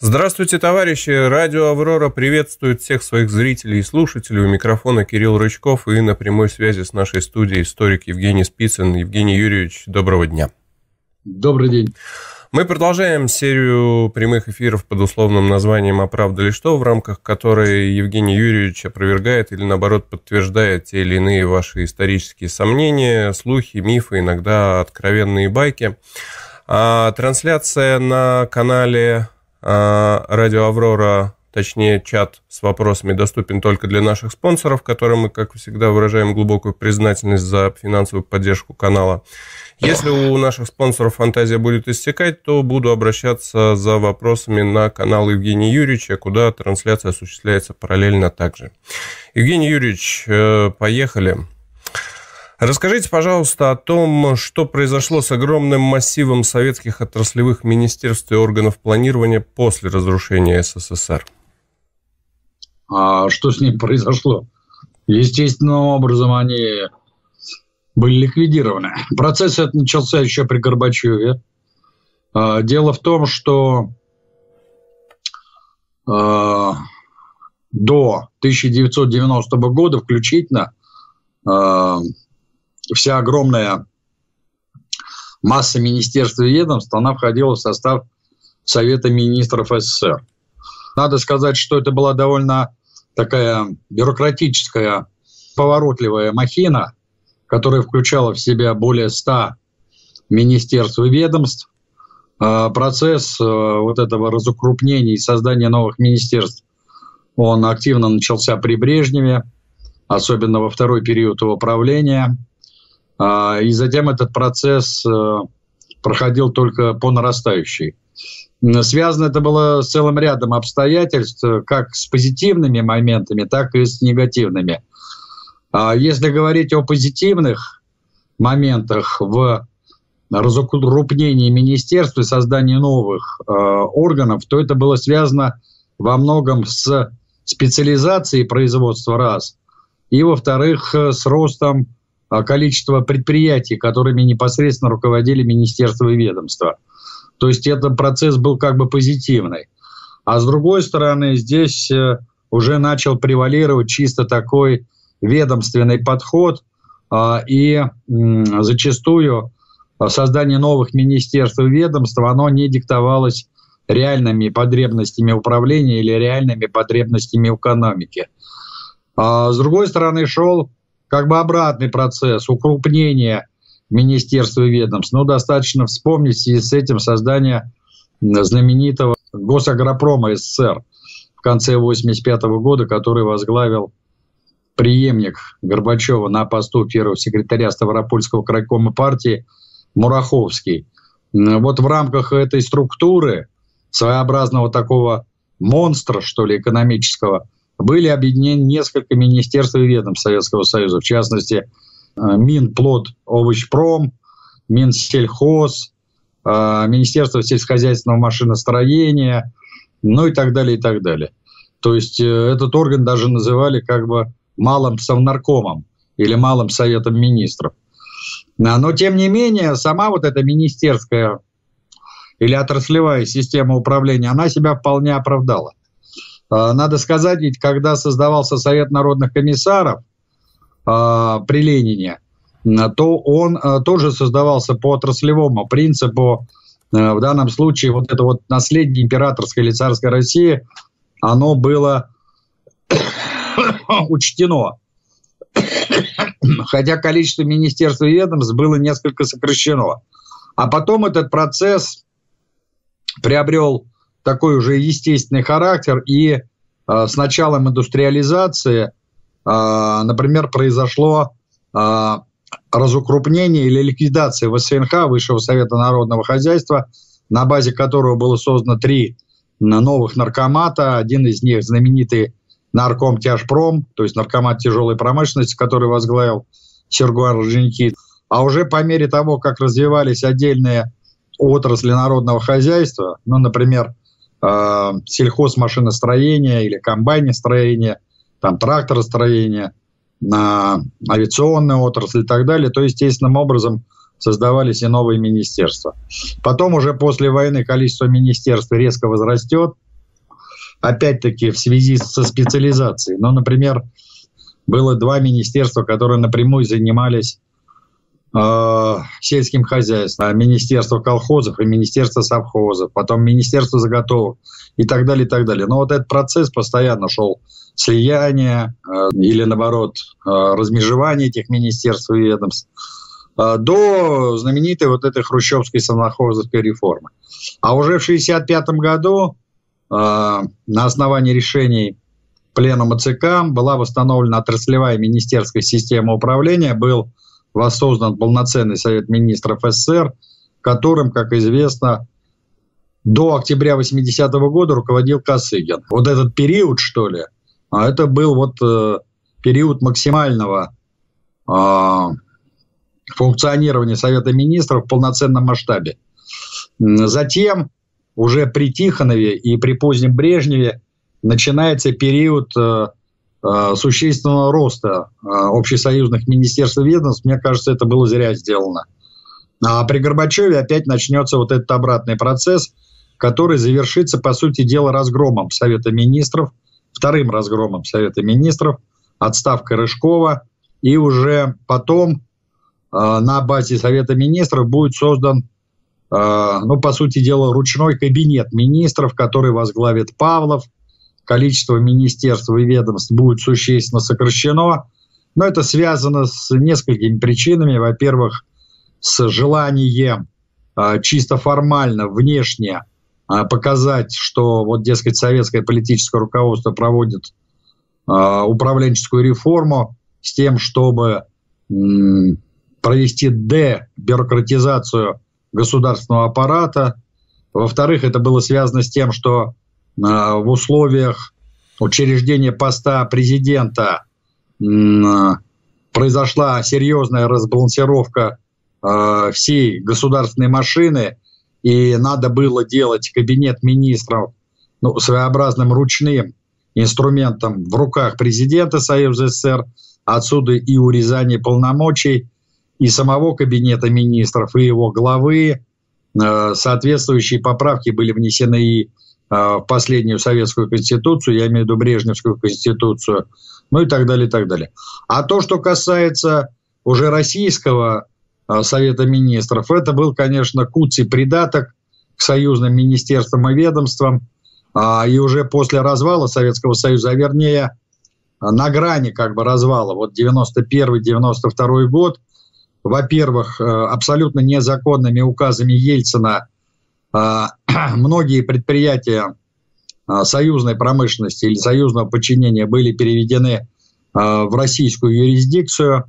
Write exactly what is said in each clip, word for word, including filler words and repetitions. Здравствуйте, товарищи! Радио «Аврора» приветствует всех своих зрителей и слушателей. У микрофона Кирилл Рычков и на прямой связи с нашей студией историк Евгений Спицын. Евгений Юрьевич, доброго дня! Добрый день! Мы продолжаем серию прямых эфиров под условным названием «А правда ли что?», в рамках которой Евгений Юрьевич опровергает или, наоборот, подтверждает те или иные ваши исторические сомнения, слухи, мифы, иногда откровенные байки. А трансляция на канале «Радио Аврора», точнее, чат с вопросами, доступен только для наших спонсоров, которым мы, как всегда, выражаем глубокую признательность за финансовую поддержку канала. Если у наших спонсоров фантазия будет истекать, то буду обращаться за вопросами на канал Евгения Юрьевича, куда трансляция осуществляется параллельно также. Евгений Юрьевич, поехали. Расскажите, пожалуйста, о том, что произошло с огромным массивом советских отраслевых министерств и органов планирования после разрушения эс эс эс эр. А что с ним произошло? Естественным образом они были ликвидированы. Процесс этот начался еще при Горбачеве. Дело в том, что до тысяча девятьсот девяностого года включительно вся огромная масса министерств и ведомств, она входила в состав Совета министров эс эс эс эр. Надо сказать, что это была довольно такая бюрократическая, поворотливая махина, которая включала в себя более ста министерств и ведомств. Процесс вот этого разукрупнения и создания новых министерств, он активно начался при Брежневе, особенно во второй период его правления. И затем этот процесс проходил только по нарастающей. Связано это было с целым рядом обстоятельств, как с позитивными моментами, так и с негативными. Если говорить о позитивных моментах в разукрупнении министерств и создании новых э, органов, то это было связано во многом с специализацией производства, раз, и, во-вторых, с ростом количество предприятий, которыми непосредственно руководили министерства и ведомства. То есть этот процесс был как бы позитивный. А с другой стороны, здесь уже начал превалировать чисто такой ведомственный подход, и зачастую создание новых министерств и ведомств, оно не диктовалось реальными потребностями управления или реальными потребностями экономики. А с другой стороны, шел как бы обратный процесс укрупнения министерств и ведомств. Ну, достаточно вспомнить и с этим создание знаменитого Госагропрома эс эс эс эр в конце тысяча девятьсот восемьдесят пятого года, который возглавил преемник Горбачева на посту первого секретаря Ставропольского крайкома партии Мураховский. Вот в рамках этой структуры, своеобразного такого монстра, что ли, экономического, были объединены несколько министерств и ведомств Советского Союза, в частности, Минплодовощпром, Минсельхоз, Министерство сельскохозяйственного машиностроения, ну и так далее, и так далее. То есть этот орган даже называли как бы малым совнаркомом или малым советом министров. Но, тем не менее, сама вот эта министерская или отраслевая система управления, она себя вполне оправдала. Надо сказать, ведь когда создавался Совет народных комиссаров э, при Ленине, то он э, тоже создавался по отраслевому принципу. Э, в данном случае вот это вот наследие императорской или царской России, оно было учтено. Хотя количество министерств и ведомств было несколько сокращено. А потом этот процесс приобрел такой уже естественный характер, и э, с началом индустриализации, э, например, произошло э, разукрупнение или ликвидация вэ эс эн ха, Высшего Совета народного хозяйства, на базе которого было создано три новых наркомата, один из них знаменитый нарком тяжпром, то есть наркомат тяжелой промышленности, который возглавил Сергей Роженьки. А уже по мере того, как развивались отдельные отрасли народного хозяйства, ну, например, сельхозмашиностроение или комбайнестроение, там, тракторостроение, авиационная отрасль и так далее, то естественным образом создавались и новые министерства. Потом уже после войны количество министерств резко возрастет, опять-таки в связи со специализацией. Но, например, было два министерства, которые напрямую занимались э, сельским хозяйством. Министерство колхозов и министерство совхозов, потом министерство заготовок и так далее, и так далее. Но вот этот процесс постоянно шел. Слияние э, или, наоборот, э, размежевание этих министерств и ведомств э, до знаменитой вот этой хрущевской совхозовской реформы. А уже в шестьдесят пятом году э, на основании решений Пленума ЦК была восстановлена отраслевая министерская система управления, был воссоздан полноценный Совет Министров СССР, которым, как известно, до октября восьмидесятого года руководил Косыгин. Вот этот период, что ли, это был вот э, период максимального э, функционирования Совета Министров в полноценном масштабе. Затем уже при Тихонове и при позднем Брежневе начинается период э, э, существенного роста э, общесоюзных министерств и ведомств. Мне кажется, это было зря сделано. А при Горбачеве опять начнется вот этот обратный процесс, который завершится, по сути дела, разгромом Совета Министров, вторым разгромом Совета Министров, отставкой Рыжкова. И уже потом э, на базе Совета Министров будет создан, э, ну, по сути дела, ручной кабинет министров, который возглавит Павлов. Количество министерств и ведомств будет существенно сокращено. Но это связано с несколькими причинами. Во-первых, с желанием э, чисто формально, внешне э, показать, что, вот, дескать, советское политическое руководство проводит э, управленческую реформу с тем, чтобы э, провести дебюрократизацию государственного аппарата. Во-вторых, это было связано с тем, что в условиях учреждения поста президента произошла серьезная разбалансировка всей государственной машины, и надо было делать кабинет министров, ну, своеобразным ручным инструментом в руках президента Союза СССР, отсюда и урезание полномочий и самого кабинета министров, и его главы. Соответствующие поправки были внесены и в последнюю советскую конституцию, я имею в виду Брежневскую конституцию, ну и так далее, и так далее. А то, что касается уже российского э, Совета Министров, это был, конечно, куцый придаток к союзным министерствам и ведомствам, э, и уже после развала Советского Союза, а вернее, на грани как бы развала, вот девяносто первый — девяносто второй год, во-первых, э, абсолютно незаконными указами Ельцина многие предприятия союзной промышленности или союзного подчинения были переведены в российскую юрисдикцию,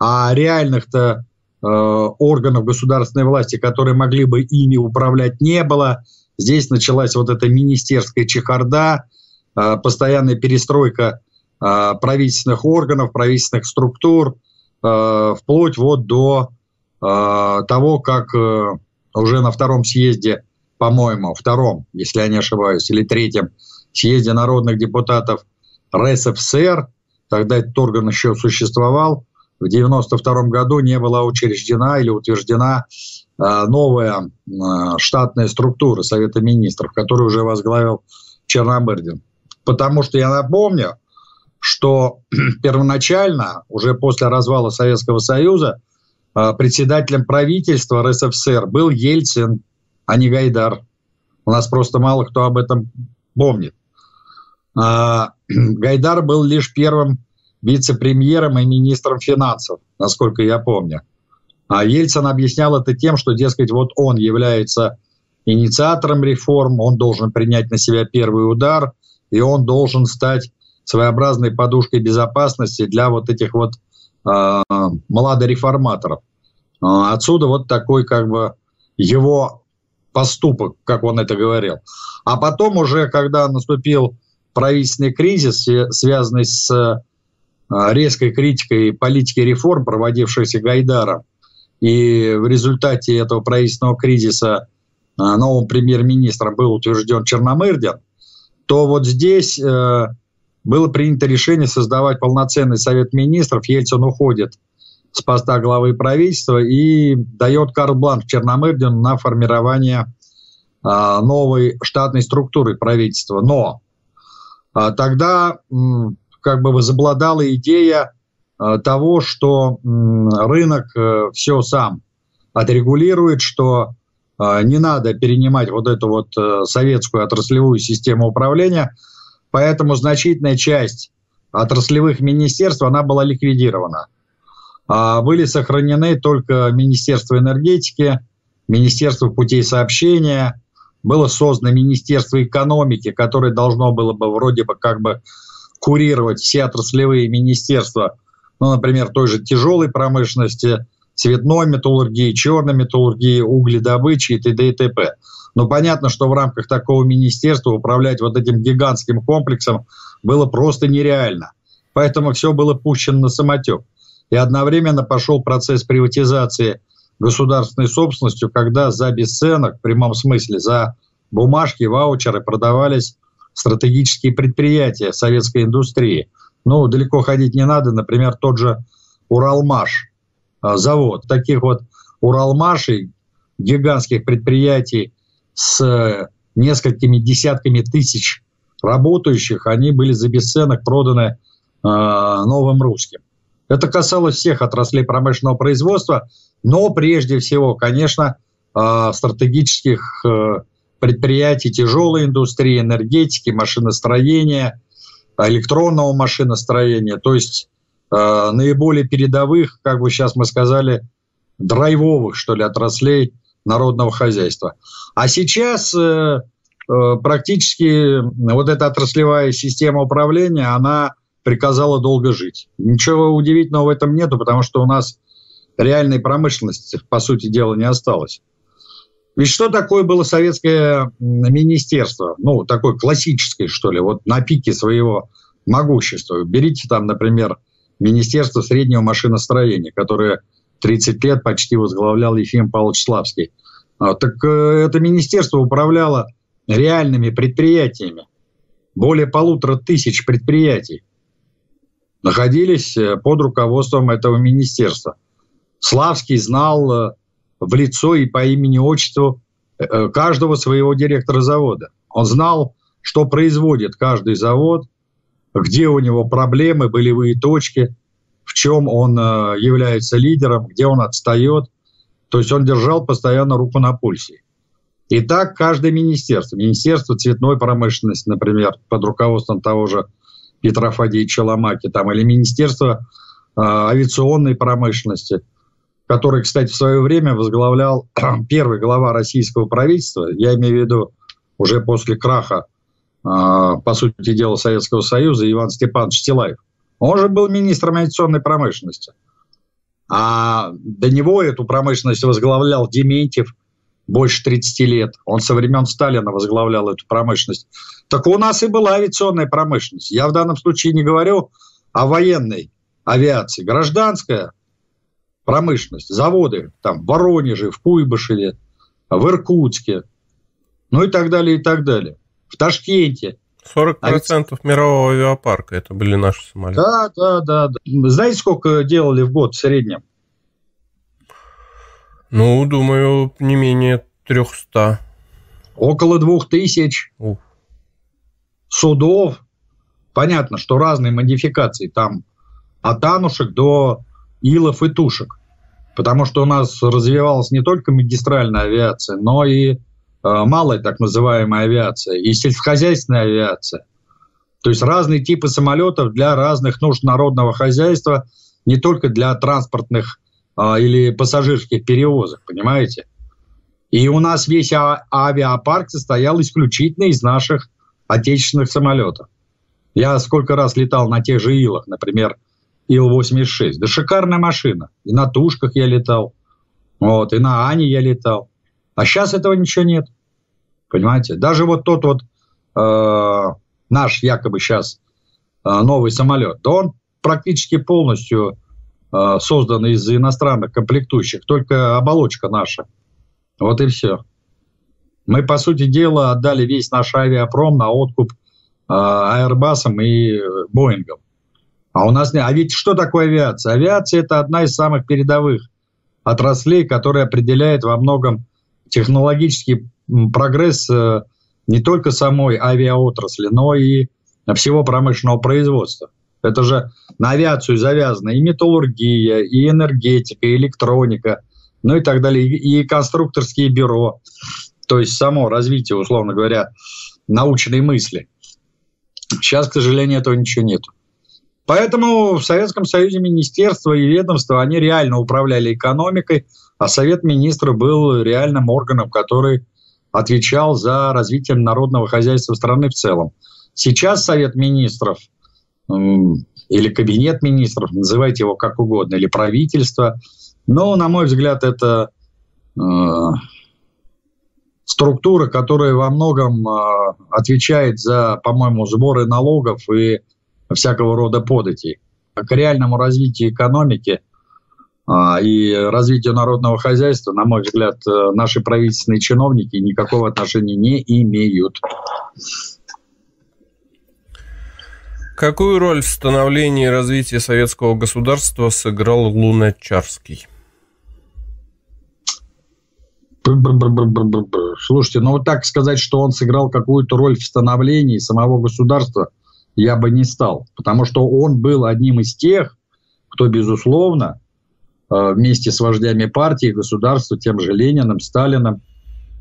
а реальных-то органов государственной власти, которые могли бы ими управлять, не было. Здесь началась вот эта министерская чехарда, постоянная перестройка правительственных органов, правительственных структур, вплоть вот до того, как уже на втором съезде, по-моему, втором, если я не ошибаюсь, или третьем съезде народных депутатов РСФСР, тогда этот орган еще существовал, в девяносто втором году не была учреждена или утверждена э, новая э, штатная структура Совета Министров, которую уже возглавил Черномырдин. Потому что я напомню, что первоначально, уже после развала Советского Союза, председателем правительства РСФСР был Ельцин, а не Гайдар. У нас просто мало кто об этом помнит. Гайдар был лишь первым вице-премьером и министром финансов, насколько я помню. А Ельцин объяснял это тем, что, дескать, вот он является инициатором реформ, он должен принять на себя первый удар, и он должен стать своеобразной подушкой безопасности для вот этих вот молодореформаторов. Отсюда вот такой как бы его поступок, как он это говорил. А потом уже, когда наступил правительственный кризис, связанный с резкой критикой политики реформ, проводившейся Гайдаром, и в результате этого правительственного кризиса новым премьер-министром был утвержден Черномырдин, то вот здесь было принято решение создавать полноценный Совет Министров. Ельцин уходит с поста главы правительства и дает карт-бланш Черномырдину на формирование э, новой штатной структуры правительства. Но тогда как бы возобладала идея того, что рынок все сам отрегулирует, что не надо перенимать вот эту вот советскую отраслевую систему управления, поэтому значительная часть отраслевых министерств, она была ликвидирована. Были сохранены только Министерство энергетики, Министерство путей сообщения, было создано Министерство экономики, которое должно было бы вроде бы как бы курировать все отраслевые министерства, ну, например, той же тяжелой промышленности, цветной металлургии, черной металлургии, угледобычи и т.д. и т.п. Но понятно, что в рамках такого министерства управлять вот этим гигантским комплексом было просто нереально. Поэтому все было пущено на самотек. И одновременно пошел процесс приватизации государственной собственностью, когда за бесценок, в прямом смысле, за бумажки, ваучеры продавались стратегические предприятия советской индустрии. Ну, далеко ходить не надо, например, тот же «Уралмаш» завод. Таких вот «Уралмашей», гигантских предприятий с несколькими десятками тысяч работающих, они были за бесценок проданы э, новым русским. Это касалось всех отраслей промышленного производства, но прежде всего, конечно, э, стратегических э, предприятий тяжелой индустрии, энергетики, машиностроения, электронного машиностроения, то есть э, наиболее передовых, как бы сейчас мы сказали, драйвовых, что ли, отраслей народного хозяйства. А сейчас э, э, практически вот эта отраслевая система управления, она приказала долго жить. Ничего удивительного в этом нету, потому что у нас реальной промышленности, по сути дела, не осталось. Ведь что такое было советское министерство? Ну, такое классическое, что ли, вот на пике своего могущества. Берите там, например, Министерство среднего машиностроения, которое тридцать лет почти возглавлял Ефим Павлович Славский. Так это министерство управляло реальными предприятиями. Более полутора тысяч предприятий находились под руководством этого министерства. Славский знал в лицо и по имени-отчеству каждого своего директора завода. Он знал, что производит каждый завод, где у него проблемы, болевые точки, в чем он является лидером, где он отстает. То есть он держал постоянно руку на пульсе. И так каждое министерство. Министерство цветной промышленности, например, под руководством того же Петра Фадеевича Ломаки, там, или Министерство э, авиационной промышленности, которое, кстати, в свое время возглавлял первый глава российского правительства, я имею в виду уже после краха, э, по сути дела, Советского Союза, Иван Степанович Тилаев. Он же был министром авиационной промышленности. А до него эту промышленность возглавлял Дементьев, больше тридцати лет. Он со времен Сталина возглавлял эту промышленность. Так у нас и была авиационная промышленность. Я в данном случае не говорю о военной авиации. Гражданская промышленность, заводы там, в Воронеже, в Куйбышеве, в Иркутске, ну и так далее, и так далее. В Ташкенте. сорок процентов авиа... мирового авиапарка это были наши самолеты. Да, да, да, да. Знаете, сколько делали в год в среднем? Ну, думаю, не менее трехсот. Около двух тысяч Ух. судов. Понятно, что разные модификации там от анушек до илов и тушек. Потому что у нас развивалась не только магистральная авиация, но и э, малая так называемая авиация, и сельскохозяйственная авиация. То есть разные типы самолетов для разных нужд народного хозяйства, не только для транспортных или пассажирских перевозок, понимаете? И у нас весь а- авиапарк состоял исключительно из наших отечественных самолетов. Я сколько раз летал на тех же Илах, например, Ил восемьдесят шесть. Да шикарная машина. И на Тушках я летал, вот, и на Ане я летал. А сейчас этого ничего нет, понимаете? Даже вот тот вот э- наш якобы сейчас э- новый самолет, да он практически полностью... созданы из иностранных комплектующих, только оболочка наша. Вот и все. Мы, по сути дела, отдали весь наш авиапром на откуп Аэробасам и Боингам. А у нас нет. А ведь что такое авиация? Авиация – это одна из самых передовых отраслей, которая определяет во многом технологический прогресс не только самой авиаотрасли, но и всего промышленного производства. Это же на авиацию завязана и металлургия, и энергетика, и электроника, ну и так далее, и конструкторские бюро. То есть само развитие, условно говоря, научной мысли. Сейчас, к сожалению, этого ничего нет. Поэтому в Советском Союзе министерства и ведомства, они реально управляли экономикой, а Совет Министров был реальным органом, который отвечал за развитие народного хозяйства страны в целом. Сейчас Совет Министров или Кабинет Министров, называйте его как угодно, или правительство, но, на мой взгляд, это э, структура, которая во многом э, отвечает за, по-моему, сборы налогов и всякого рода податей. К реальному развитию экономики а, и развитию народного хозяйства, на мой взгляд, наши правительственные чиновники никакого отношения не имеют. Какую роль в становлении и развитии советского государства сыграл Луначарский? Слушайте, ну вот так сказать, что он сыграл какую-то роль в становлении самого государства, я бы не стал, потому что он был одним из тех, кто, безусловно, вместе с вождями партии, государства, тем же Лениным, Сталиным,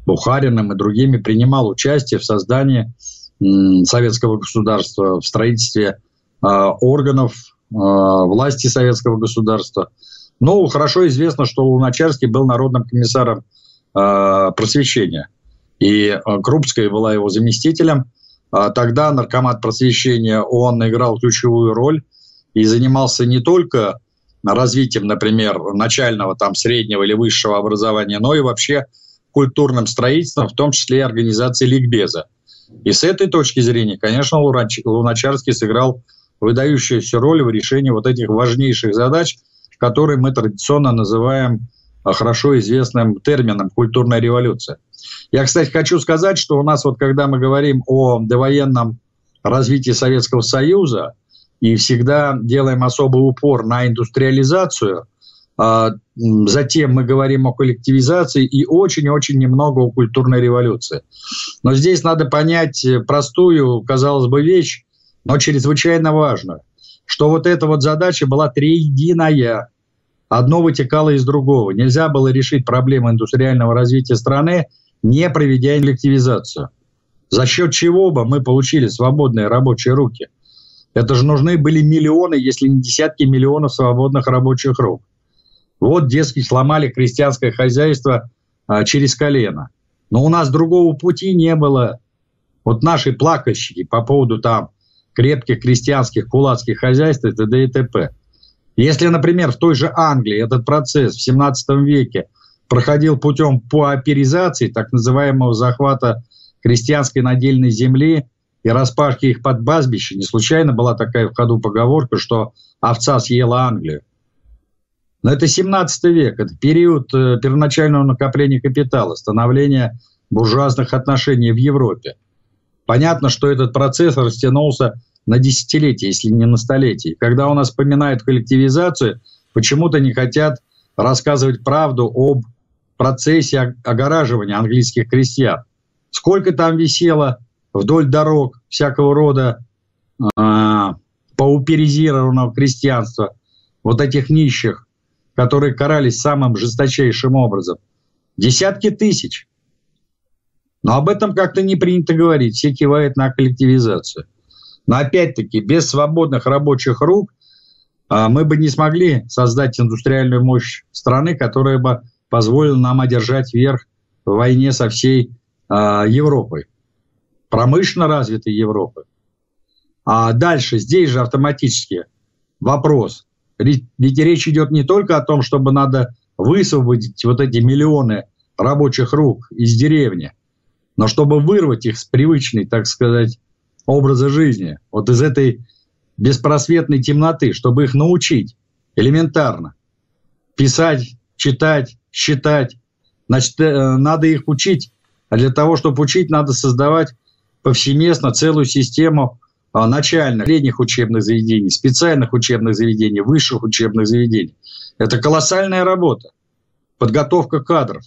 Бухариным и другими принимал участие в создании советского государства, в строительстве органов власти советского государства. Но хорошо известно, что Луначарский был народным комиссаром просвещения, и Крупская была его заместителем. Тогда наркомат просвещения, он играл ключевую роль и занимался не только развитием, например, начального, там, среднего или высшего образования, но и вообще культурным строительством, в том числе и организацией ликбеза. И с этой точки зрения, конечно, Луначарский сыграл выдающуюся роль в решении вот этих важнейших задач, которые мы традиционно называем хорошо известным термином «культурная революция». Я, кстати, хочу сказать, что у нас, вот, когда мы говорим о довоенном развитии Советского Союза и всегда делаем особый упор на индустриализацию, а затем мы говорим о коллективизации и очень-очень немного о культурной революции. Но здесь надо понять простую, казалось бы, вещь, но чрезвычайно важную, что вот эта вот задача была триединая. Одно вытекало из другого. Нельзя было решить проблемы индустриального развития страны, не проведя коллективизацию. За счет чего бы мы получили свободные рабочие руки? Это же нужны были миллионы, если не десятки миллионов свободных рабочих рук. Вот, дескать, сломали крестьянское хозяйство а, через колено. Но у нас другого пути не было. Вот наши плакальщики по поводу там крепких крестьянских, кулацких хозяйств и т.д. и т.п. Если, например, в той же Англии этот процесс в семнадцатом веке проходил путем пуаперизации, так называемого захвата крестьянской надельной земли и распашки их под пастбище, не случайно была такая в ходу поговорка, что овца съела Англию. Но это семнадцатый век, это период первоначального накопления капитала, становления буржуазных отношений в Европе. Понятно, что этот процесс растянулся на десятилетия, если не на столетия. Когда у нас вспоминают коллективизацию, почему-то не хотят рассказывать правду об процессе огораживания английских крестьян. Сколько там висело вдоль дорог всякого рода э, пауперизированного крестьянства, вот этих нищих, которые карались самым жесточайшим образом. Десятки тысяч. Но об этом как-то не принято говорить. Все кивают на коллективизацию. Но опять-таки, без свободных рабочих рук а, мы бы не смогли создать индустриальную мощь страны, которая бы позволила нам одержать верх в войне со всей а, Европой, промышленно развитой Европы. А дальше, здесь же автоматически вопрос. Ведь речь идет не только о том, чтобы надо высвободить вот эти миллионы рабочих рук из деревни, но чтобы вырвать их с привычной, так сказать, образа жизни, вот из этой беспросветной темноты, чтобы их научить элементарно писать, читать, считать. Значит, надо их учить, а для того, чтобы учить, надо создавать повсеместно целую систему начальных, средних учебных заведений, специальных учебных заведений, высших учебных заведений. Это колоссальная работа, подготовка кадров.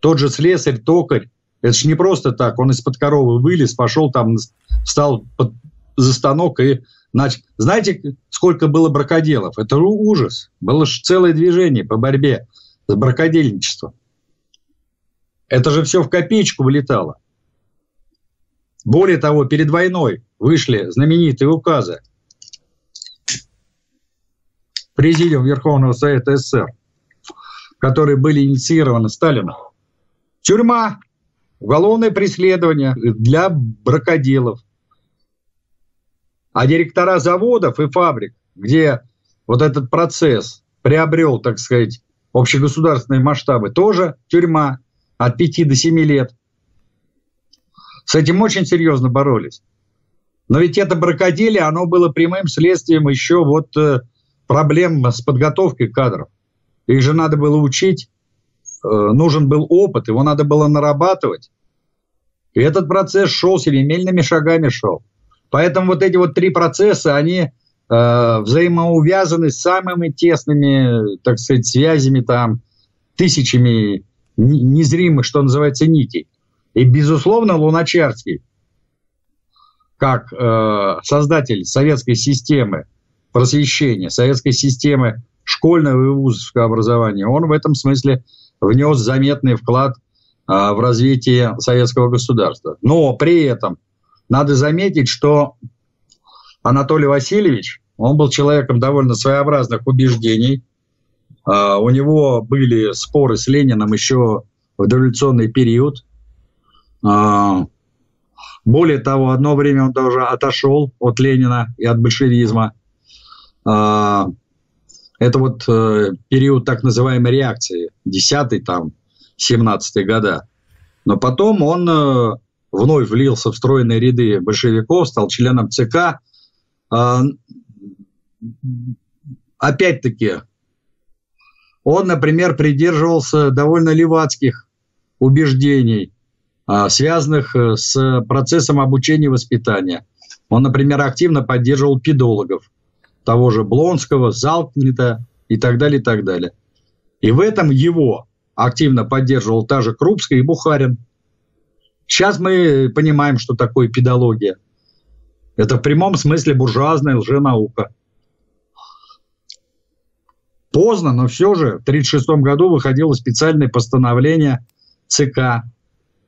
Тот же слесарь, токарь, это же не просто так, он из-под коровы вылез, пошел там, стал под, за станок и... Знаете, сколько было бракоделов? Это ужас. Было же целое движение по борьбе с бракодельничеством. Это же все в копеечку вылетало. Более того, перед войной вышли знаменитые указы Президиума Верховного Совета СССР, которые были инициированы Сталином. Тюрьма, уголовное преследование для бракоделов. А директора заводов и фабрик, где вот этот процесс приобрел, так сказать, общегосударственные масштабы, тоже тюрьма от пяти до семи лет. С этим очень серьезно боролись. Но ведь это бракоделие, оно было прямым следствием еще вот э, проблем с подготовкой кадров. Их же надо было учить, э, нужен был опыт, его надо было нарабатывать. И этот процесс шел, семимильными шагами шел. Поэтому вот эти вот три процесса, они э, взаимоувязаны с самыми тесными, так сказать, связями, там, тысячами незримых, что называется, нитей. И, безусловно, Луначарский, как э, создатель советской системы просвещения, советской системы школьного и вузовского образования, он в этом смысле внес заметный вклад э, в развитие советского государства. Но при этом надо заметить, что Анатолий Васильевич, он был человеком довольно своеобразных убеждений. Uh, у него были споры с Лениным еще в дореволюционный период. Uh, более того, одно время он даже отошел от Ленина и от большевизма. Uh, это вот uh, период так называемой реакции, десятые, там, семнадцатые года. Но потом он... Uh, вновь влился в стройные ряды большевиков, стал членом ЦК. Опять-таки, он, например, придерживался довольно левацких убеждений, связанных с процессом обучения и воспитания. Он, например, активно поддерживал педологов, того же Блонского, Залкнита и так далее, и так далее. И в этом его активно поддерживал та же Крупская и Бухарин. Сейчас мы понимаем, что такое педология. Это в прямом смысле буржуазная лженаука. Поздно, но все же в тысяча девятьсот тридцать шестом году выходило специальное постановление ЦК,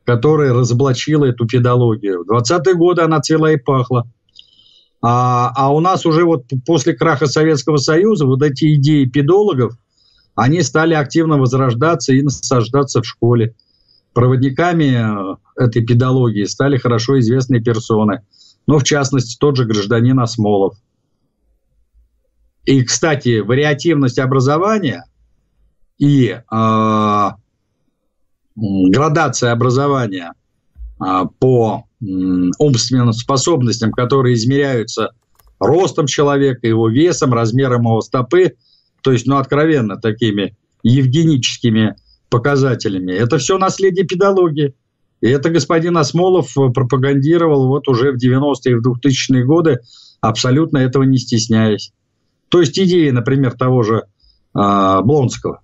которое разоблачило эту педологию. В двадцатые годы она цвела и пахла. А, а у нас уже вот после краха Советского Союза вот эти идеи педологов, они стали активно возрождаться и насаждаться в школе. Проводниками этой педологии стали хорошо известные персоны. Ну, в частности, тот же гражданин Осмолов. И, кстати, вариативность образования и э, градация образования э, по э, умственным способностям, которые измеряются ростом человека, его весом, размером его стопы, то есть, ну, откровенно, такими евгеническими показателями. Это все наследие педологии. И это господин Осмолов пропагандировал вот уже в девяностые и в двухтысячные годы, абсолютно этого не стесняясь. То есть идеи, например, того же э, Блонского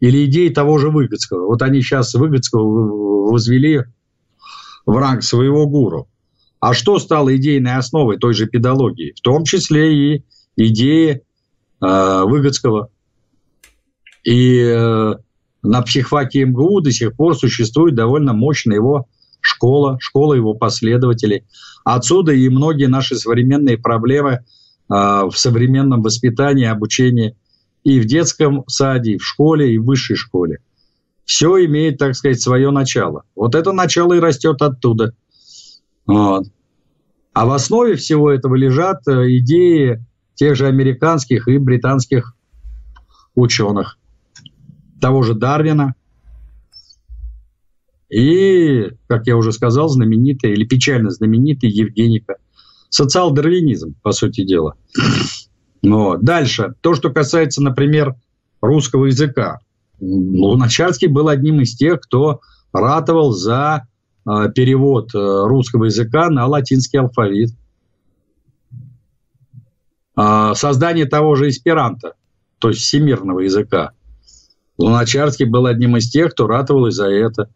или идеи того же Выготского. Вот они сейчас Выготского возвели в ранг своего гуру. А что стало идейной основой той же педологии? В том числе и идеи э, Выготского. И э, на психфаке МГУ до сих пор существует довольно мощная его школа, школа его последователей. Отсюда и многие наши современные проблемы э, в современном воспитании, обучении и в детском саде, и в школе, и в высшей школе. Все имеет, так сказать, свое начало. Вот это начало и растет оттуда. Вот. А в основе всего этого лежат идеи тех же американских и британских ученых. Того же Дарвина и, как я уже сказал, знаменитый или печально знаменитый Евгеника. Социал-дарвинизм, по сути дела. Но дальше. То, что касается, например, русского языка. Луначарский был одним из тех, кто ратовал за э, перевод э, русского языка на латинский алфавит. Э, создание того же эсперанто, то есть всемирного языка. Луначарский был одним из тех, кто ратовал и за это.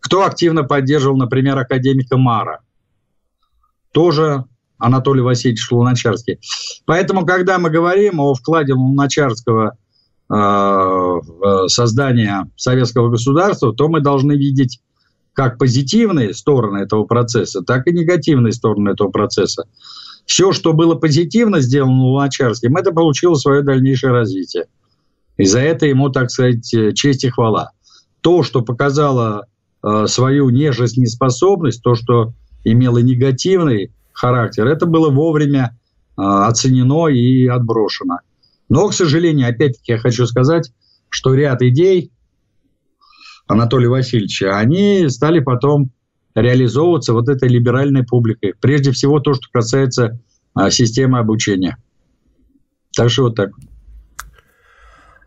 Кто активно поддерживал, например, академика Мара. Тоже Анатолий Васильевич Луначарский. Поэтому, когда мы говорим о вкладе Луначарского э, в создание советского государства, то мы должны видеть как позитивные стороны этого процесса, так и негативные стороны этого процесса. Все, что было позитивно сделано Луначарским, это получило свое дальнейшее развитие. И за это ему, так сказать, честь и хвала. То, что показало э, свою нежизнеспособность, то, что имело негативный характер, это было вовремя э, оценено и отброшено. Но, к сожалению, опять-таки я хочу сказать, что ряд идей Анатолия Васильевича, они стали потом реализовываться вот этой либеральной публикой. Прежде всего, то, что касается э, системы обучения. Так что вот так.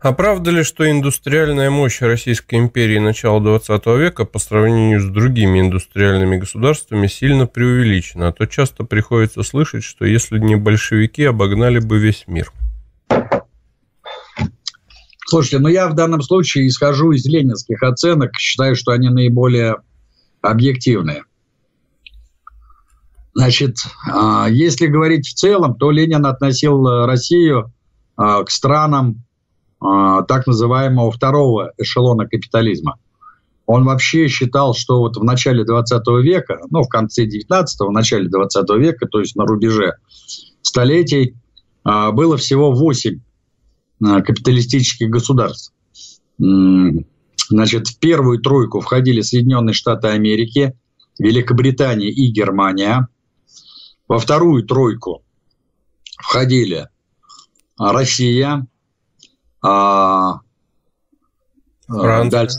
А правда ли, что индустриальная мощь Российской империи начала двадцатого века по сравнению с другими индустриальными государствами сильно преувеличена? А то часто приходится слышать, что если не большевики, обогнали бы весь мир. Слушайте, ну я в данном случае исхожу из ленинских оценок, считаю, что они наиболее объективные. Значит, если говорить в целом, то Ленин относил Россию к странам так называемого второго эшелона капитализма. Он вообще считал, что вот в начале двадцатого века, ну, в конце девятнадцатого, в начале двадцатого века, то есть на рубеже столетий, было всего восемь капиталистических государств. Значит, в первую тройку входили Соединенные Штаты Америки, Великобритания и Германия. Во вторую тройку входили Россия, Франция. Дальше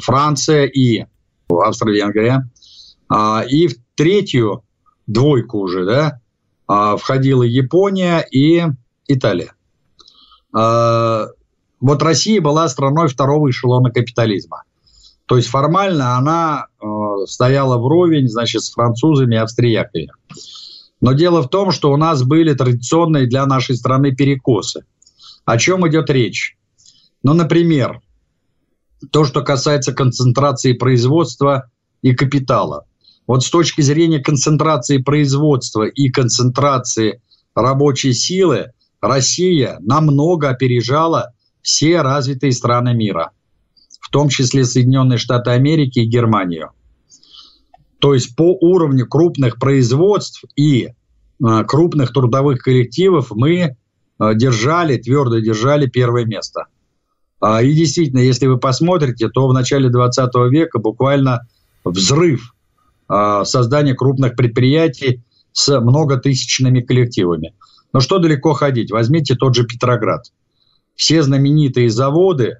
Франция и Австро-Венгрия. И в третью двойку уже, да, входила Япония и Италия. Вот Россия была страной второго эшелона капитализма. То есть формально она стояла вровень, значит, с французами и австрияками. Но дело в том, что у нас были традиционные для нашей страны перекосы. О чем идет речь? Ну, например, то, что касается концентрации производства и капитала. Вот с точки зрения концентрации производства и концентрации рабочей силы Россия намного опережала все развитые страны мира, в том числе Соединенные Штаты Америки и Германию. То есть по уровню крупных производств и э, крупных трудовых коллективов мы держали, твердо держали первое место. И действительно, если вы посмотрите, то в начале двадцатого века буквально взрыв создания крупных предприятий с многотысячными коллективами. Но что далеко ходить? Возьмите тот же Петроград. Все знаменитые заводы,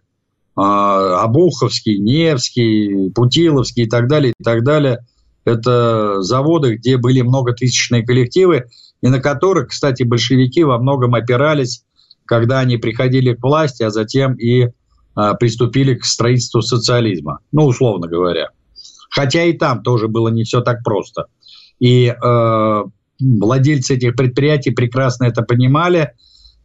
Обуховский, Невский, Путиловский и так далее, и так далее, это заводы, где были многотысячные коллективы, и на которых, кстати, большевики во многом опирались, когда они приходили к власти, а затем и э, приступили к строительству социализма, ну, условно говоря. Хотя и там тоже было не все так просто. И э, владельцы этих предприятий прекрасно это понимали,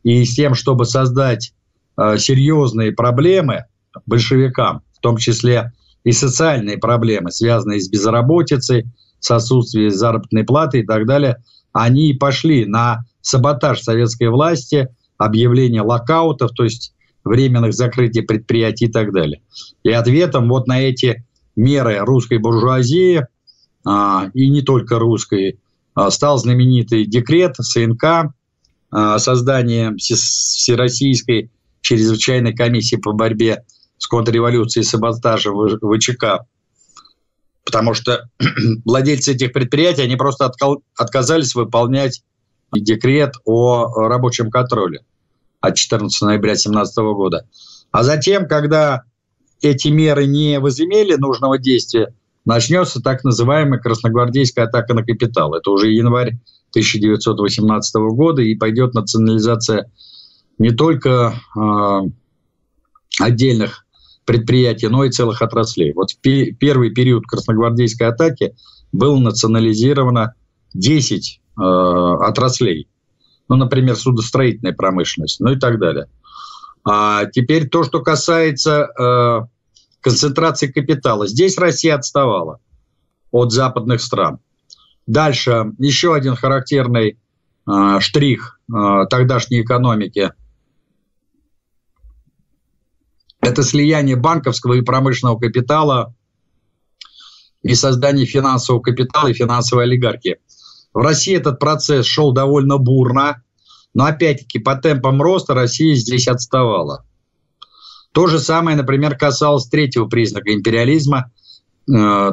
и с тем, чтобы создать э, серьезные проблемы большевикам, в том числе и социальные проблемы, связанные с безработицей, с отсутствием заработной платы и так далее, они пошли на саботаж советской власти, объявление локаутов, то есть временных закрытий предприятий и так далее. И ответом вот на эти меры русской буржуазии, а, и не только русской, а, стал знаменитый декрет СНК о создании Всероссийской чрезвычайной комиссии по борьбе с контрреволюцией и саботажем ВЧК. Потому что владельцы этих предприятий, они просто отказались выполнять декрет о рабочем контроле от четырнадцатого ноября тысяча девятьсот семнадцатого года. А затем, когда эти меры не возымели нужного действия, начнется так называемая красногвардейская атака на капитал. Это уже январь тысяча девятьсот восемнадцатого года, и пойдет национализация не только э, отдельных предприятий, но и целых отраслей. Вот в первый период красногвардейской атаки было национализировано десять э, отраслей. Ну, например, судостроительная промышленность, ну и так далее. А теперь то, что касается э, концентрации капитала. Здесь Россия отставала от западных стран. Дальше еще один характерный э, штрих э, тогдашней экономики – это слияние банковского и промышленного капитала и создание финансового капитала и финансовой олигархии. В России этот процесс шел довольно бурно, но опять-таки по темпам роста Россия здесь отставала. То же самое, например, касалось третьего признака империализма, э,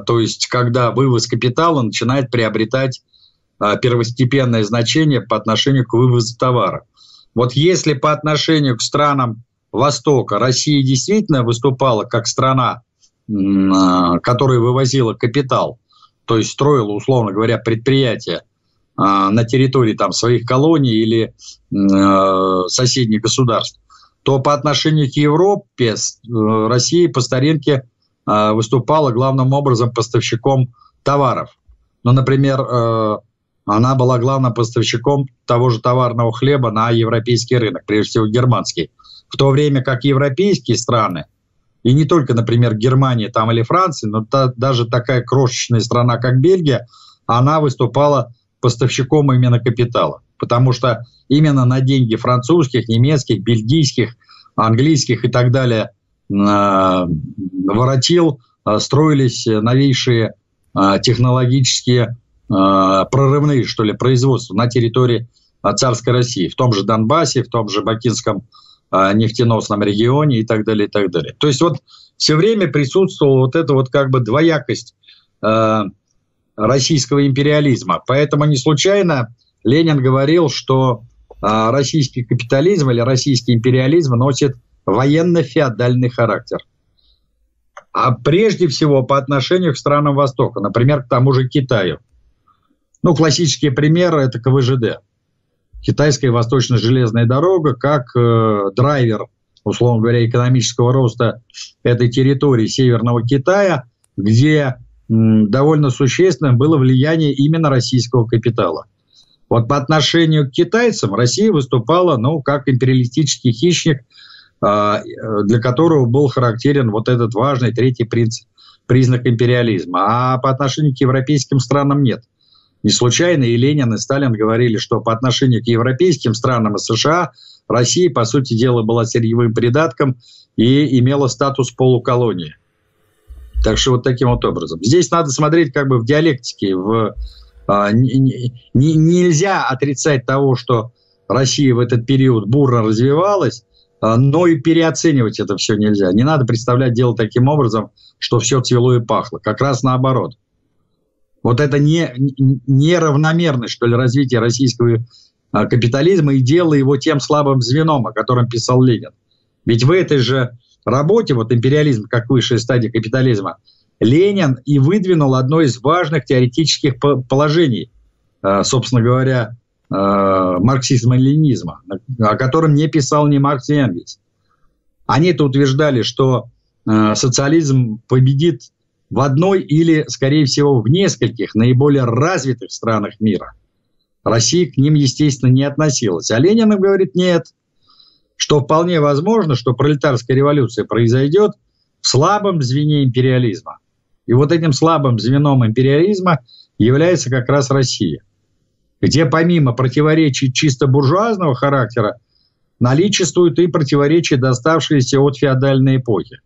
то есть когда вывоз капитала начинает приобретать э, первостепенное значение по отношению к вывозу товара. Вот если по отношению к странам Востока Россия действительно выступала как страна, э, которая вывозила капитал, то есть строила, условно говоря, предприятия э, на территории там, своих колоний или э, соседних государств, то по отношению к Европе Россия по старинке выступала главным образом поставщиком товаров. Ну, например, она была главным поставщиком того же товарного хлеба на европейский рынок, прежде всего германский. В то время как европейские страны, и не только, например, Германия там, или Франция, но та, даже такая крошечная страна, как Бельгия, она выступала поставщиком именно капитала. Потому что именно на деньги французских, немецких, бельгийских, английских и так далее э, воротил, э, строились новейшие э, технологические э, прорывные, что ли, производства на территории э, царской России, в том же Донбассе, в том же Бакинском э, нефтеносном регионе и так далее, и так далее. То есть вот все время присутствовала вот эта вот как бы двоякость э, российского империализма. Поэтому не случайно Ленин говорил, что э, российский капитализм или российский империализм носит военно-феодальный характер. А прежде всего по отношению к странам Востока, например, к тому же Китаю. Ну, классические примеры – это ка вэ жэ дэ. Китайская восточно-железная дорога как э, драйвер, условно говоря, экономического роста этой территории Северного Китая, где м, довольно существенным было влияние именно российского капитала. Вот по отношению к китайцам Россия выступала, ну, как империалистический хищник, для которого был характерен вот этот важный третий принцип, признак империализма. А по отношению к европейским странам нет. Не случайно и Ленин, и Сталин говорили, что по отношению к европейским странам и США Россия, по сути дела, была сырьевым придатком и имела статус полуколонии. Так что вот таким вот образом. Здесь надо смотреть как бы в диалектике, в... Нельзя отрицать того, что Россия в этот период бурно развивалась, но и переоценивать это все нельзя. Не надо представлять дело таким образом, что все цвело и пахло. Как раз наоборот. Вот это неравномерность, что ли, развития российского капитализма и делало его тем слабым звеном, о котором писал Ленин. Ведь в этой же работе, вот империализм как высшая стадия капитализма, Ленин и выдвинул одно из важных теоретических положений, собственно говоря, марксизма и ленинизма, о котором не писал ни Маркс, ни Энгельс. Они-то утверждали, что социализм победит в одной или, скорее всего, в нескольких наиболее развитых странах мира. Россия к ним, естественно, не относилась. А Ленин говорит, нет, что вполне возможно, что пролетарская революция произойдет в слабом звене империализма. И вот этим слабым звеном империализма является как раз Россия, где помимо противоречий чисто буржуазного характера наличествуют и противоречия, доставшиеся от феодальной эпохи.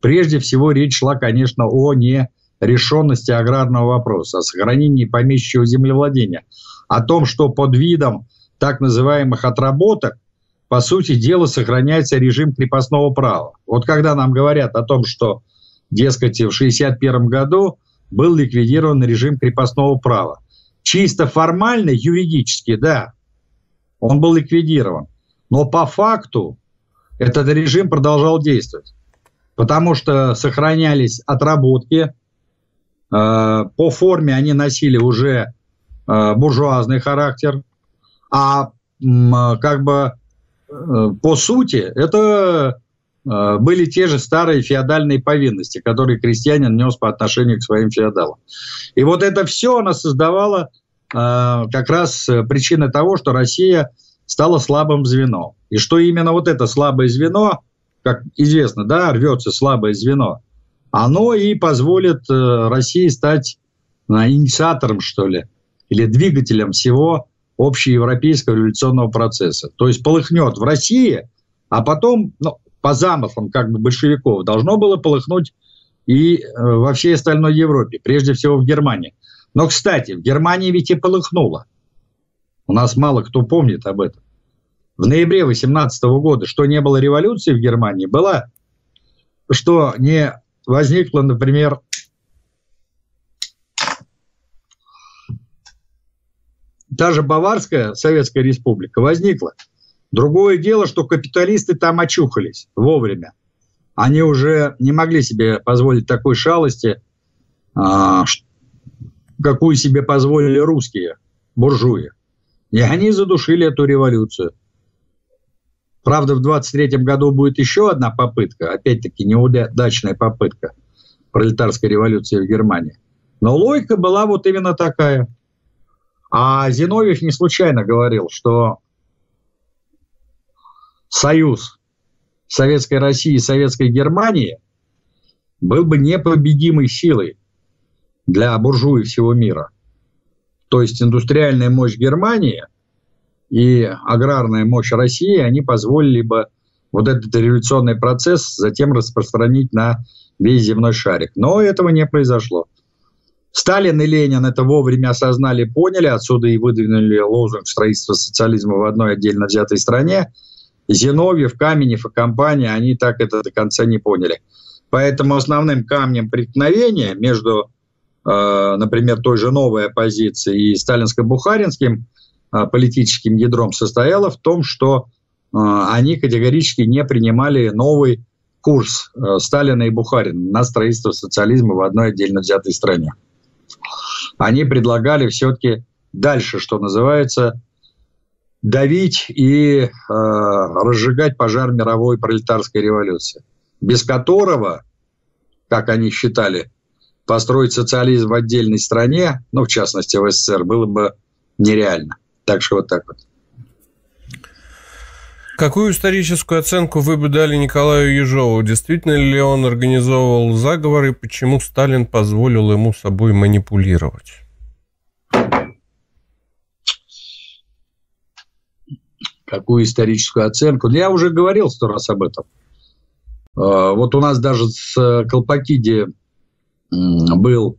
Прежде всего речь шла, конечно, о нерешенности аграрного вопроса, о сохранении помещичьего землевладения, о том, что под видом так называемых отработок, по сути дела, сохраняется режим крепостного права. Вот когда нам говорят о том, что, дескать, в шестьдесят первом году был ликвидирован режим крепостного права. Чисто формально, юридически, да, он был ликвидирован. Но по факту этот режим продолжал действовать. Потому что сохранялись отработки. По форме они носили уже буржуазный характер. А как бы по сути это... были те же старые феодальные повинности, которые крестьянин нес по отношению к своим феодалам. И вот это все она создавала э, как раз причиной того, что Россия стала слабым звеном. И что именно вот это слабое звено, как известно, да, рвется слабое звено, оно и позволит э, России стать э, инициатором, что ли, или двигателем всего общеевропейского революционного процесса. То есть полыхнет в России, а потом, ну, по замыслам как бы большевиков, должно было полыхнуть и во всей остальной Европе, прежде всего в Германии. Но, кстати, в Германии ведь и полыхнуло. У нас мало кто помнит об этом. В ноябре восемнадцатого года, что не было революции в Германии, была, что не возникло, например, та же Баварская Советская Республика возникла. Другое дело, что капиталисты там очухались вовремя. Они уже не могли себе позволить такой шалости, какую себе позволили русские буржуи. И они задушили эту революцию. Правда, в двадцать третьем году будет еще одна попытка, опять-таки неудачная попытка пролетарской революции в Германии. Но логика была вот именно такая. А Зиновьев не случайно говорил, что союз Советской России и Советской Германии был бы непобедимой силой для буржуи всего мира. То есть индустриальная мощь Германии и аграрная мощь России, они позволили бы вот этот революционный процесс затем распространить на весь земной шарик. Но этого не произошло. Сталин и Ленин это вовремя осознали, поняли, отсюда и выдвинули лозунг строительства социализма в одной отдельно взятой стране. Зиновьев, Каменев и компания, они так это до конца не поняли. Поэтому основным камнем преткновения между, э, например, той же новой оппозицией и сталинско-бухаринским э, политическим ядром состояло в том, что э, они категорически не принимали новый курс э, Сталина и Бухарина на строительство социализма в одной отдельно взятой стране. Они предлагали все-таки дальше, что называется, давить и э, разжигать пожар мировой пролетарской революции, без которого, как они считали, построить социализм в отдельной стране, ну, в частности, в СССР, было бы нереально. Так что вот так вот. Какую историческую оценку вы бы дали Николаю Ежову? Действительно ли он организовывал заговор и почему Сталин позволил ему собой манипулировать? Какую историческую оценку? Я уже говорил сто раз об этом. Вот у нас даже с Колпакиди был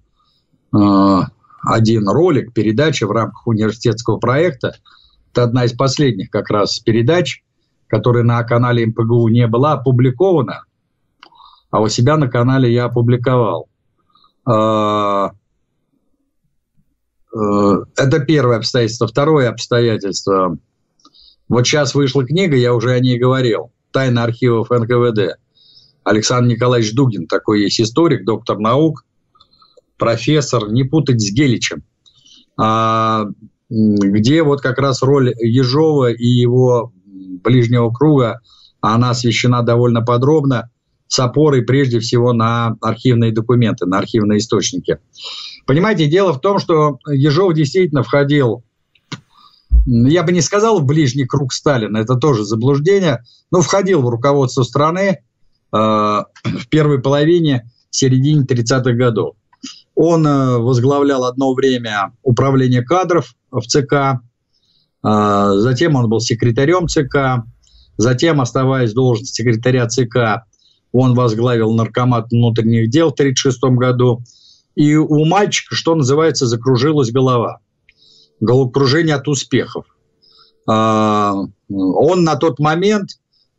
один ролик, передача в рамках университетского проекта. Это одна из последних как раз передач, которая на канале МПГУ не была опубликована, а у себя на канале я опубликовал. Это первое обстоятельство. Второе обстоятельство. Вот сейчас вышла книга, я уже о ней говорил, «Тайна архивов НКВД». Александр Николаевич Дугин, такой есть историк, доктор наук, профессор, не путать с Геличем. Где вот как раз роль Ежова и его ближнего круга, она освещена довольно подробно, с опорой прежде всего на архивные документы, на архивные источники. Понимаете, дело в том, что Ежов действительно входил, я бы не сказал в ближний круг Сталина, это тоже заблуждение, но входил в руководство страны э, в первой половине, середине тридцатых годов. Он э, возглавлял одно время управление кадров в ЦК, э, затем он был секретарем ЦК, затем, оставаясь в должности секретаря ЦК, он возглавил наркомат внутренних дел в тридцать шестом году, и у мальчика, что называется, закружилась голова. Головокружение от успехов. Он на тот момент,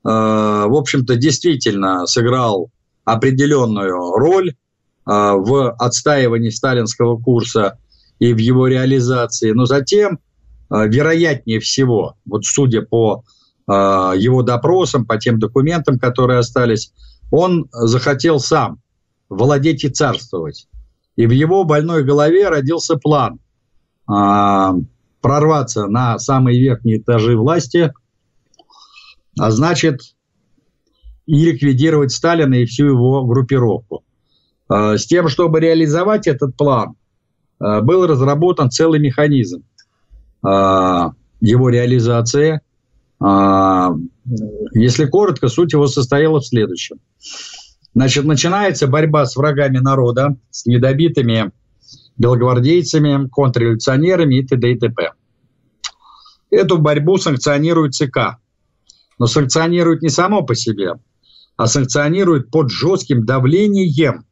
в общем-то, действительно сыграл определенную роль в отстаивании сталинского курса и в его реализации. Но затем, вероятнее всего, вот судя по его допросам, по тем документам, которые остались, он захотел сам владеть и царствовать. И в его больной голове родился план прорваться на самые верхние этажи власти, а значит, и ликвидировать Сталина и всю его группировку. С тем, чтобы реализовать этот план, был разработан целый механизм его реализации. Если коротко, суть его состояла в следующем. Значит, начинается борьба с врагами народа, с недобитыми белогвардейцами, контрреволюционерами и т.д. и т.п. Эту борьбу санкционирует ЦК. Но санкционирует не само по себе, а санкционирует под жестким давлением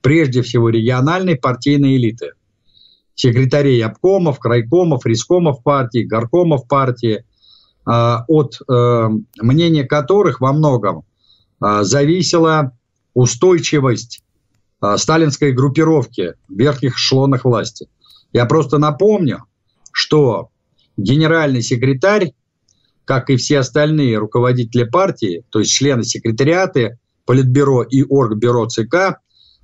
прежде всего региональной партийной элиты. Секретарей обкомов, крайкомов, рескомов партии, горкомов партии, от мнения которых во многом зависела устойчивость сталинской группировки в верхних эшелонах власти. Я просто напомню, что генеральный секретарь, как и все остальные руководители партии, то есть члены секретариата, политбюро и оргбюро ЦК,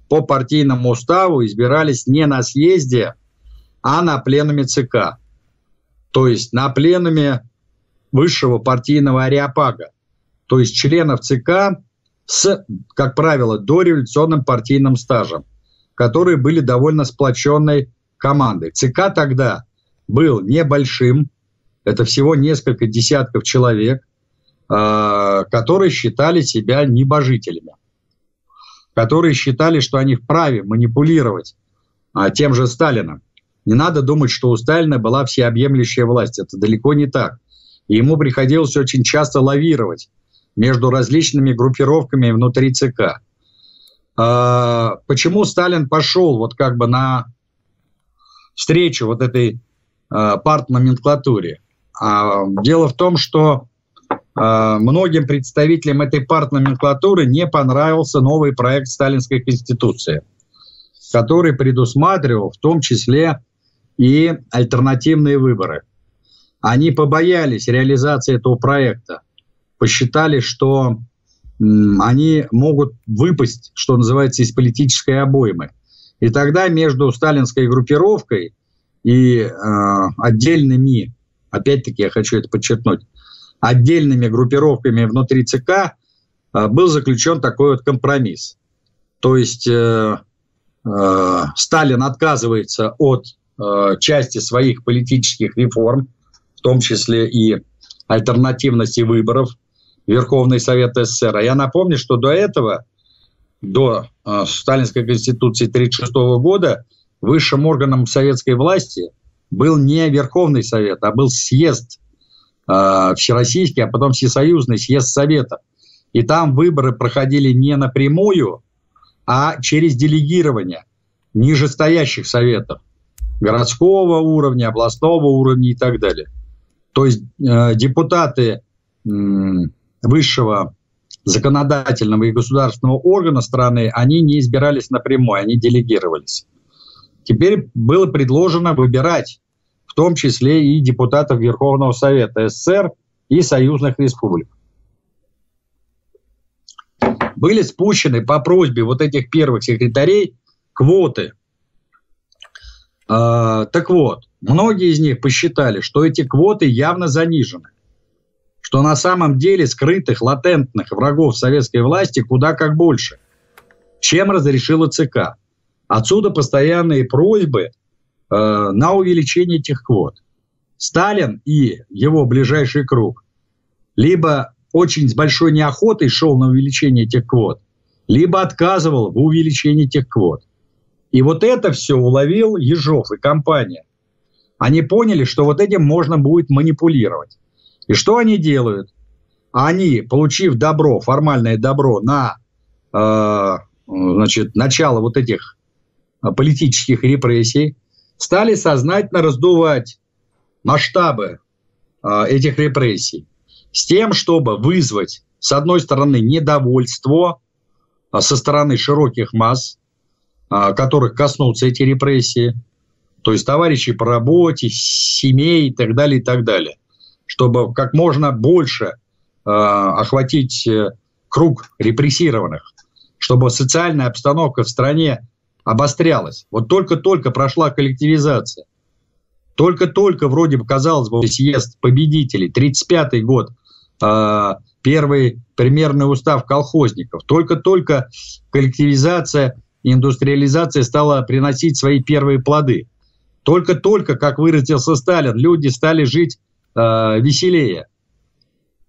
по партийному уставу избирались не на съезде, а на пленуме ЦК, то есть на пленуме высшего партийного ареопага, то есть членов ЦК с, как правило, дореволюционным партийным стажем, которые были довольно сплоченной командой. ЦК тогда был небольшим, это всего несколько десятков человек, э, которые считали себя небожителями, которые считали, что они вправе манипулировать э, тем же Сталином. Не надо думать, что у Сталина была всеобъемлющая власть. Это далеко не так. И ему приходилось очень часто лавировать между различными группировками внутри ЦК. Э, почему Сталин пошел вот как бы на встречу вот этой партноменклатуре? Дело в том, что многим представителям этой партноменклатуры не понравился новый проект Сталинской Конституции, который предусматривал в том числе и альтернативные выборы. Они побоялись реализации этого проекта, посчитали, что они могут выпасть, что называется, из политической обоймы. И тогда между сталинской группировкой и э, отдельными, опять-таки я хочу это подчеркнуть, отдельными группировками внутри ЦК э, был заключен такой вот компромисс. То есть э, э, Сталин отказывается от э, части своих политических реформ, в том числе и альтернативности выборов Верховный Совет СССР. А я напомню, что до этого, до э, Сталинской Конституции тысяча девятьсот тридцать шестого года, высшим органом советской власти был не Верховный Совет, а был съезд э, Всероссийский, а потом Всесоюзный съезд Совета. И там выборы проходили не напрямую, а через делегирование нижестоящих советов городского уровня, областного уровня и так далее. То есть э, депутаты э, высшего законодательного и государственного органа страны, они не избирались напрямую, они делегировались. Теперь было предложено выбирать в том числе и депутатов Верховного Совета СССР и союзных республик. Были спущены по просьбе вот этих первых секретарей квоты. Э, так вот, многие из них посчитали, что эти квоты явно занижены, что на самом деле скрытых, латентных врагов советской власти куда как больше, чем разрешила ЦК. Отсюда постоянные просьбы э, на увеличение этих квот. Сталин и его ближайший круг либо очень с большой неохотой шел на увеличение этих квот, либо отказывал в увеличении этих квот. И вот это все уловил Ежов и компания. Они поняли, что вот этим можно будет манипулировать. И что они делают? Они, получив добро, формальное добро на э, значит, начало вот этих политических репрессий, стали сознательно раздувать масштабы э, этих репрессий с тем, чтобы вызвать, с одной стороны, недовольство э, со стороны широких масс, э, которых коснутся эти репрессии, то есть товарищей по работе, семей и так далее, и так далее, чтобы как можно больше э, охватить э, круг репрессированных, чтобы социальная обстановка в стране обострялась. Вот только-только прошла коллективизация. Только-только, вроде бы, казалось бы, съезд победителей, тридцать пятый год, э, первый примерный устав колхозников. Только-только коллективизация, индустриализация стала приносить свои первые плоды. Только-только, как выразился Сталин, люди стали жить э, веселее.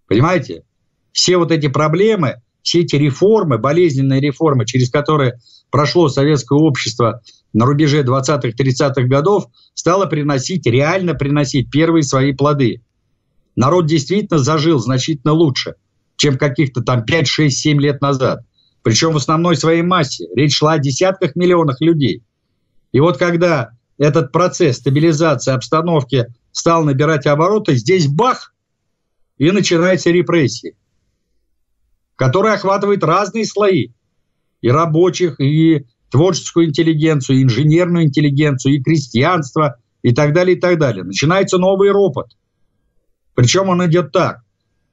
Понимаете? Все вот эти проблемы, все эти реформы, болезненные реформы, через которые прошло советское общество на рубеже двадцатых-тридцатых годов, стало приносить, реально приносить первые свои плоды. Народ действительно зажил значительно лучше, чем каких-то там пять, шесть, семь лет назад. Причем в основной своей массе. Речь шла о десятках миллионах людей. И вот когда этот процесс стабилизации обстановки стал набирать обороты, здесь бах, и начинаются репрессии, которые охватывают разные слои. И рабочих, и творческую интеллигенцию, и инженерную интеллигенцию, и крестьянство, и так далее, и так далее. Начинается новый ропот. Причем он идет так.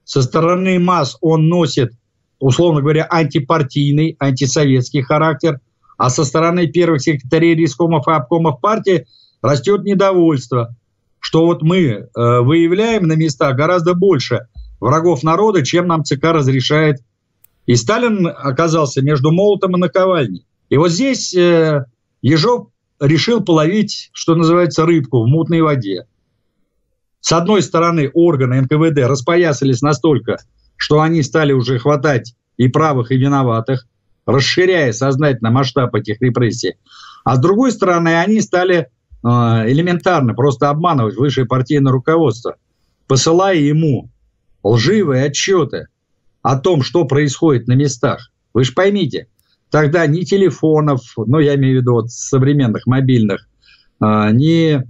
Со стороны масс он носит, условно говоря, антипартийный, антисоветский характер, а со стороны первых секретарей райкомов и обкомов партии растет недовольство, что вот мы э, выявляем на местах гораздо больше врагов народа, чем нам ЦК разрешает. И Сталин оказался между молотом и наковальней. И вот здесь э, Ежов решил половить, что называется, рыбку в мутной воде. С одной стороны, органы эн ка вэ дэ распоясались настолько, что они стали уже хватать и правых, и виноватых, расширяя сознательно масштаб этих репрессий. А с другой стороны, они стали э, элементарно просто обманывать высшее партийное руководство, посылая ему лживые отчеты о том, что происходит на местах. Вы же поймите, тогда ни телефонов, ну я имею в виду вот современных мобильных, э, ни э,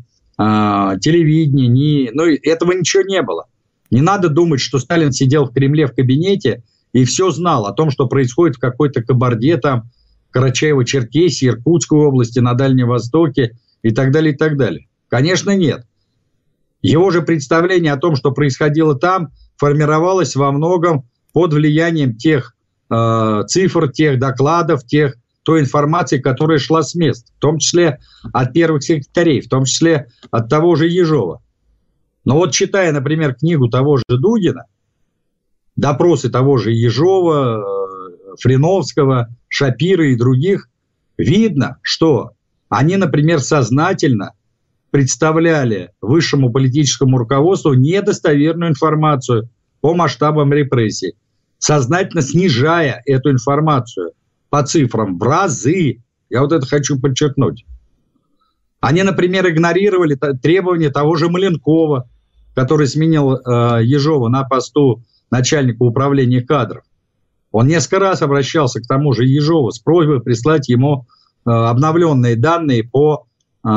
телевидения, ни, ну, этого ничего не было. Не надо думать, что Сталин сидел в Кремле в кабинете и все знал о том, что происходит в какой-то Кабарде, там, Карачаево-Черкесии, Иркутской области, на Дальнем Востоке и так далее, и так далее. Конечно, нет. Его же представление о том, что происходило там, формировалось во многом под влиянием тех э, цифр, тех докладов, тех, той информации, которая шла с мест, в том числе от первых секретарей, в том числе от того же Ежова. Но вот читая, например, книгу того же Дугина, допросы того же Ежова, Фриновского, Шапира и других, видно, что они, например, сознательно представляли высшему политическому руководству недостоверную информацию по масштабам репрессий, сознательно снижая эту информацию по цифрам в разы. Я вот это хочу подчеркнуть. Они, например, игнорировали требования того же Маленкова, который сменил э, Ежова на посту начальника управления кадров. Он несколько раз обращался к тому же Ежову с просьбой прислать ему э, обновленные данные по э,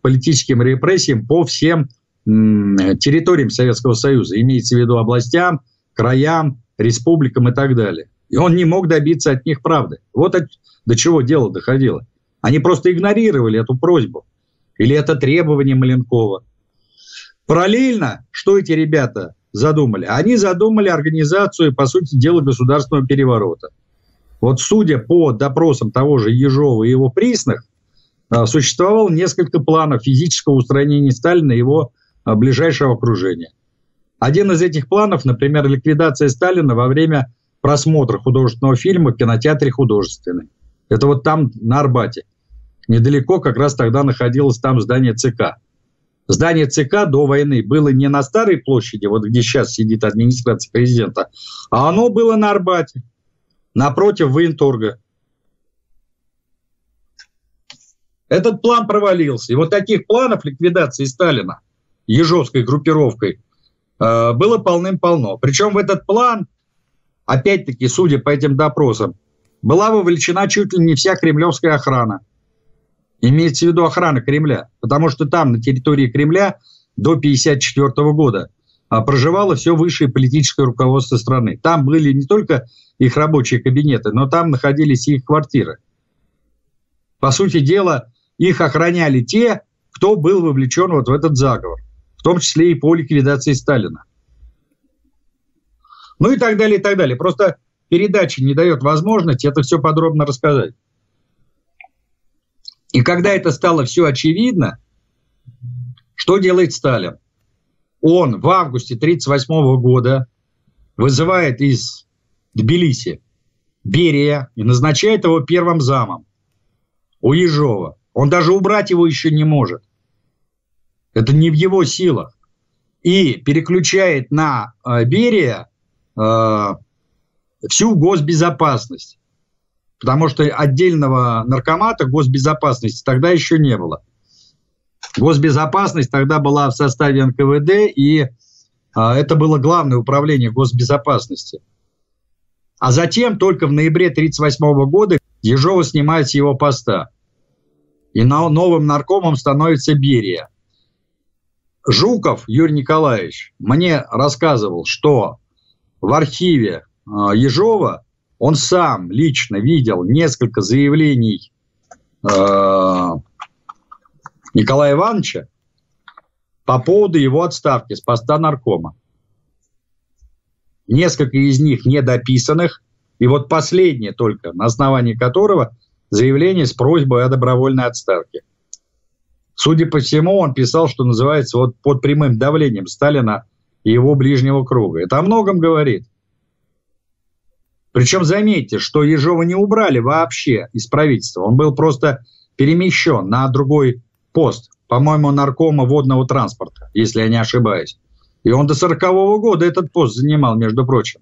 политическим репрессиям по всем э, территориям Советского Союза, имеется в виду областям, краям, республикам и так далее. И он не мог добиться от них правды. Вот от, до чего дело доходило. Они просто игнорировали эту просьбу или это требование Маленкова. Параллельно, что эти ребята задумали? Они задумали организацию, по сути дела, государственного переворота. Вот судя по допросам того же Ежова и его присных, существовало несколько планов физического устранения Сталина и его ближайшего окружения. Один из этих планов, например, ликвидация Сталина во время просмотра художественного фильма в кинотеатре «Художественный». Это вот там, на Арбате. Недалеко как раз тогда находилось там здание ЦК. Здание ЦК до войны было не на Старой площади, вот где сейчас сидит администрация президента, а оно было на Арбате, напротив военторга. Этот план провалился. И вот таких планов ликвидации Сталина ежовской группировкой э, было полным-полно. Причем в этот план, опять-таки, судя по этим допросам, была вовлечена чуть ли не вся кремлевская охрана. Имеется в виду охрана Кремля, потому что там, на территории Кремля, до тысяча девятьсот пятьдесят четвёртого года проживало все высшее политическое руководство страны. Там были не только их рабочие кабинеты, но там находились и их квартиры. По сути дела, их охраняли те, кто был вовлечен вот в этот заговор, в том числе и по ликвидации Сталина. Ну и так далее, и так далее. Просто передача не дает возможности это все подробно рассказать. И когда это стало все очевидно, что делает Сталин? Он в августе тысяча девятьсот тридцать восьмого года вызывает из Тбилиси Берия и назначает его первым замом у Ежова. Он даже убрать его еще не может. Это не в его силах. И переключает на Берия э, всю госбезопасность. Потому что отдельного наркомата госбезопасности тогда еще не было. Госбезопасность тогда была в составе эн ка вэ дэ, и а, это было главное управление госбезопасности. А затем, только в ноябре тысяча девятьсот тридцать восьмого года, Ежова снимает с его поста. И новым наркомом становится Берия. Жуков Юрий Николаевич мне рассказывал, что в архиве а, Ежова он сам лично видел несколько заявлений а, Николая Ивановича по поводу его отставки с поста наркома. Несколько из них недописанных, и вот последнее только, на основании которого заявление с просьбой о добровольной отставке. Судя по всему, он писал, что называется, вот под прямым давлением Сталина и его ближнего круга. Это о многом говорит. Причем заметьте, что Ежова не убрали вообще из правительства. Он был просто перемещен на другой пост, по-моему, наркома водного транспорта, если я не ошибаюсь. И он до сорокового года этот пост занимал, между прочим.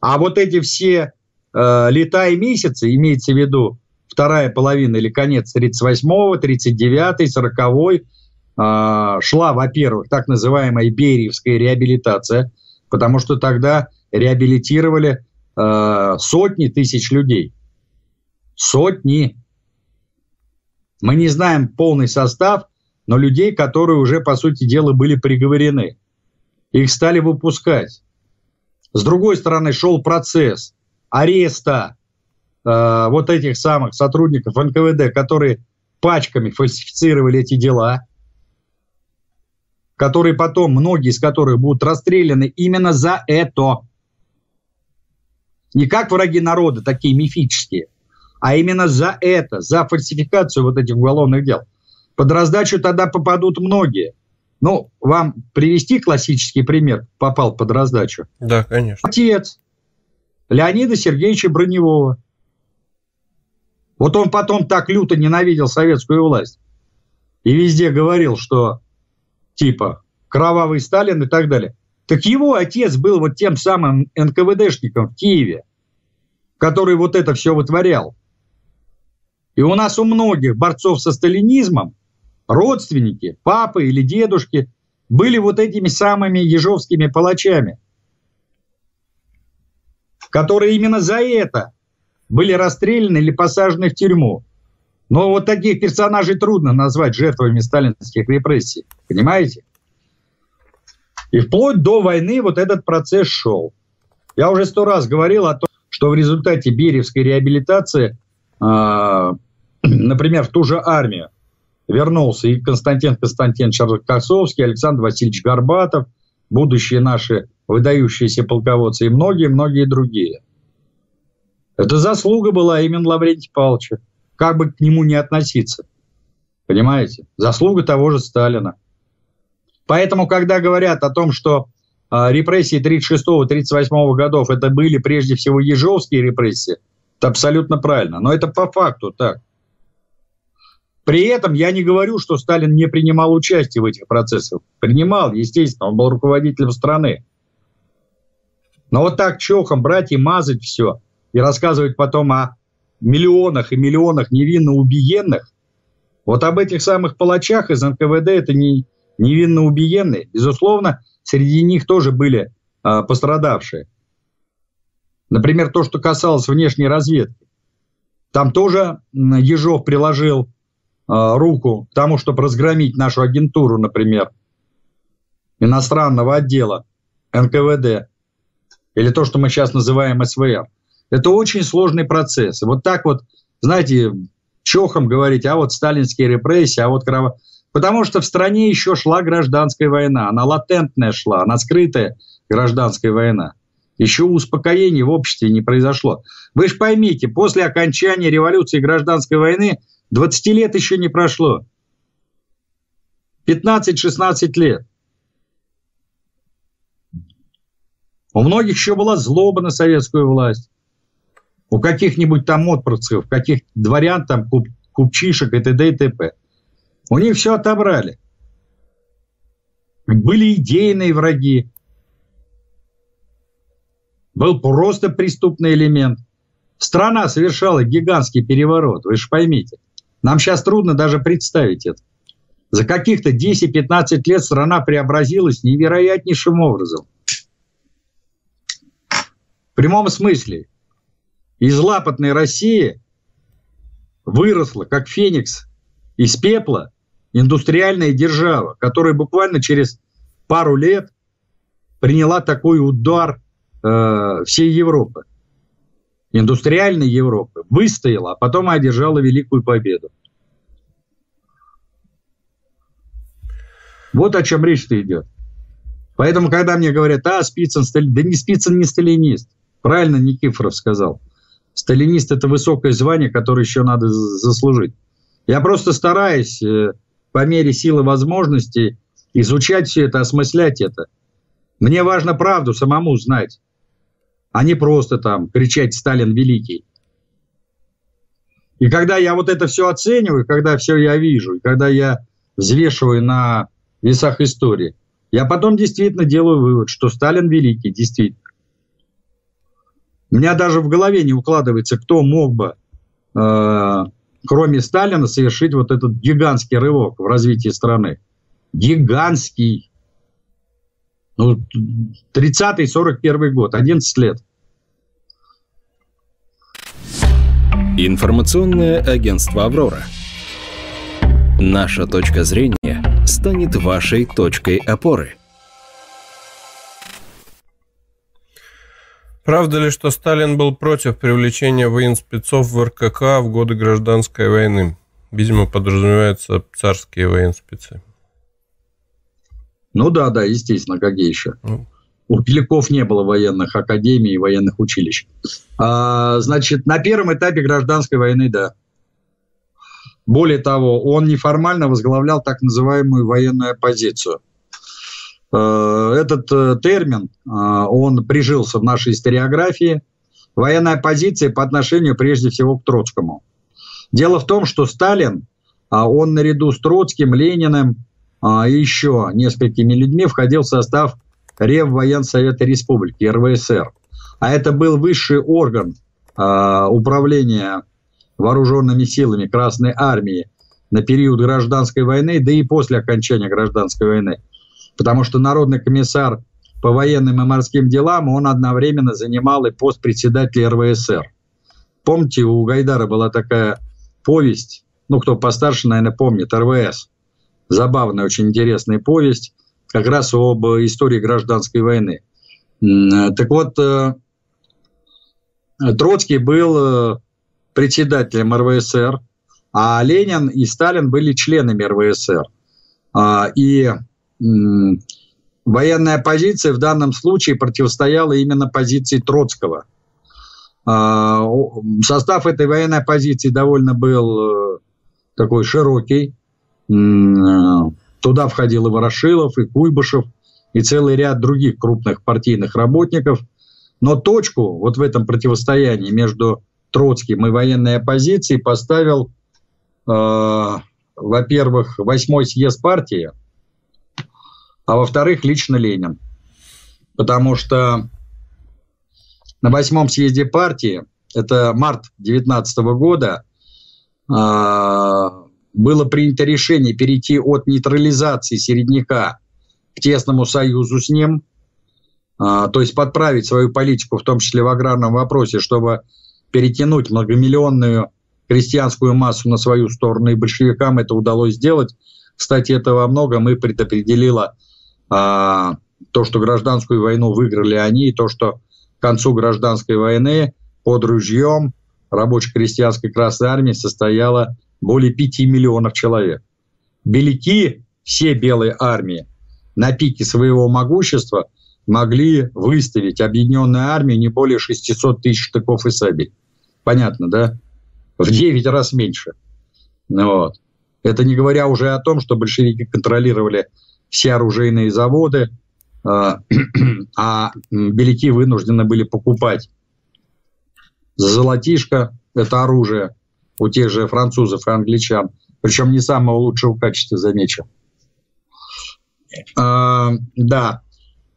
А вот эти все э, лета и месяцы, имеется в виду вторая половина или конец тридцать восьмого, тридцать девятый, сороковой, э, шла, во-первых, так называемая бериевская реабилитация, потому что тогда реабилитировали э, сотни тысяч людей. Сотни. Мы не знаем полный состав, но людей, которые уже, по сути дела, были приговорены. Их стали выпускать. С другой стороны, шел процесс ареста э, вот этих самых сотрудников эн ка вэ дэ, которые пачками фальсифицировали эти дела, которые потом, многие из которых будут расстреляны именно за это. Не как враги народа, такие мифические, а именно за это, за фальсификацию вот этих уголовных дел. Под раздачу тогда попадут многие. Ну, вам привести классический пример, попал под раздачу? Да, конечно. Отец Леонида Сергеевича Броневого. Вот он потом так люто ненавидел советскую власть. И везде говорил, что типа кровавый Сталин и так далее. Так его отец был вот тем самым эн ка вэ дэшником в Киеве, который вот это все вытворял. И у нас у многих борцов со сталинизмом родственники, папы или дедушки были вот этими самыми ежовскими палачами, которые именно за это были расстреляны или посажены в тюрьму. Но вот таких персонажей трудно назвать жертвами сталинских репрессий, понимаете? И вплоть до войны вот этот процесс шел. Я уже сто раз говорил о том, что в результате бериевской реабилитации, э, например, в ту же армию, вернулся и Константин Константинович Косовский, Александр Васильевич Горбатов, будущие наши выдающиеся полководцы и многие-многие другие. Это заслуга была именно Лаврентия Павловича. Как бы к нему не относиться. Понимаете? Заслуга того же Сталина. Поэтому, когда говорят о том, что э, репрессии тридцать шестого тридцать восьмого годов это были прежде всего ежовские репрессии, это абсолютно правильно. Но это по факту так. При этом я не говорю, что Сталин не принимал участие в этих процессах. Принимал, естественно, он был руководителем страны. Но вот так чохом брать и мазать все, и рассказывать потом о миллионах и миллионах невинно убиенных, вот об этих самых палачах из эн ка вэ дэ, это не невинно убиенные. Безусловно, среди них тоже были э, пострадавшие. Например, то, что касалось внешней разведки. Там тоже Ежов приложил руку к тому, чтобы разгромить нашу агентуру, например, иностранного отдела эн ка вэ дэ, или то, что мы сейчас называем эс вэ эр. Это очень сложный процесс. Вот так вот, знаете, чохом говорить, а вот сталинские репрессии, а вот кровавые. Потому что в стране еще шла гражданская война. Она латентная шла, она скрытая гражданская война. Еще успокоения в обществе не произошло. Вы же поймите, после окончания революции и гражданской войны двадцати лет еще не прошло. пятнадцать-шестнадцать лет. У многих еще была злоба на советскую власть. У каких-нибудь там отпрысков, каких дворян, там, куп, купчишек и т.д. и т.п. У них все отобрали. Были идейные враги. был просто преступный элемент. Страна совершала гигантский переворот, вы же поймите. Нам сейчас трудно даже представить это. За каких-то десять-пятнадцать лет страна преобразилась невероятнейшим образом. В прямом смысле. Из лапотной России выросла, как феникс из пепла, индустриальная держава, которая буквально через пару лет приняла такой удар э, всей Европы, индустриальной Европы, выстояла, а потом одержала великую победу. Вот о чем речь-то идет. Поэтому, когда мне говорят, а, Спицын, Сталин... да не Спицын, не сталинист. Правильно Никифоров сказал. Сталинист – это высокое звание, которое еще надо заслужить. Я просто стараюсь э, по мере сил и возможностей изучать все это, осмыслять это. Мне важно правду самому знать, а не просто там кричать «Сталин великий». И когда я вот это все оцениваю, когда все я вижу, и когда я взвешиваю на весах истории, я потом действительно делаю вывод, что Сталин великий, действительно. У меня даже в голове не укладывается, кто мог бы, э, кроме Сталина, совершить вот этот гигантский рывок в развитии страны. Гигантский. Ну, тридцатый сорок первый год, одиннадцать лет. Информационное агентство «Аврора». Наша точка зрения станет вашей точкой опоры. Правда ли, что Сталин был против привлечения военспецов в эр ка ка в годы гражданской войны? Видимо, подразумеваются царские военспецы. Ну да, да, естественно, какие еще. Mm. У Пеляков не было военных академий и военных училищ. А, значит, на первом этапе гражданской войны, да. Более того, он неформально возглавлял так называемую военную оппозицию. Этот термин, он прижился в нашей историографии. Военная оппозиция по отношению прежде всего к Троцкому. Дело в том, что Сталин, он наряду с Троцким, Лениным и еще несколькими людьми входил в состав Реввоенсовета Республики, эр вэ эс эр. А это был высший орган управления вооруженными силами Красной Армии на период гражданской войны, да и после окончания гражданской войны. Потому что народный комиссар по военным и морским делам, он одновременно занимал и пост председателя эр вэ эс эр. Помните, у Гайдара была такая повесть, ну, кто постарше, наверное, помнит, эр вэ эс. Забавная, очень интересная повесть, как раз об истории гражданской войны. Так вот, Троцкий был председателем эр вэ эс эр, а Ленин и Сталин были членами эр вэ эс эр. И военная оппозиция в данном случае противостояла именно позиции Троцкого. Состав этой военной оппозиции довольно был такой широкий. Туда входил и Ворошилов, и Куйбышев, и целый ряд других крупных партийных работников. Но точку вот в этом противостоянии между Троцким и военной оппозицией поставил, э, во-первых, восьмой съезд партии, а во-вторых, лично Ленин. Потому что на восьмом съезде партии, это март девятнадцатого года, э, было принято решение перейти от нейтрализации середняка к тесному союзу с ним, э, то есть подправить свою политику, в том числе в аграрном вопросе, чтобы перетянуть многомиллионную крестьянскую массу на свою сторону, и большевикам это удалось сделать. Кстати, это во многом и предопределило а, то, что гражданскую войну выиграли они, и то, что к концу гражданской войны под ружьем рабоче-крестьянской Красной Армии состояло более пяти миллионов человек. Беляки, все белые армии, на пике своего могущества могли выставить объединенную армию не более шестисот тысяч штыков и сабель. Понятно, да? В девять раз меньше. Вот. Это не говоря уже о том, что большевики контролировали все оружейные заводы, э- а беляки вынуждены были покупать за золотишко это оружие у тех же французов и англичан, причем не самого лучшего качества, замечу. Э- да.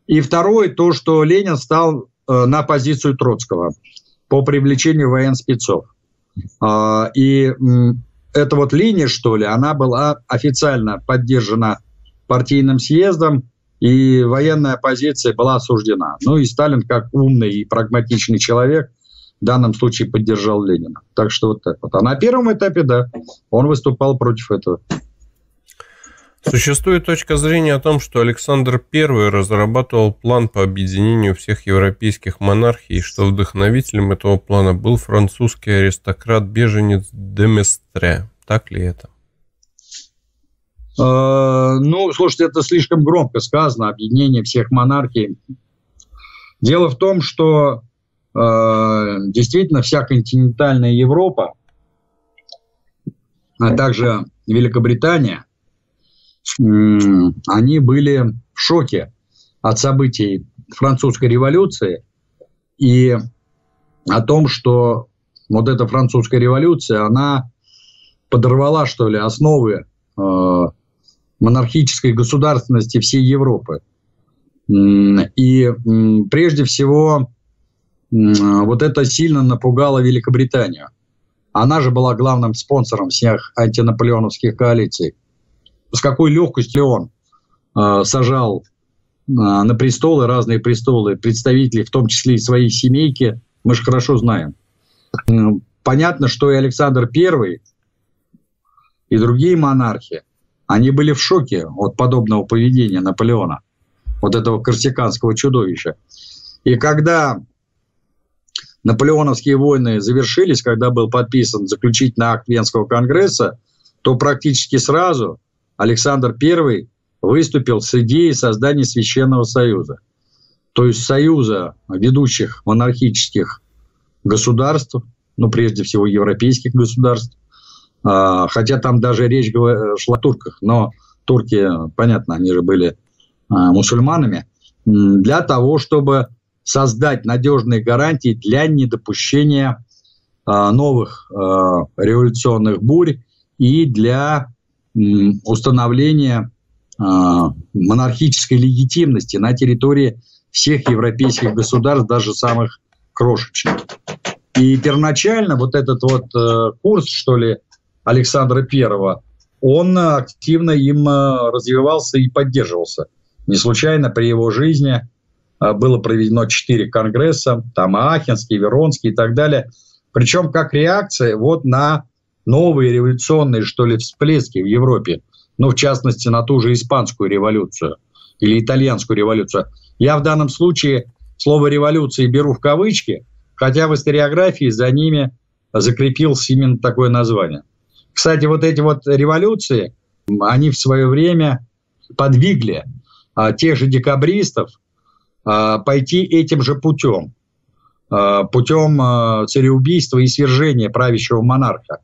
И второе, то, что Ленин стал на позицию Троцкого по привлечению военспецов. И эта вот линия, что ли, она была официально поддержана партийным съездом, и военная позиция была осуждена. Ну и Сталин, как умный и прагматичный человек, в данном случае поддержал Ленина. Так что вот так вот. А на первом этапе, да, он выступал против этого. Существует точка зрения о том, что Александр Первый разрабатывал план по объединению всех европейских монархий, и что вдохновителем этого плана был французский аристократ-беженец де Местре. Так ли это? Э-э- ну, слушайте, это слишком громко сказано, объединение всех монархий. Дело в том, что действительно вся континентальная Европа, а также Великобритания, они были в шоке от событий французской революции и о том, что вот эта французская революция, она подорвала, что ли, основы э, монархической государственности всей Европы. И прежде всего вот это сильно напугало Великобританию. Она же была главным спонсором всех антинаполеоновских коалиций. С какой легкостью он э, сажал э, на престолы, разные престолы, представителей, в том числе и своей семейки, мы же хорошо знаем. Понятно, что и Александр Первый, и другие монархи, они были в шоке от подобного поведения Наполеона, от этого корсиканского чудовища. И когда наполеоновские войны завершились, когда был подписан заключительный акт Венского конгресса, то практически сразу Александр Первый выступил с идеей создания Священного Союза, то есть союза ведущих монархических государств, ну, прежде всего, европейских государств, хотя там даже речь шла о турках, но турки, понятно, они же были мусульманами, для того, чтобы создать надежные гарантии для недопущения новых революционных бурь и для установление э, монархической легитимности на территории всех европейских государств, даже самых крошечных. И первоначально вот этот вот э, курс, что ли, Александра Первого, он активно им э, развивался и поддерживался. Не случайно при его жизни э, было проведено четыре конгресса, там Аахенский, Веронский и так далее. Причем как реакция вот на новые революционные, что ли, всплески в Европе, ну, в частности, на ту же испанскую революцию или итальянскую революцию. Я в данном случае слово «революции» беру в кавычки, хотя в историографии за ними закрепилось именно такое название. Кстати, вот эти вот революции, они в свое время подвигли а, тех же декабристов а, пойти этим же путем, а, путем а, цареубийства и свержения правящего монарха,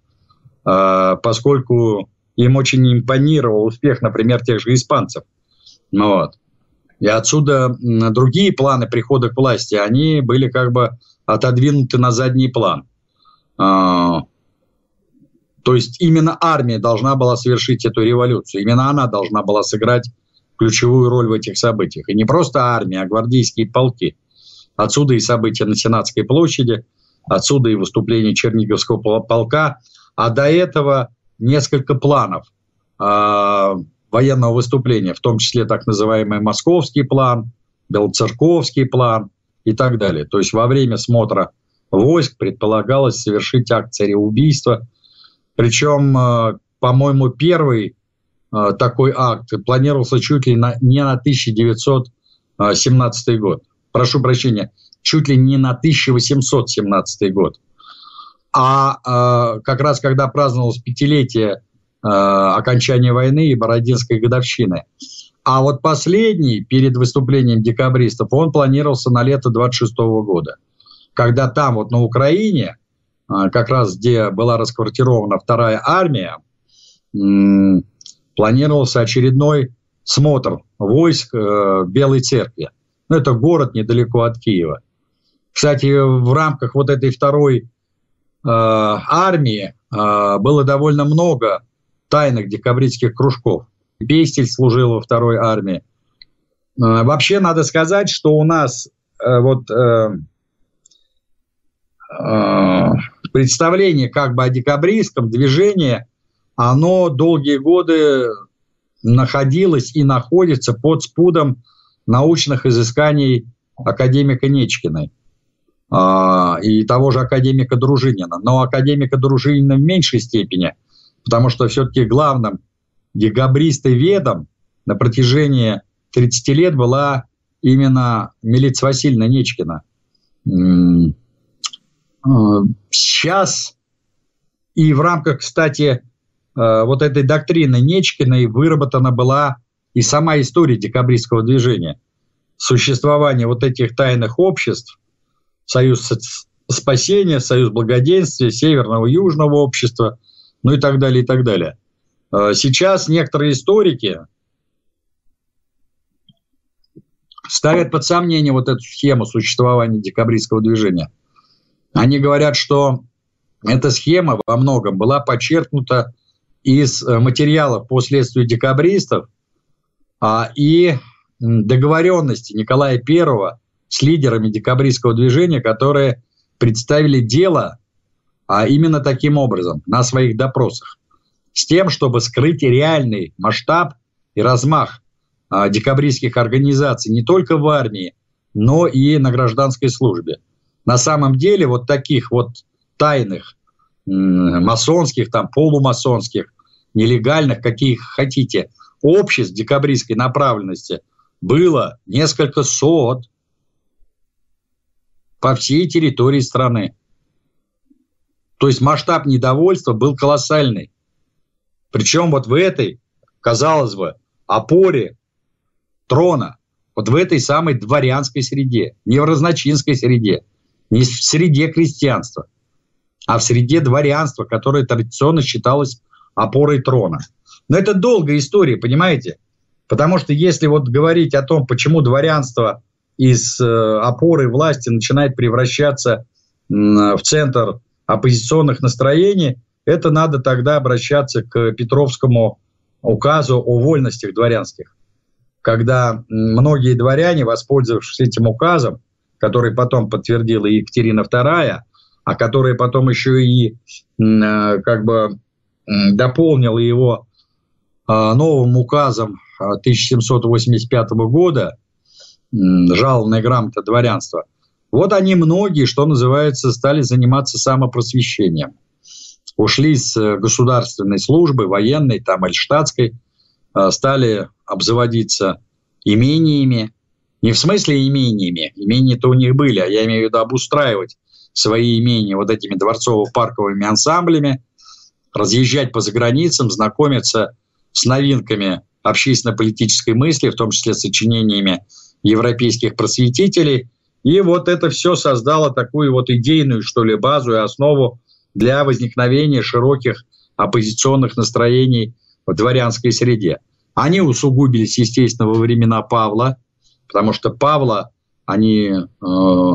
поскольку им очень импонировал успех, например, тех же испанцев. Вот. И отсюда другие планы прихода к власти, они были как бы отодвинуты на задний план. То есть именно армия должна была совершить эту революцию, именно она должна была сыграть ключевую роль в этих событиях. И не просто армия, а гвардейские полки. Отсюда и события на Сенатской площади, отсюда и выступление Черниговского полка, а до этого несколько планов э, военного выступления, в том числе так называемый Московский план, Белоцерковский план и так далее. То есть во время смотра войск предполагалось совершить акт цареубийства. Причем, э, по-моему, первый э, такой акт планировался чуть ли на, не на тысяча девятьсот семнадцатый год. Прошу прощения, чуть ли не на тысяча восемьсот семнадцатый год. А э, как раз когда праздновалось пятилетие э, окончания войны и Бородинской годовщины. А вот последний, перед выступлением декабристов, он планировался на лето двадцать шестого года, когда там вот на Украине, э, как раз где была расквартирована вторая армия, э, планировался очередной смотр войск э, в Белой Церкви. Ну, это город недалеко от Киева. Кстати, в рамках вот этой второй армии было довольно много тайных декабристских кружков. Пестель служил во второй армии. Вообще надо сказать, что у нас вот представление как бы о декабристском движении, оно долгие годы находилось и находится под спудом научных изысканий академика Нечкиной и того же академика Дружинина. Но академика Дружинина в меньшей степени, потому что все-таки главным декабристоведом на протяжении тридцати лет была именно Милиция Васильевна Нечкина. Сейчас и в рамках, кстати, вот этой доктрины Нечкиной выработана была и сама история декабристского движения. Существование вот этих тайных обществ, Союз спасения, Союз благоденствия, Северного и Южного общества, ну и так далее, и так далее. Сейчас некоторые историки ставят под сомнение вот эту схему существования декабристского движения. Они говорят, что эта схема во многом была почерпнута из материалов по следствию декабристов а, и договоренности Николая Первого с лидерами декабристского движения, которые представили дело а, именно таким образом на своих допросах, с тем, чтобы скрыть реальный масштаб и размах а, декабристских организаций не только в армии, но и на гражданской службе. На самом деле вот таких вот тайных, масонских, там, полумасонских, нелегальных, каких хотите, обществ декабристской направленности было несколько сот по всей территории страны. То есть масштаб недовольства был колоссальный. Причем вот в этой, казалось бы, опоре трона, вот в этой самой дворянской среде, не в разночинской среде, не в среде крестьянства, а в среде дворянства, которое традиционно считалось опорой трона. Но это долгая история, понимаете? Потому что если вот говорить о том, почему дворянство из опоры власти начинает превращаться в центр оппозиционных настроений, это надо тогда обращаться к Петровскому указу о вольностях дворянских. Когда многие дворяне, воспользовавшись этим указом, который потом подтвердила Екатерина Вторая, а который потом еще и э, как бы дополнил его э, новым указом тысяча семьсот восемьдесят пятого года, э, жалованная грамота дворянства, вот они многие, что называется, стали заниматься самопросвещением. Ушли с государственной службы, военной там, или штатской, э, стали обзаводиться имениями, не в смысле имениями, имения-то у них были, а я имею в виду обустраивать свои имения вот этими дворцово-парковыми ансамблями, разъезжать по заграницам, знакомиться с новинками общественно-политической мысли, в том числе сочинениями европейских просветителей. И вот это все создало такую вот идейную, что ли, базу и основу для возникновения широких оппозиционных настроений в дворянской среде. Они усугубились, естественно, во времена Павла, потому что Павла они... Э-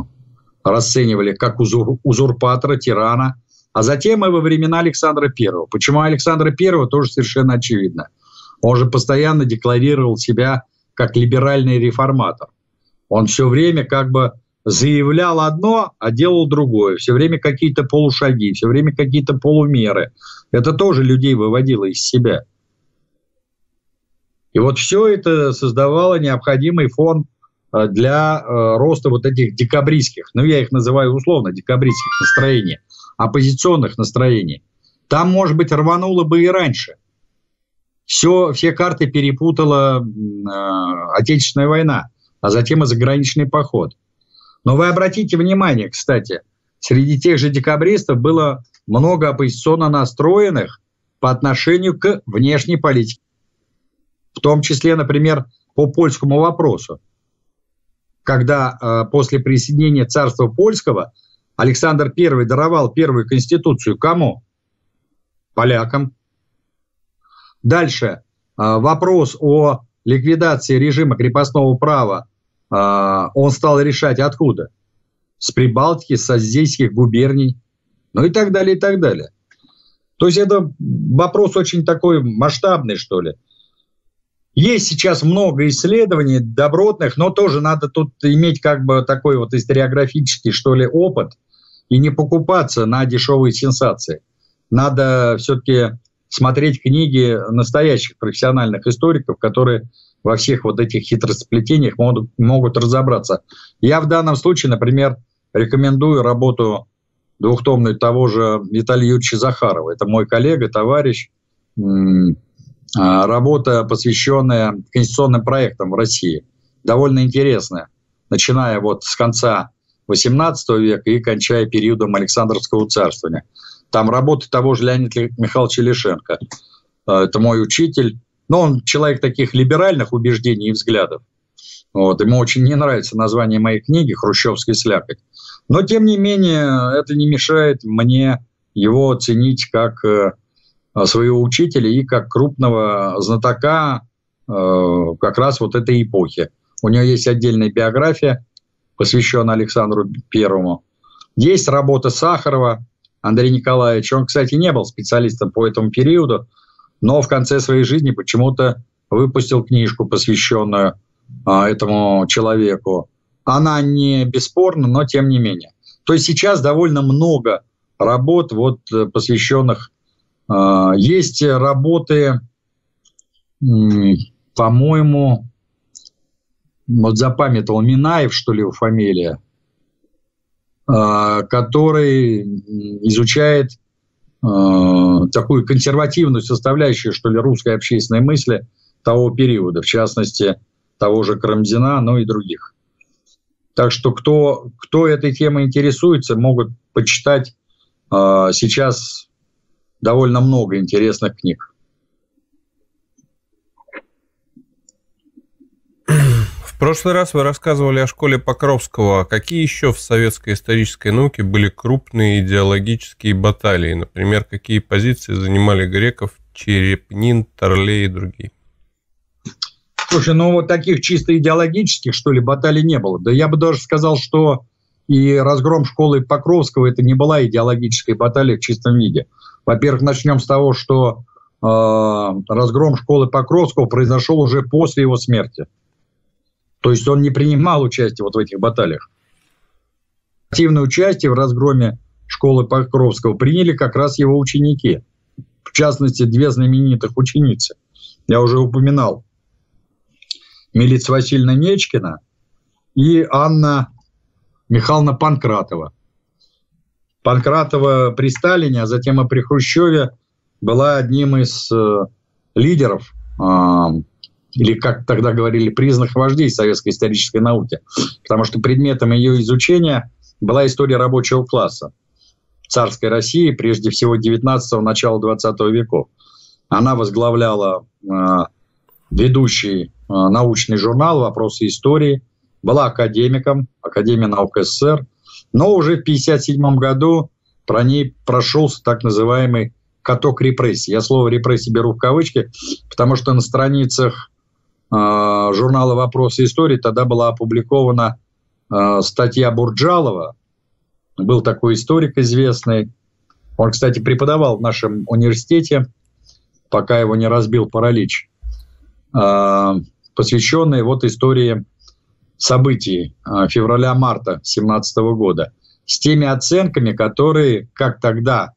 расценивали как узур, узурпатора, тирана, а затем и во времена Александра Первого. Почему Александра Первого, тоже совершенно очевидно. Он же постоянно декларировал себя как либеральный реформатор. Он все время как бы заявлял одно, а делал другое. Все время какие-то полушаги, все время какие-то полумеры. Это тоже людей выводило из себя. И вот все это создавало необходимый фон для э, роста вот этих декабристских, ну я их называю условно декабристских настроений, оппозиционных настроений. Там, может быть, рвануло бы и раньше. Все, все карты перепутала э, Отечественная война, а затем и заграничный поход. Но вы обратите внимание, кстати, среди тех же декабристов было много оппозиционно настроенных по отношению к внешней политике. В том числе, например, по польскому вопросу. Когда э, после присоединения царства польского Александр Первый даровал первую конституцию кому? Полякам. Дальше э, вопрос о ликвидации режима крепостного права э, он стал решать откуда? С Прибалтики, с Саздейских губерний, ну и так далее, и так далее. То есть это вопрос очень такой масштабный, что ли. Есть сейчас много исследований добротных, но тоже надо тут иметь как бы такой вот историографический, что ли, опыт и не покупаться на дешевые сенсации. Надо все-таки смотреть книги настоящих профессиональных историков, которые во всех вот этих хитросплетениях могут, могут разобраться. Я в данном случае, например, рекомендую работу двухтомную того же Виталия Юрьевича Захарова. Это мой коллега, товарищ. Работа, посвященная конституционным проектам в России. Довольно интересная. Начиная вот с конца восемнадцатого века и кончая периодом Александровского царствования. Там работы того же Леонида Михайловича Лишенко. Это мой учитель. Но он человек таких либеральных убеждений и взглядов. Вот. Ему очень не нравится название моей книги «Хрущевская слякоть». Но, тем не менее, это не мешает мне его оценить как своего учителя и как крупного знатока э, как раз вот этой эпохи. У него есть отдельная биография, посвященная Александру Первому. Есть работа Сахарова Андрея Николаевича. Он, кстати, не был специалистом по этому периоду, но в конце своей жизни почему-то выпустил книжку, посвященную э, этому человеку. Она не бесспорна, но тем не менее. То есть сейчас довольно много работ, вот, посвященных. Есть работы, по-моему, вот запамятовал, Минаев, что ли, его фамилия, который изучает такую консервативную составляющую, что ли, русской общественной мысли того периода, в частности, того же Карамзина, но и других. Так что кто, кто этой темой интересуется, могут почитать сейчас довольно много интересных книг. В прошлый раз вы рассказывали о школе Покровского. Какие еще в советской исторической науке были крупные идеологические баталии? Например, какие позиции занимали Греков, Черепнин, Торлей и другие? Слушай, ну вот таких чисто идеологических, что ли, баталий не было. Да я бы даже сказал, что и разгром школы Покровского — это не была идеологическая баталия в чистом виде. Во-первых, начнем с того, что э, разгром школы Покровского произошел уже после его смерти. То есть он не принимал участие вот в этих баталиях. Активное участие в разгроме школы Покровского приняли как раз его ученики. В частности, две знаменитых ученицы. Я уже упоминал. Милиция Васильевна Нечкина и Анна Михайловна Панкратова. Панкратова при Сталине, а затем и при Хрущеве была одним из э, лидеров, э, или, как тогда говорили, признанных вождей советской исторической науки, потому что предметом ее изучения была история рабочего класса царской России, прежде всего девятнадцатого, начала двадцатого веков. Она возглавляла э, ведущий э, научный журнал «Вопросы истории», была академиком, Академия наук СССР, но уже в тысяча девятьсот пятьдесят седьмом году про ней прошелся так называемый каток репрессий. Я слово «репрессии» беру в кавычки, потому что на страницах э, журнала «Вопросы истории» тогда была опубликована э, статья Бурджалова. Был такой историк известный. Он, кстати, преподавал в нашем университете, пока его не разбил паралич, э, посвященный вот истории событий февраля-марта семнадцатого года с теми оценками, которые, как тогда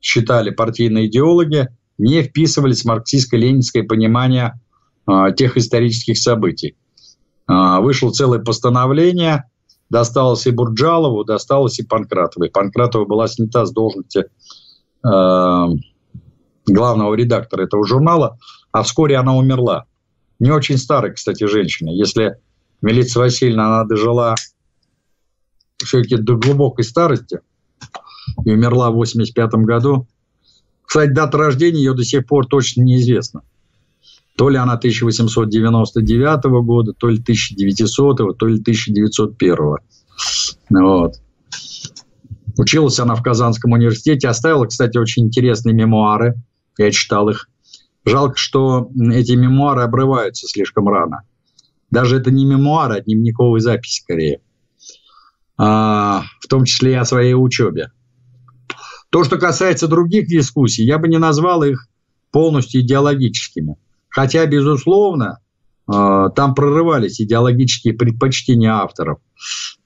считали партийные идеологи, не вписывались в марксистско-ленинское понимание э, тех исторических событий. Э, вышло целое постановление, досталось и Бурджалову, досталось и Панкратовой. Панкратова была снята с должности э, главного редактора этого журнала, а вскоре она умерла. Не очень старая, кстати, женщина. Если Милиция Васильевна, она дожила все-таки до глубокой старости и умерла в восемьдесят пятом году. Кстати, дата рождения ее до сих пор точно неизвестна. То ли она тысяча восемьсот девяносто девятого года, то ли тысяча девятисотого, то ли тысяча девятьсот первого. Вот. Училась она в Казанском университете. Оставила, кстати, очень интересные мемуары. Я читал их. Жалко, что эти мемуары обрываются слишком рано. Даже это не мемуары, а дневниковые записи скорее. А, в том числе и о своей учебе. То, что касается других дискуссий, я бы не назвал их полностью идеологическими. Хотя, безусловно, там прорывались идеологические предпочтения авторов.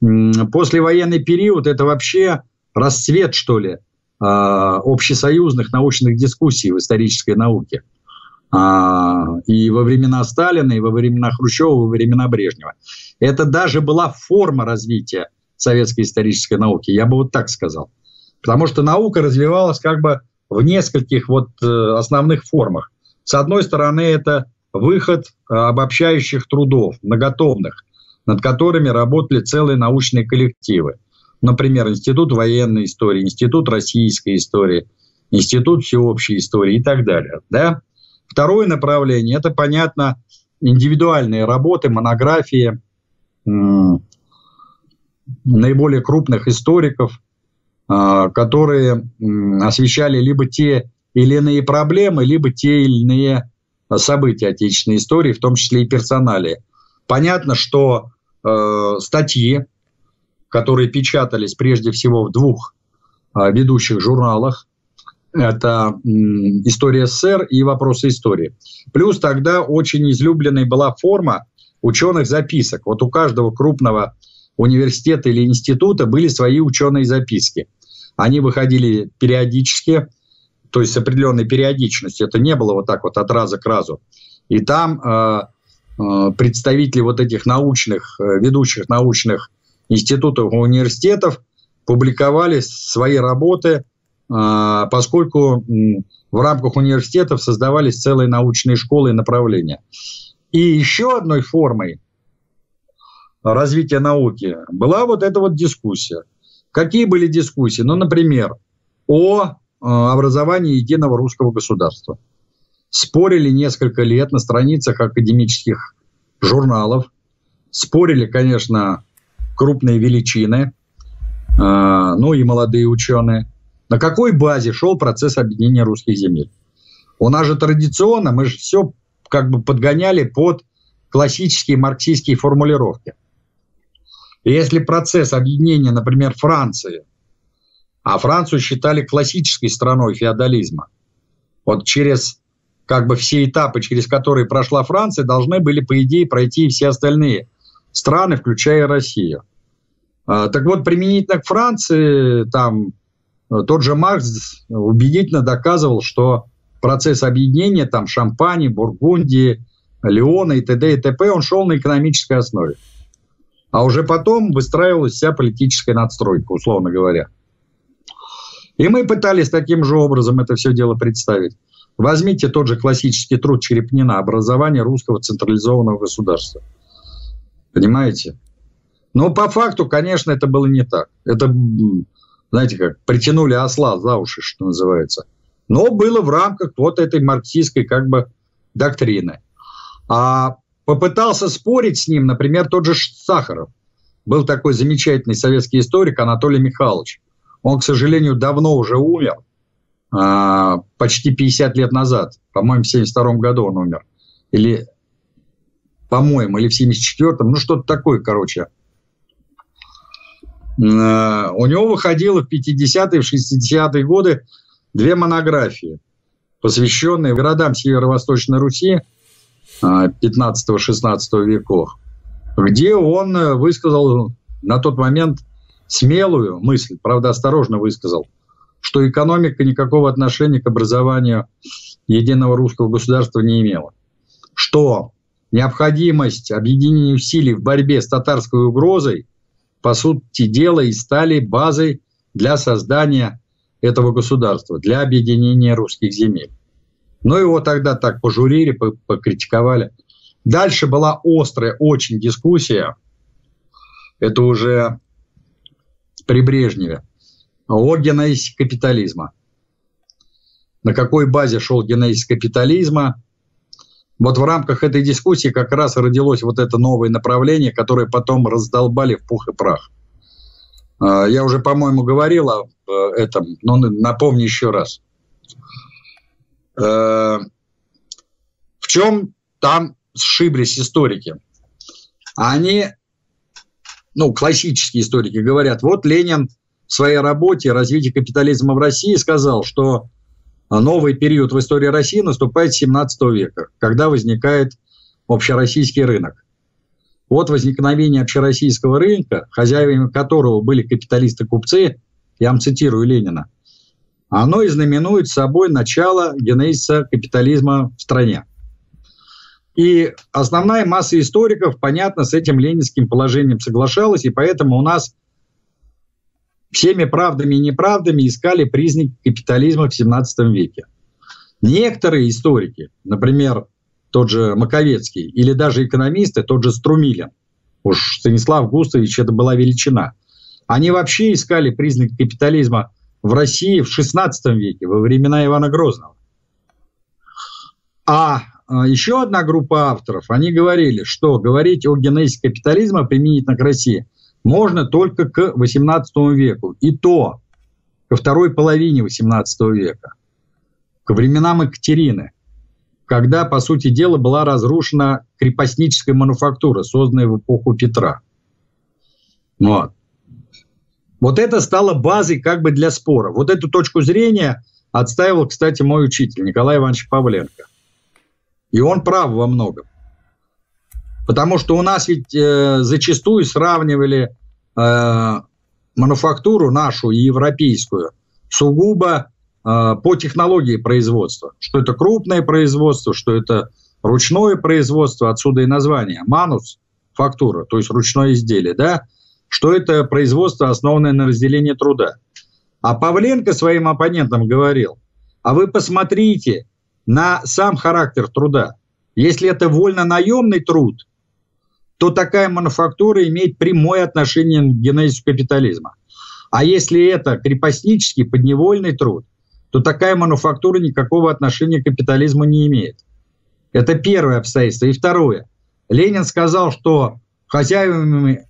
Послевоенный период – это вообще расцвет, что ли, общесоюзных научных дискуссий в исторической науке. И во времена Сталина, и во времена Хрущева, и во времена Брежнева. Это даже была форма развития советской исторической науки, я бы вот так сказал. Потому что наука развивалась как бы в нескольких вот основных формах. С одной стороны, это выход обобщающих трудов, многотомных, над которыми работали целые научные коллективы. Например, Институт военной истории, Институт российской истории, Институт всеобщей истории и так далее. Да? Второе направление – это, понятно, индивидуальные работы, монографии м- наиболее крупных историков, а, которые м- освещали либо те или иные проблемы, либо те или иные события отечественной истории, в том числе и персоналии. Понятно, что э, статьи, которые печатались прежде всего в двух э, ведущих журналах, это э, «История СССР» и «Вопросы истории». Плюс тогда очень излюбленной была форма ученых записок. Вот у каждого крупного университета или института были свои ученые записки. Они выходили периодически, то есть с определенной периодичностью. Это не было вот так вот от раза к разу. И там э, э, представители вот этих научных, э, ведущих научных институтов и университетов публиковали свои работы, поскольку в рамках университетов создавались целые научные школы и направления. И еще одной формой развития науки была вот эта вот дискуссия. Какие были дискуссии? Ну, например, о образовании единого русского государства. Спорили несколько лет на страницах академических журналов. Спорили, конечно, крупные величины, ну и молодые ученые. На какой базе шел процесс объединения русских земель? У нас же традиционно, мы же все как бы подгоняли под классические марксистские формулировки. И если процесс объединения, например, Франции, а Францию считали классической страной феодализма, вот через как бы все этапы, через которые прошла Франция, должны были, по идее, пройти и все остальные страны, включая Россию. Так вот, применительно к Франции, там... Тот же Маркс убедительно доказывал, что процесс объединения там, Шампани, Бургундии, Леона и т.д. и т.п. он шел на экономической основе. А уже потом выстраивалась вся политическая надстройка, условно говоря. И мы пытались таким же образом это все дело представить. Возьмите тот же классический труд Черепнина «Образование русского централизованного государства». Понимаете? Но по факту, конечно, это было не так. Это... Знаете как, притянули осла за уши, что называется. Но было в рамках вот этой марксистской как бы доктрины. А попытался спорить с ним, например, тот же Сахаров. Был такой замечательный советский историк Анатолий Михайлович. Он, к сожалению, давно уже умер, почти пятьдесят лет назад. По-моему, в семьдесят втором году он умер. Или, по-моему, или в семьдесят четвёртом. Ну, что-то такое, короче. У него выходило в пятидесятые, в шестидесятые годы две монографии, посвященные городам Северо-Восточной Руси пятнадцатого-шестнадцатого веков, где он высказал на тот момент смелую мысль, правда, осторожно высказал, что экономика никакого отношения к образованию единого русского государства не имела, что необходимость объединения усилий в борьбе с татарской угрозой по сути дела и стали базой для создания этого государства, для объединения русских земель. Но его тогда так пожурили, покритиковали. Дальше была острая очень дискуссия, это уже при Брежневе, о генезисе капитализма. На какой базе шел генезис капитализма? Вот в рамках этой дискуссии как раз родилось вот это новое направление, которое потом раздолбали в пух и прах. Я уже, по-моему, говорил об этом, но напомню еще раз. В чем там сшиблись историки? Они, ну, классические историки говорят, вот Ленин в своей работе «Развитие капитализма в России» сказал, что новый период в истории России наступает с семнадцатого века, когда возникает общероссийский рынок. От возникновения общероссийского рынка, хозяевами которого были капиталисты-купцы, я вам цитирую Ленина, оно и знаменует собой начало генезиса капитализма в стране. И основная масса историков, понятно, с этим ленинским положением соглашалась, и поэтому у нас всеми правдами и неправдами искали признаки капитализма в семнадцатом веке. Некоторые историки, например, тот же Маковецкий, или даже экономисты, тот же Струмилин, уж Станислав Густавович, это была величина, они вообще искали признаки капитализма в России в шестнадцатом веке, во времена Ивана Грозного. А еще одна группа авторов, они говорили, что говорить о генезе капитализма применительно к России можно только к восемнадцатому веку, и то ко второй половине восемнадцатого века, к временам Екатерины, когда, по сути дела, была разрушена крепостническая мануфактура, созданная в эпоху Петра. Вот. Вот это стало базой как бы для спора. Вот эту точку зрения отстаивал, кстати, мой учитель Николай Иванович Павленко. И он прав во многом. Потому что у нас ведь э, зачастую сравнивали э, мануфактуру нашу и европейскую сугубо э, по технологии производства. Что это крупное производство, что это ручное производство, отсюда и название. Мануфактура, то есть ручное изделие, да? Что это производство, основанное на разделении труда. А Павленко своим оппонентам говорил, а вы посмотрите на сам характер труда. Если это вольно-наемный труд, то такая мануфактура имеет прямое отношение к генезису капитализма. А если это крепостнический, подневольный труд, то такая мануфактура никакого отношения к капитализму не имеет. Это первое обстоятельство. И второе. Ленин сказал, что хозяевами,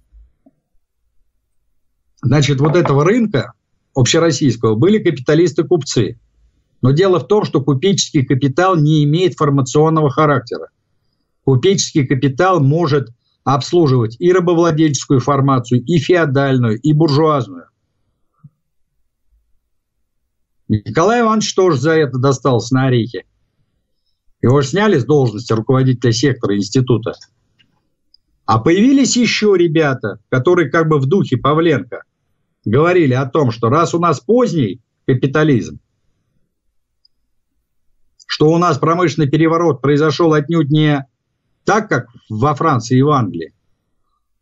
значит, вот этого рынка общероссийского были капиталисты-купцы. Но дело в том, что купеческий капитал не имеет формационного характера. Купеческий капитал может обслуживать и рабовладельческую формацию, и феодальную, и буржуазную. Николай Иванович тоже за это достался на орехи. Его же сняли с должности руководителя сектора института. А появились еще ребята, которые как бы в духе Павленко говорили о том, что раз у нас поздний капитализм, что у нас промышленный переворот произошел отнюдь не так, как во Франции и в Англии,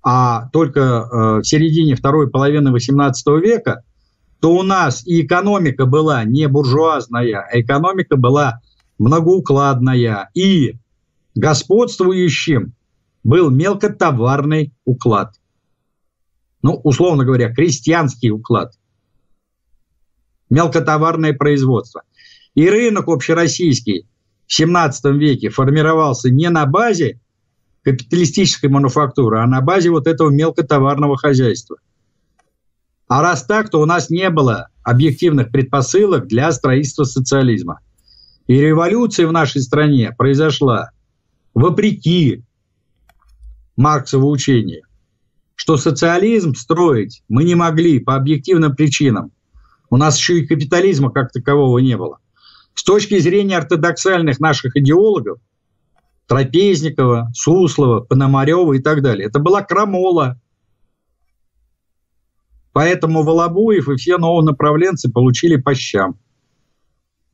а только э, в середине второй половины восемнадцатого века, то у нас и экономика была не буржуазная, а экономика была многоукладная. И господствующим был мелкотоварный уклад. Ну, условно говоря, крестьянский уклад. Мелкотоварное производство. И рынок общероссийский в семнадцатом веке формировался не на базе капиталистической мануфактуры, а на базе вот этого мелкотоварного хозяйства. А раз так, то у нас не было объективных предпосылок для строительства социализма. И революция в нашей стране произошла вопреки Марксову учению, что социализм строить мы не могли по объективным причинам. У нас еще и капитализма как такового не было. С точки зрения ортодоксальных наших идеологов, Трапезникова, Суслова, Пономарева и так далее, это была крамола. Поэтому Волобуев и все новонаправленцы получили по щам.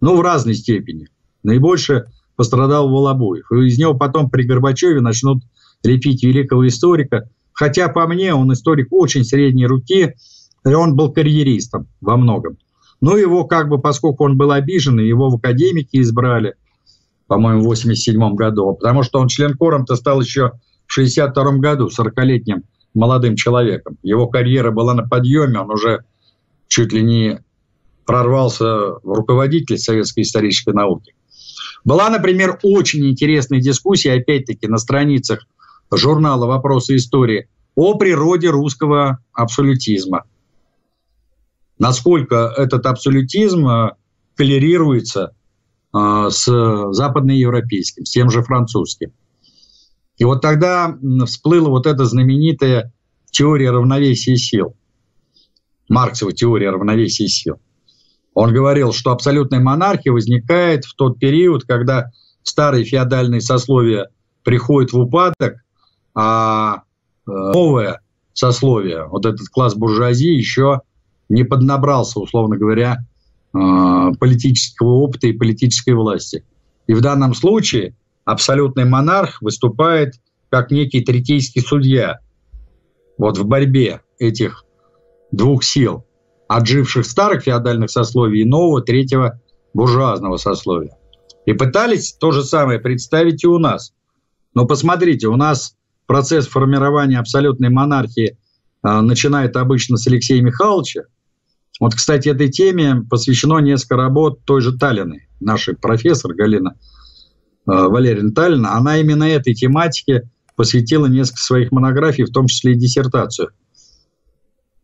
Ну, в разной степени. Наибольше пострадал Волобуев. И из него потом при Горбачеве начнут лепить великого историка. Хотя, по мне, он историк очень средней руки, и он был карьеристом во многом. Но его как бы, поскольку он был обижен, его в академики избрали, по-моему, в восемьдесят седьмом году, потому что он член кором-то стал еще в шестьдесят втором году, сорокалетним молодым человеком. Его карьера была на подъеме, он уже чуть ли не прорвался в руководитель советской исторической науки. Была, например, очень интересная дискуссия, опять-таки, на страницах журнала «Вопросы истории» о природе русского абсолютизма. Насколько этот абсолютизм коллерируется с западноевропейским, с тем же французским. И вот тогда всплыла вот эта знаменитая теория равновесия сил, Марксова теория равновесия сил. Он говорил, что абсолютная монархия возникает в тот период, когда старые феодальные сословия приходят в упадок, а новое сословие, вот этот класс буржуазии, еще не поднабрался, условно говоря, политического опыта и политической власти. И в данном случае абсолютный монарх выступает как некий третейский судья вот в борьбе этих двух сил, отживших старых феодальных сословий и нового третьего буржуазного сословия. И пытались то же самое представить и у нас. Но посмотрите, у нас процесс формирования абсолютной монархии э, начинает обычно с Алексея Михайловича. Вот, кстати, этой теме посвящено несколько работ той же Талиной. Наша профессор Галина э, Валерьевна Талина, она именно этой тематике посвятила несколько своих монографий, в том числе и диссертацию.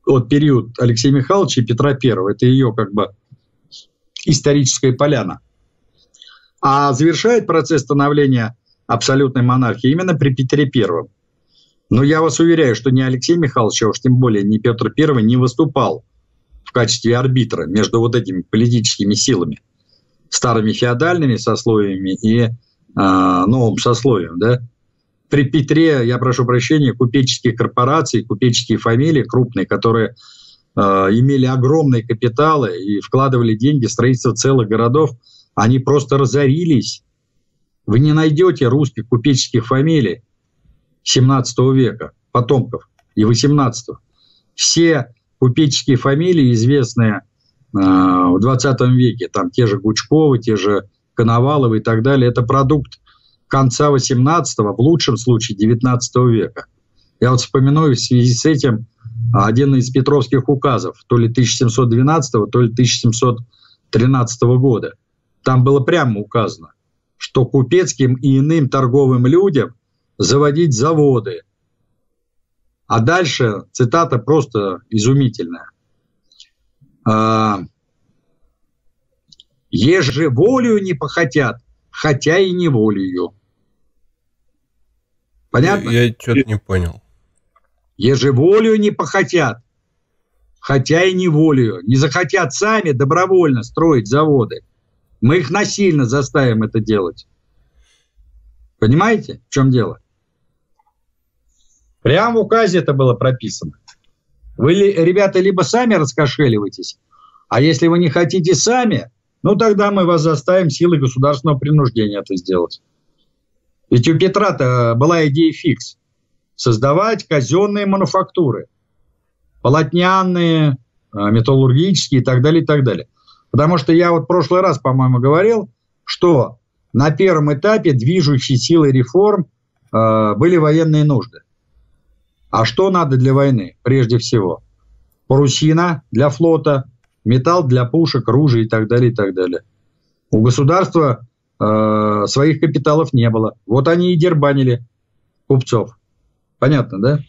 Вот период Алексея Михайловича и Петра Первого. Это ее как бы историческая поляна. А завершает процесс становления абсолютной монархии именно при Петре Первом. Но я вас уверяю, что ни Алексей Михайлович, а уж тем более ни Петр Первый не выступал в качестве арбитра между вот этими политическими силами, старыми феодальными сословиями и э, новым сословием. Да? При Петре, я прошу прощения, купеческие корпорации, купеческие фамилии крупные, которые э, имели огромные капиталы и вкладывали деньги в строительство целых городов, они просто разорились. Вы не найдете русских купеческих фамилий семнадцатого века, потомков, и восемнадцатого. Все купеческие фамилии, известные э, в двадцатом веке, там те же Гучковы, те же Коноваловы и так далее, это продукт конца восемнадцатого, в лучшем случае девятнадцатого века. Я вот вспоминаю в связи с этим один из петровских указов, то ли тысяча семьсот двенадцатого, то ли тысяча семьсот тринадцатого года. Там было прямо указано, что купецким и иным торговым людям заводить заводы. А дальше цитата просто изумительная. «Еже волею не похотят, хотя и не волею». Понятно? Я, я что-то не понял. «Еже волею не похотят, хотя и не волею». Не захотят сами добровольно строить заводы. Мы их насильно заставим это делать. Понимаете, в чем дело? Прямо в указе это было прописано. Вы, ребята, либо сами раскошеливаетесь, а если вы не хотите сами, ну тогда мы вас заставим силой государственного принуждения это сделать. Ведь у Петра-то была идея фикс. Создавать казенные мануфактуры. Полотняные, металлургические и так далее, и так далее. Потому что я вот в прошлый раз, по-моему, говорил, что на первом этапе движущей силой реформ э, были военные нужды. А что надо для войны? Прежде всего, парусина для флота, металл для пушек, ружья и так далее, и так далее. У государства э, своих капиталов не было. Вот они и дербанили купцов. Понятно, да?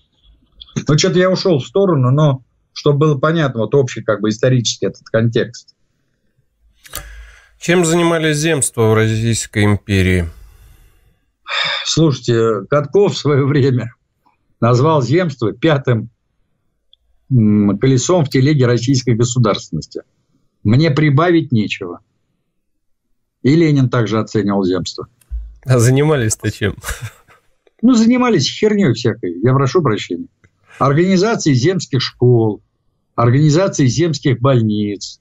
Ну, что-то я ушел в сторону, но чтобы было понятно, вот общий как бы исторический этот контекст. Чем занимались земства в Российской империи? Слушайте, Катков в свое время назвал земство пятым колесом в телеге российской государственности. Мне прибавить нечего. И Ленин также оценивал земство. А занимались-то чем? Ну, занимались херней всякой, я прошу прощения. Организацией земских школ, организацией земских больниц,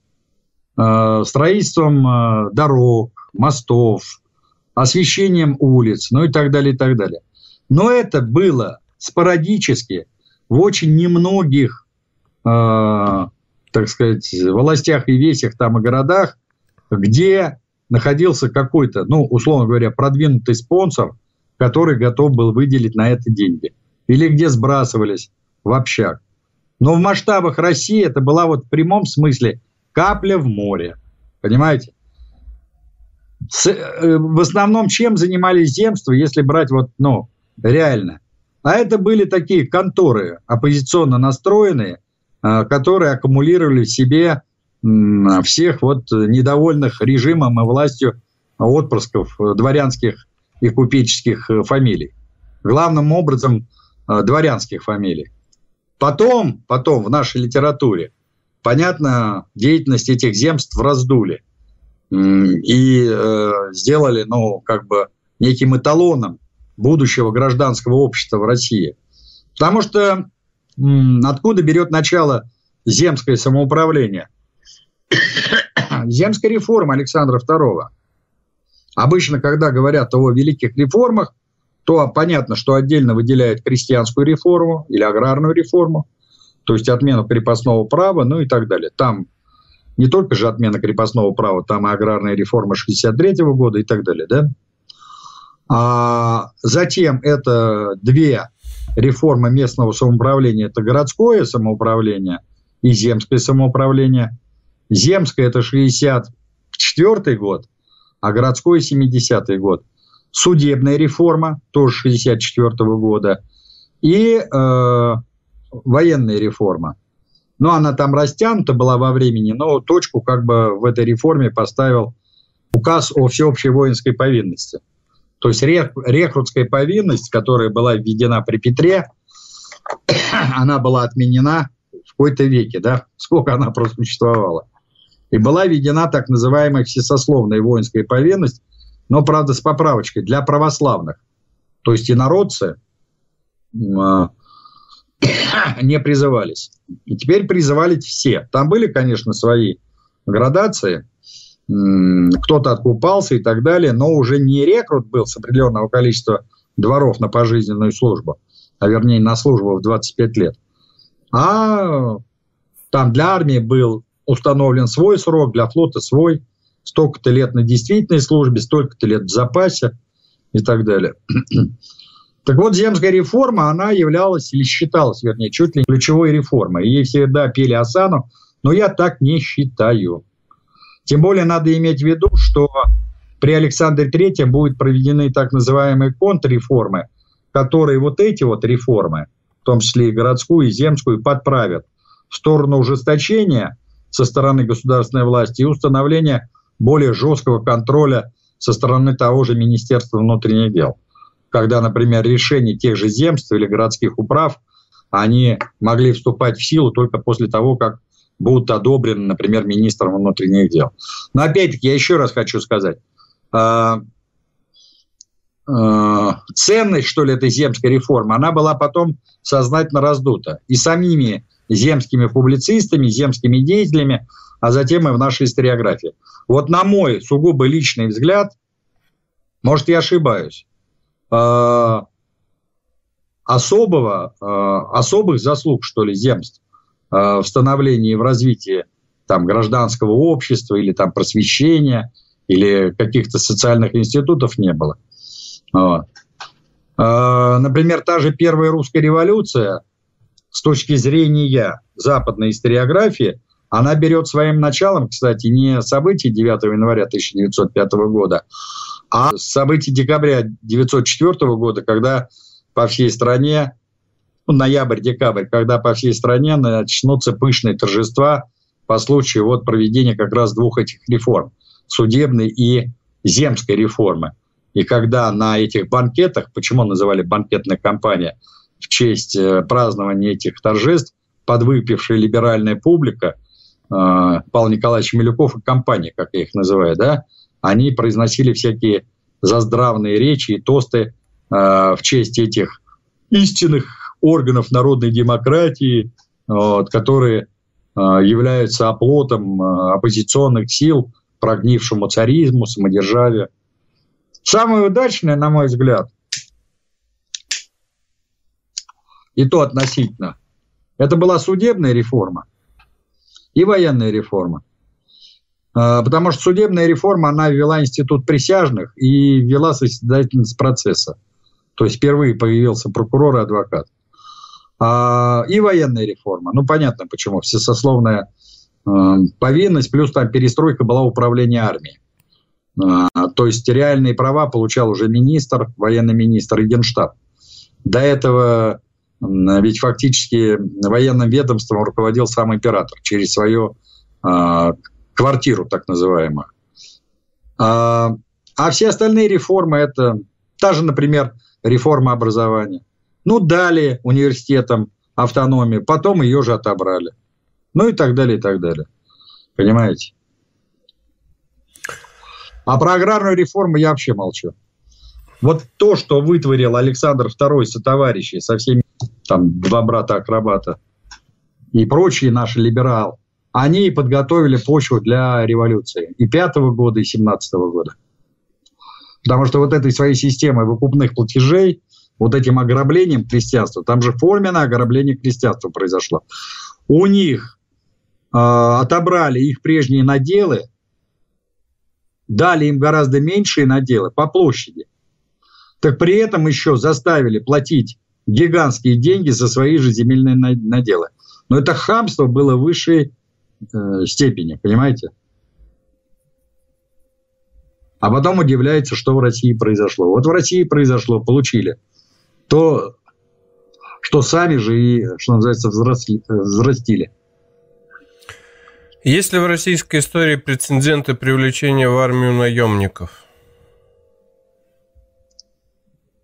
строительством дорог, мостов, освещением улиц, ну и так далее, и так далее. Но это было спорадически в очень немногих, э, так сказать, властях и весях там и городах, где находился какой-то, ну, условно говоря, продвинутый спонсор, который готов был выделить на это деньги. Или где сбрасывались в общак. Но в масштабах России это была вот в прямом смысле капля в море. Понимаете? С, э, в основном чем занимались земства, если брать вот, ну, реально? А это были такие конторы, оппозиционно настроенные, э, которые аккумулировали в себе э, всех вот недовольных режимом и властью отпрысков э, дворянских и купеческих э, фамилий. Главным образом э, дворянских фамилий. Потом, потом в нашей литературе понятно, деятельность этих земств раздули и э, сделали, ну, как бы неким эталоном будущего гражданского общества в России. Потому что м, откуда берет начало земское самоуправление? Земская реформа Александра второго. Обычно, когда говорят о великих реформах, то понятно, что отдельно выделяют крестьянскую реформу или аграрную реформу, то есть отмену крепостного права, ну и так далее. Там не только же отмена крепостного права, там и аграрная реформа шестьдесят третьего года и так далее. Да? А затем это две реформы местного самоуправления. Это городское самоуправление и земское самоуправление. Земское – это шестьдесят четвёртый год, а городское – семидесятый год. Судебная реформа тоже шестьдесят четвёртого года. И э, военная реформа. Но она там растянута была во времени, но точку как бы в этой реформе поставил указ о всеобщей воинской повинности. То есть рекрутская повинность, которая была введена при Петре, она была отменена в какой-то веке, да, сколько она просуществовала. И была введена так называемая всесословная воинская повинность, но, правда, с поправочкой, для православных. То есть инородцы э, не призывались. И теперь призывались все. Там были, конечно, свои градации. Кто-то откупался и так далее, но уже не рекрут был с определенного количества дворов на пожизненную службу, а вернее на службу в двадцать пять лет. А там для армии был установлен свой срок, для флота свой, столько-то лет на действительной службе, столько-то лет в запасе и так далее. Так вот, земская реформа, она являлась или считалась, вернее, чуть ли не ключевой реформой. Ей всегда пели осану, но я так не считаю. Тем более надо иметь в виду, что при Александре Третьем будут проведены так называемые контрреформы, которые вот эти вот реформы, в том числе и городскую, и земскую, подправят в сторону ужесточения со стороны государственной власти и установления более жесткого контроля со стороны того же Министерства внутренних дел. Когда, например, решения тех же земств или городских управ, они могли вступать в силу только после того, как будут одобрены, например, министром внутренних дел. Но опять-таки, я еще раз хочу сказать, э, э, ценность, что ли, этой земской реформы, она была потом сознательно раздута. И самими земскими публицистами, земскими деятелями, а затем и в нашей историографии. Вот на мой сугубо личный взгляд, может, я ошибаюсь, э, особого, э, особых заслуг, что ли, земств в становлении, в развитии там, гражданского общества или там, просвещения, или каких-то социальных институтов не было. Вот. Например, та же Первая русская революция с точки зрения западной историографии, она берет своим началом, кстати, не события девятого января тысяча девятьсот пятого года, а события декабря тысяча девятьсот четвёртого года, когда по всей стране ноябрь-декабрь, когда по всей стране начнутся пышные торжества по случаю вот проведения как раз двух этих реформ, судебной и земской реформы. И когда на этих банкетах, почему называли банкетная кампания, в честь э, празднования этих торжеств, подвыпившая либеральная публика, э, Павел Николаевич Милюков и компания, как я их называю, да, они произносили всякие заздравные речи и тосты э, в честь этих истинных органов народной демократии, вот, которые э, являются оплотом э, оппозиционных сил, прогнившему царизму, самодержавию. Самое удачное, на мой взгляд, и то относительно, это была судебная реформа и военная реформа. Э, потому что судебная реформа, она ввела институт присяжных и ввела созидательность процесса. То есть впервые появился прокурор и адвокат. И военная реформа. Ну, понятно, почему. Всесословная э, повинность, плюс там перестройка была управления армией. Э, то есть реальные права получал уже министр, военный министр и генштаб. До этого э, ведь фактически военным ведомством руководил сам император через свою э, квартиру, так называемую. Э, а все остальные реформы — это та же, например, реформа образования. Ну, дали университетам автономию, потом ее же отобрали. Ну и так далее, и так далее. Понимаете? А про аграрную реформу я вообще молчу. Вот то, что вытворил Александр второй со товарищей, со всеми, там, два брата-акробата и прочие наши либералы, они подготовили почву для революции и пятого года, и семнадцатого года. Потому что вот этой своей системой выкупных платежей, вот этим ограблением крестьянства, там же форменное ограбление крестьянства произошло. У них э, отобрали их прежние наделы, дали им гораздо меньшие наделы по площади. Так при этом еще заставили платить гигантские деньги за свои же земельные наделы. Но это хамство было в высшей э, степени, понимаете? А потом удивляется, что в России произошло. Вот в России произошло, получили то, что сами же и, что называется, взросли, взрастили. Есть ли в российской истории прецеденты привлечения в армию наемников?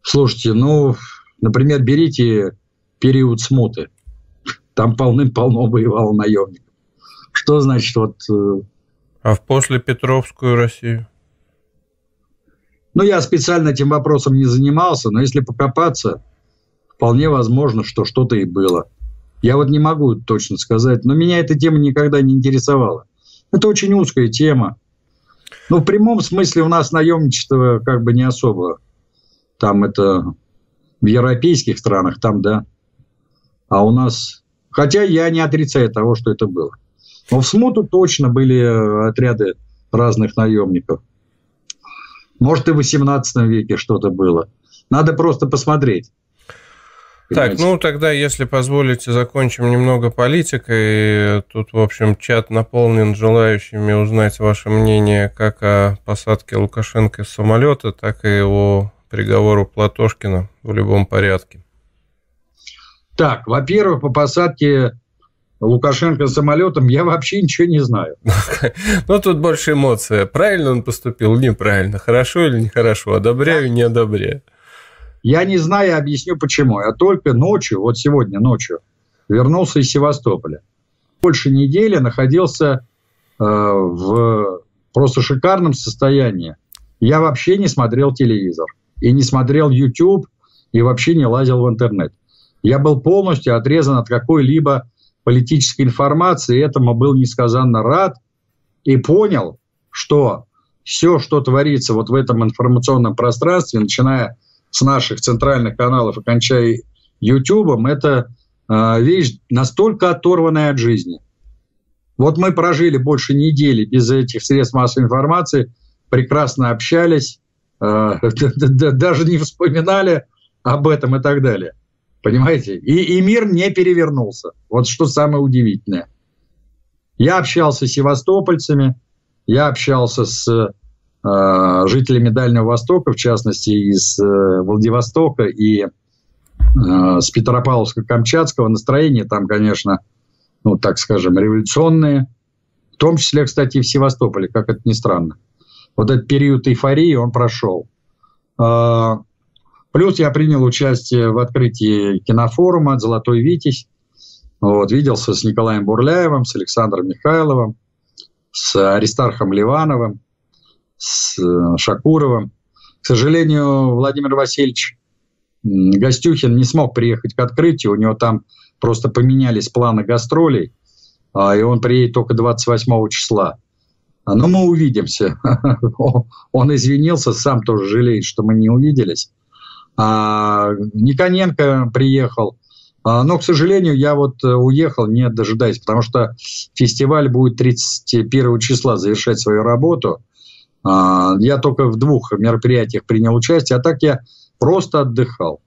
Слушайте, ну, например, берите период смуты. Там полным-полно воевало наемников. Что значит вот... А в послепетровскую Россию? Ну, я специально этим вопросом не занимался, но если покопаться, вполне возможно, что что-то и было. Я вот не могу точно сказать, но меня эта тема никогда не интересовала. Это очень узкая тема. Ну, в прямом смысле у нас наемничество как бы не особо. Там это в европейских странах, там, да. А у нас... Хотя я не отрицаю того, что это было. Но в смуту точно были отряды разных наемников. Может, и в восемнадцатом веке что-то было. Надо просто посмотреть. Понимаете? Так, ну тогда, если позволите, закончим немного политикой. Тут, в общем, чат наполнен желающими узнать ваше мнение как о посадке Лукашенко с самолета, так и о приговору Платошкина в любом порядке. Так, во-первых, по посадке... Лукашенко с самолетом, я вообще ничего не знаю. Ну, тут больше эмоция. Правильно он поступил, неправильно. Хорошо или нехорошо. Одобряю, не одобряю. Я не знаю, объясню почему. Я только ночью, вот сегодня ночью, вернулся из Севастополя. Больше недели находился э, в просто шикарном состоянии. Я вообще не смотрел телевизор. И не смотрел YouTube, и вообще не лазил в интернет. Я был полностью отрезан от какой-либо политической информации, этому был несказанно рад и понял, что все, что творится вот в этом информационном пространстве, начиная с наших центральных каналов и кончая Ютубом, это э, вещь настолько оторванная от жизни. Вот мы прожили больше недели без этих средств массовой информации, прекрасно общались, э, даже не вспоминали об этом и так далее. Понимаете? И, и мир не перевернулся. Вот что самое удивительное. Я общался с севастопольцами, я общался с э, жителями Дальнего Востока, в частности, из э, Владивостока и э, с Петропавловска-Камчатского. Настроения там, конечно, ну, так скажем, революционные. В том числе, кстати, и в Севастополе, как это ни странно. Вот этот период эйфории, он прошел. Э, Плюс я принял участие в открытии кинофорума «Золотой Витязь». Вот, виделся с Николаем Бурляевым, с Александром Михайловым, с Аристархом Ливановым, с Шакуровым. К сожалению, Владимир Васильевич Гостюхин не смог приехать к открытию. У него там просто поменялись планы гастролей, и он приедет только двадцать восьмого числа. Но мы увидимся. Он извинился, сам тоже жалеет, что мы не увиделись. А, Никоненко приехал, а, но, к сожалению, я вот уехал, не дожидаясь, потому что фестиваль будет тридцать первого числа завершать свою работу. А, я только в двух мероприятиях принял участие, а так я просто отдыхал.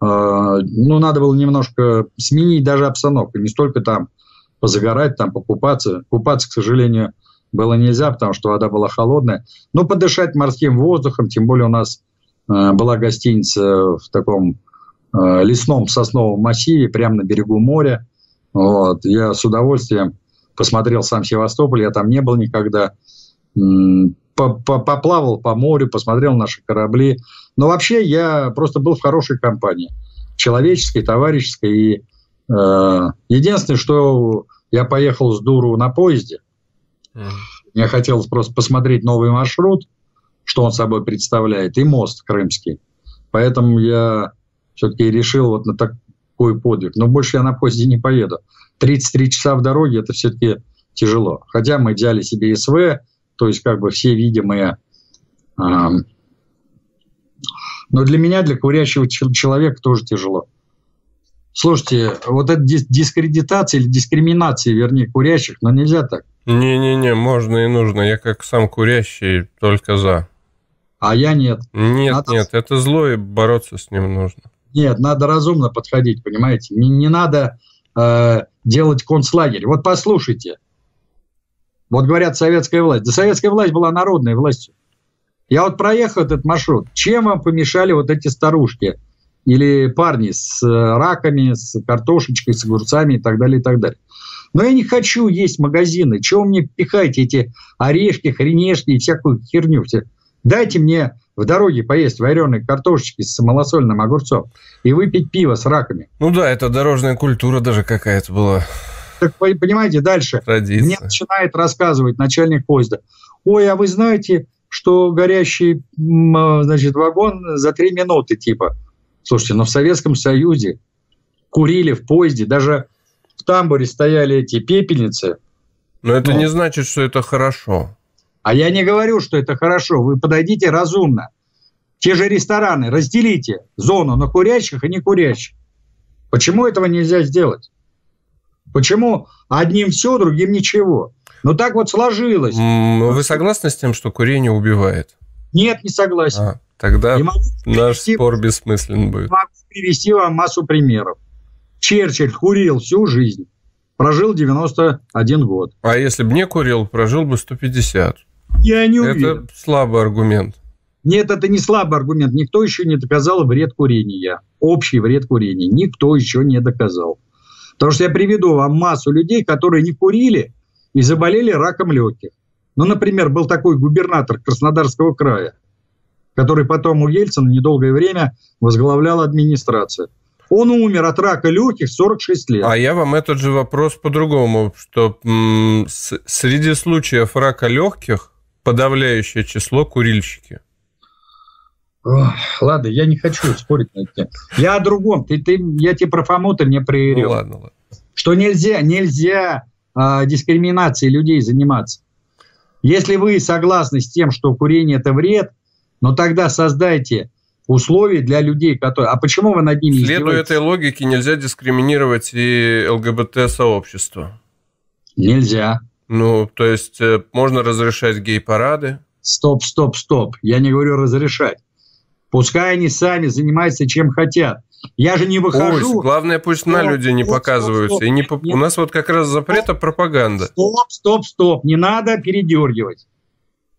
А, ну, надо было немножко сменить даже обстановку, не столько там позагорать, там покупаться. Купаться, к сожалению, было нельзя, потому что вода была холодная. Но подышать морским воздухом, тем более у нас была гостиница в таком лесном сосновом массиве, прямо на берегу моря. Вот. Я с удовольствием посмотрел сам Севастополь, я там не был никогда. Поплавал по морю, посмотрел наши корабли. Но вообще я просто был в хорошей компании. Человеческой, товарищеской. И, э, единственное, что Я поехал с дуру на поезде. Mm. Мне хотелось просто посмотреть новый маршрут, что он собой представляет, и мост крымский. Поэтому я все-таки решил вот на такой подвиг. Но больше я на поезде не поеду. тридцать три часа в дороге – это все-таки тяжело. Хотя мы взяли себе СВ, то есть как бы все видимые... Э, но для меня, для курящего человека тоже тяжело. Слушайте, вот это дискредитация или дискриминация, вернее, курящих, но нельзя так. Не-не-не, можно и нужно. Я как сам курящий только за. А я нет. Нет, надо... нет, это зло, и бороться с ним нужно. Нет, надо разумно подходить, понимаете? Не, не надо э, делать концлагерь. Вот послушайте. Вот говорят, советская власть. Да советская власть была народной властью. Я вот проехал этот маршрут. Чем вам помешали вот эти старушки? Или парни с раками, с картошечкой, с огурцами и так далее, и так далее. Но я не хочу есть магазины. Чего вы мне пихаете эти орешки, хренешки и всякую херню? Дайте мне в дороге поесть вареные картошечки с малосольным огурцом и выпить пиво с раками. Ну да, это дорожная культура даже какая-то была. Так вы понимаете, дальше традиция. Мне начинает рассказывать начальник поезда. Ой, а вы знаете, что горящий, значит, вагон за три минуты типа... Слушайте, но в Советском Союзе курили в поезде, даже в тамбуре стояли эти пепельницы. Но это ну, не значит, что это хорошо. А я не говорю, что это хорошо. Вы подойдите разумно. Те же рестораны, разделите зону на курящих и не курящих. Почему этого нельзя сделать? Почему одним все, другим ничего? Ну так вот сложилось. Вы согласны с тем, что курение убивает? Нет, не согласен. А. Тогда наш спор бессмыслен будет. Могу привести вам массу примеров. Черчилль курил всю жизнь, прожил девяносто один год. А если бы не курил, прожил бы сто пятьдесят. Я не уверен. Это слабый аргумент. Нет, это не слабый аргумент. Никто еще не доказал вред курения. Общий вред курения. Никто еще не доказал. Потому что я приведу вам массу людей, которые не курили и заболели раком легких. Ну, например, был такой губернатор Краснодарского края, который потом у Ельцина недолгое время возглавлял администрацию. Он умер от рака легких в сорок шесть лет. А я вам этот же вопрос по-другому, что м- с- среди случаев рака легких подавляющее число курильщики. Ох, ладно, я не хочу спорить на это. Я о другом. Ты, ты, я тебе про Фому ты мне приверил. Ну, ладно, ладно. Что нельзя, нельзя э, дискриминацией людей заниматься. Если вы согласны с тем, что курение – это вред, но тогда создайте условия для людей, которые... А почему вы над ними издеваетесь? Следуя этой логике, нельзя дискриминировать и ЛГБТ-сообщество. Нельзя. Ну, то есть можно разрешать гей-парады? Стоп, стоп, стоп. Я не говорю разрешать. Пускай они сами занимаются чем хотят. Я же не выхожу... Пусть. Главное, пусть стоп, на люди не стоп, показываются. Стоп, стоп. И не поп... У нас вот как раз запрета пропаганда. Стоп, стоп, стоп. Не надо передергивать.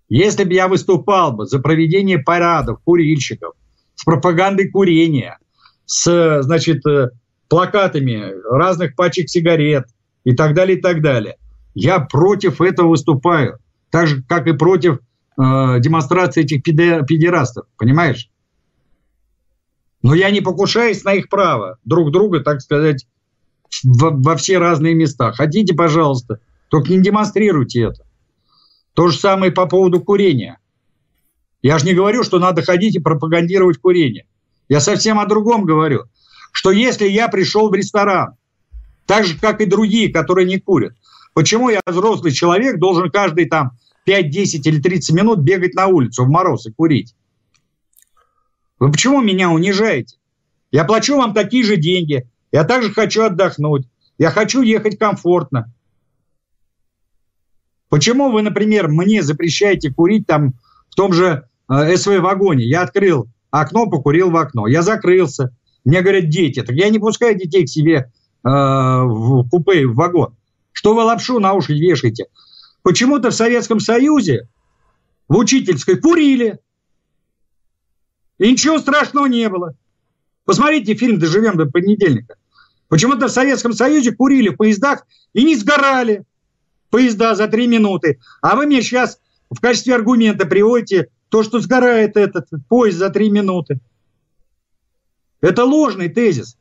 Если бы я выступал бы за проведение парадов курильщиков, с пропагандой курения, с, значит, плакатами разных пачек сигарет и так далее, и так далее, я против этого выступаю. Так же, как и против э, демонстрации этих педерастов, понимаешь? Но я не покушаюсь на их право друг друга, так сказать, во, во все разные места. Хотите, пожалуйста, только не демонстрируйте это. То же самое по поводу курения. Я же не говорю, что надо ходить и пропагандировать курение. Я совсем о другом говорю. Что если я пришел в ресторан, так же, как и другие, которые не курят, почему я, взрослый человек, должен каждые там пять, десять или тридцать минут бегать на улицу в мороз и курить? Вы почему меня унижаете? Я плачу вам такие же деньги. Я также хочу отдохнуть. Я хочу ехать комфортно. Почему вы, например, мне запрещаете курить там в том же э, СВ-вагоне? Я открыл окно, покурил в окно. Я закрылся. Мне говорят, дети. Так я не пускаю детей к себе э, в купе, в вагон. Что вы лапшу на уши вешаете? Почему-то в Советском Союзе в учительской курили. И ничего страшного не было. Посмотрите фильм «Доживем до понедельника». Почему-то в Советском Союзе курили в поездах и не сгорали. Поезда за три минуты. А вы мне сейчас в качестве аргумента приводите то, что сгорает этот поезд за три минуты. Это ложный тезис.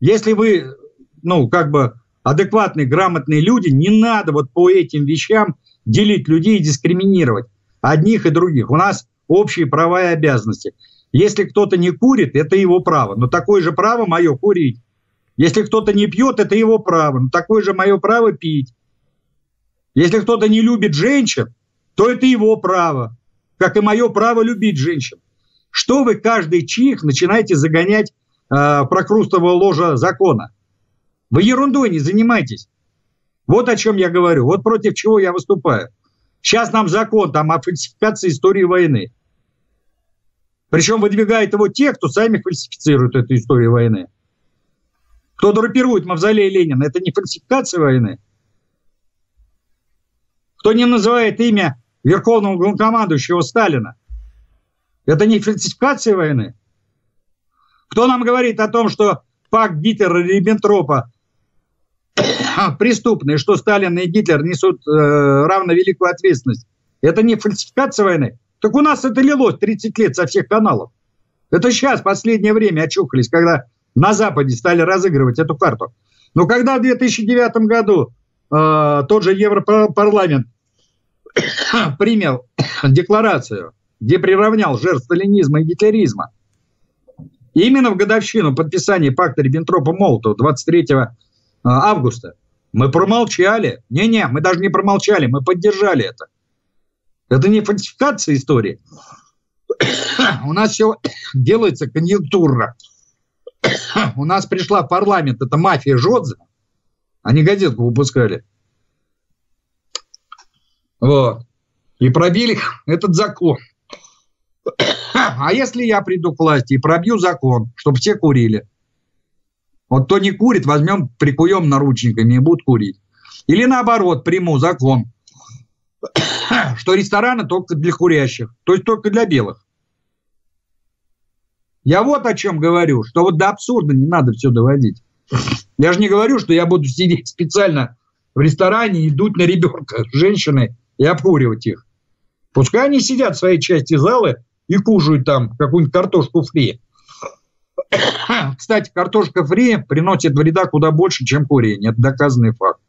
Если вы, ну, как бы адекватные, грамотные люди, не надо вот по этим вещам делить людей и дискриминировать одних и других. У нас общие права и обязанности. Если кто-то не курит, это его право. Но такое же право мое курить. Если кто-то не пьет, это его право. Но такое же мое право пить. Если кто-то не любит женщин, то это его право. Как и мое право любить женщин. Что вы каждый чих начинаете загонять э, прокрустово ложа закона? Вы ерундой не занимайтесь. Вот о чем я говорю. Вот против чего я выступаю. Сейчас нам закон там, о фальсификации истории войны. Причем выдвигают его те, кто сами фальсифицируют эту историю войны. Кто драпирует мавзолей Ленина, это не фальсификация войны. Кто не называет имя верховного главнокомандующего Сталина, это не фальсификация войны. Кто нам говорит о том, что пакт Гитлера и Риббентропа преступный, что Сталин и Гитлер несут э, равно великую ответственность, это не фальсификация войны. Так у нас это лилось тридцать лет со всех каналов. Это сейчас, в последнее время очухались, когда на Западе стали разыгрывать эту карту. Но когда в две тысячи девятом году э, тот же Европарламент принял декларацию, где приравнял жертв сталинизма и гитлеризма, именно в годовщину подписания пакта Риббентропа-Молотова двадцать третьего августа, мы промолчали. Не-не, мы даже не промолчали, мы поддержали это. Это не фальсификация истории. У нас все делается конъюнктурно. У нас пришла в парламент эта мафия Жодзе. Они газетку выпускали. Вот. И пробили этот закон. А если я приду к власти и пробью закон, чтобы все курили? Вот кто не курит, возьмем, прикуем наручниками и будут курить. Или наоборот, приму закон, что рестораны только для курящих, то есть только для белых. Я вот о чем говорю, что вот до абсурда не надо все доводить. Я же не говорю, что я буду сидеть специально в ресторане и дуть на ребенка с женщиной и обкуривать их. Пускай они сидят в своей части залы и кушают там какую-нибудь картошку фри. Кстати, картошка фри приносит вреда куда больше, чем курение. Это доказанный факт.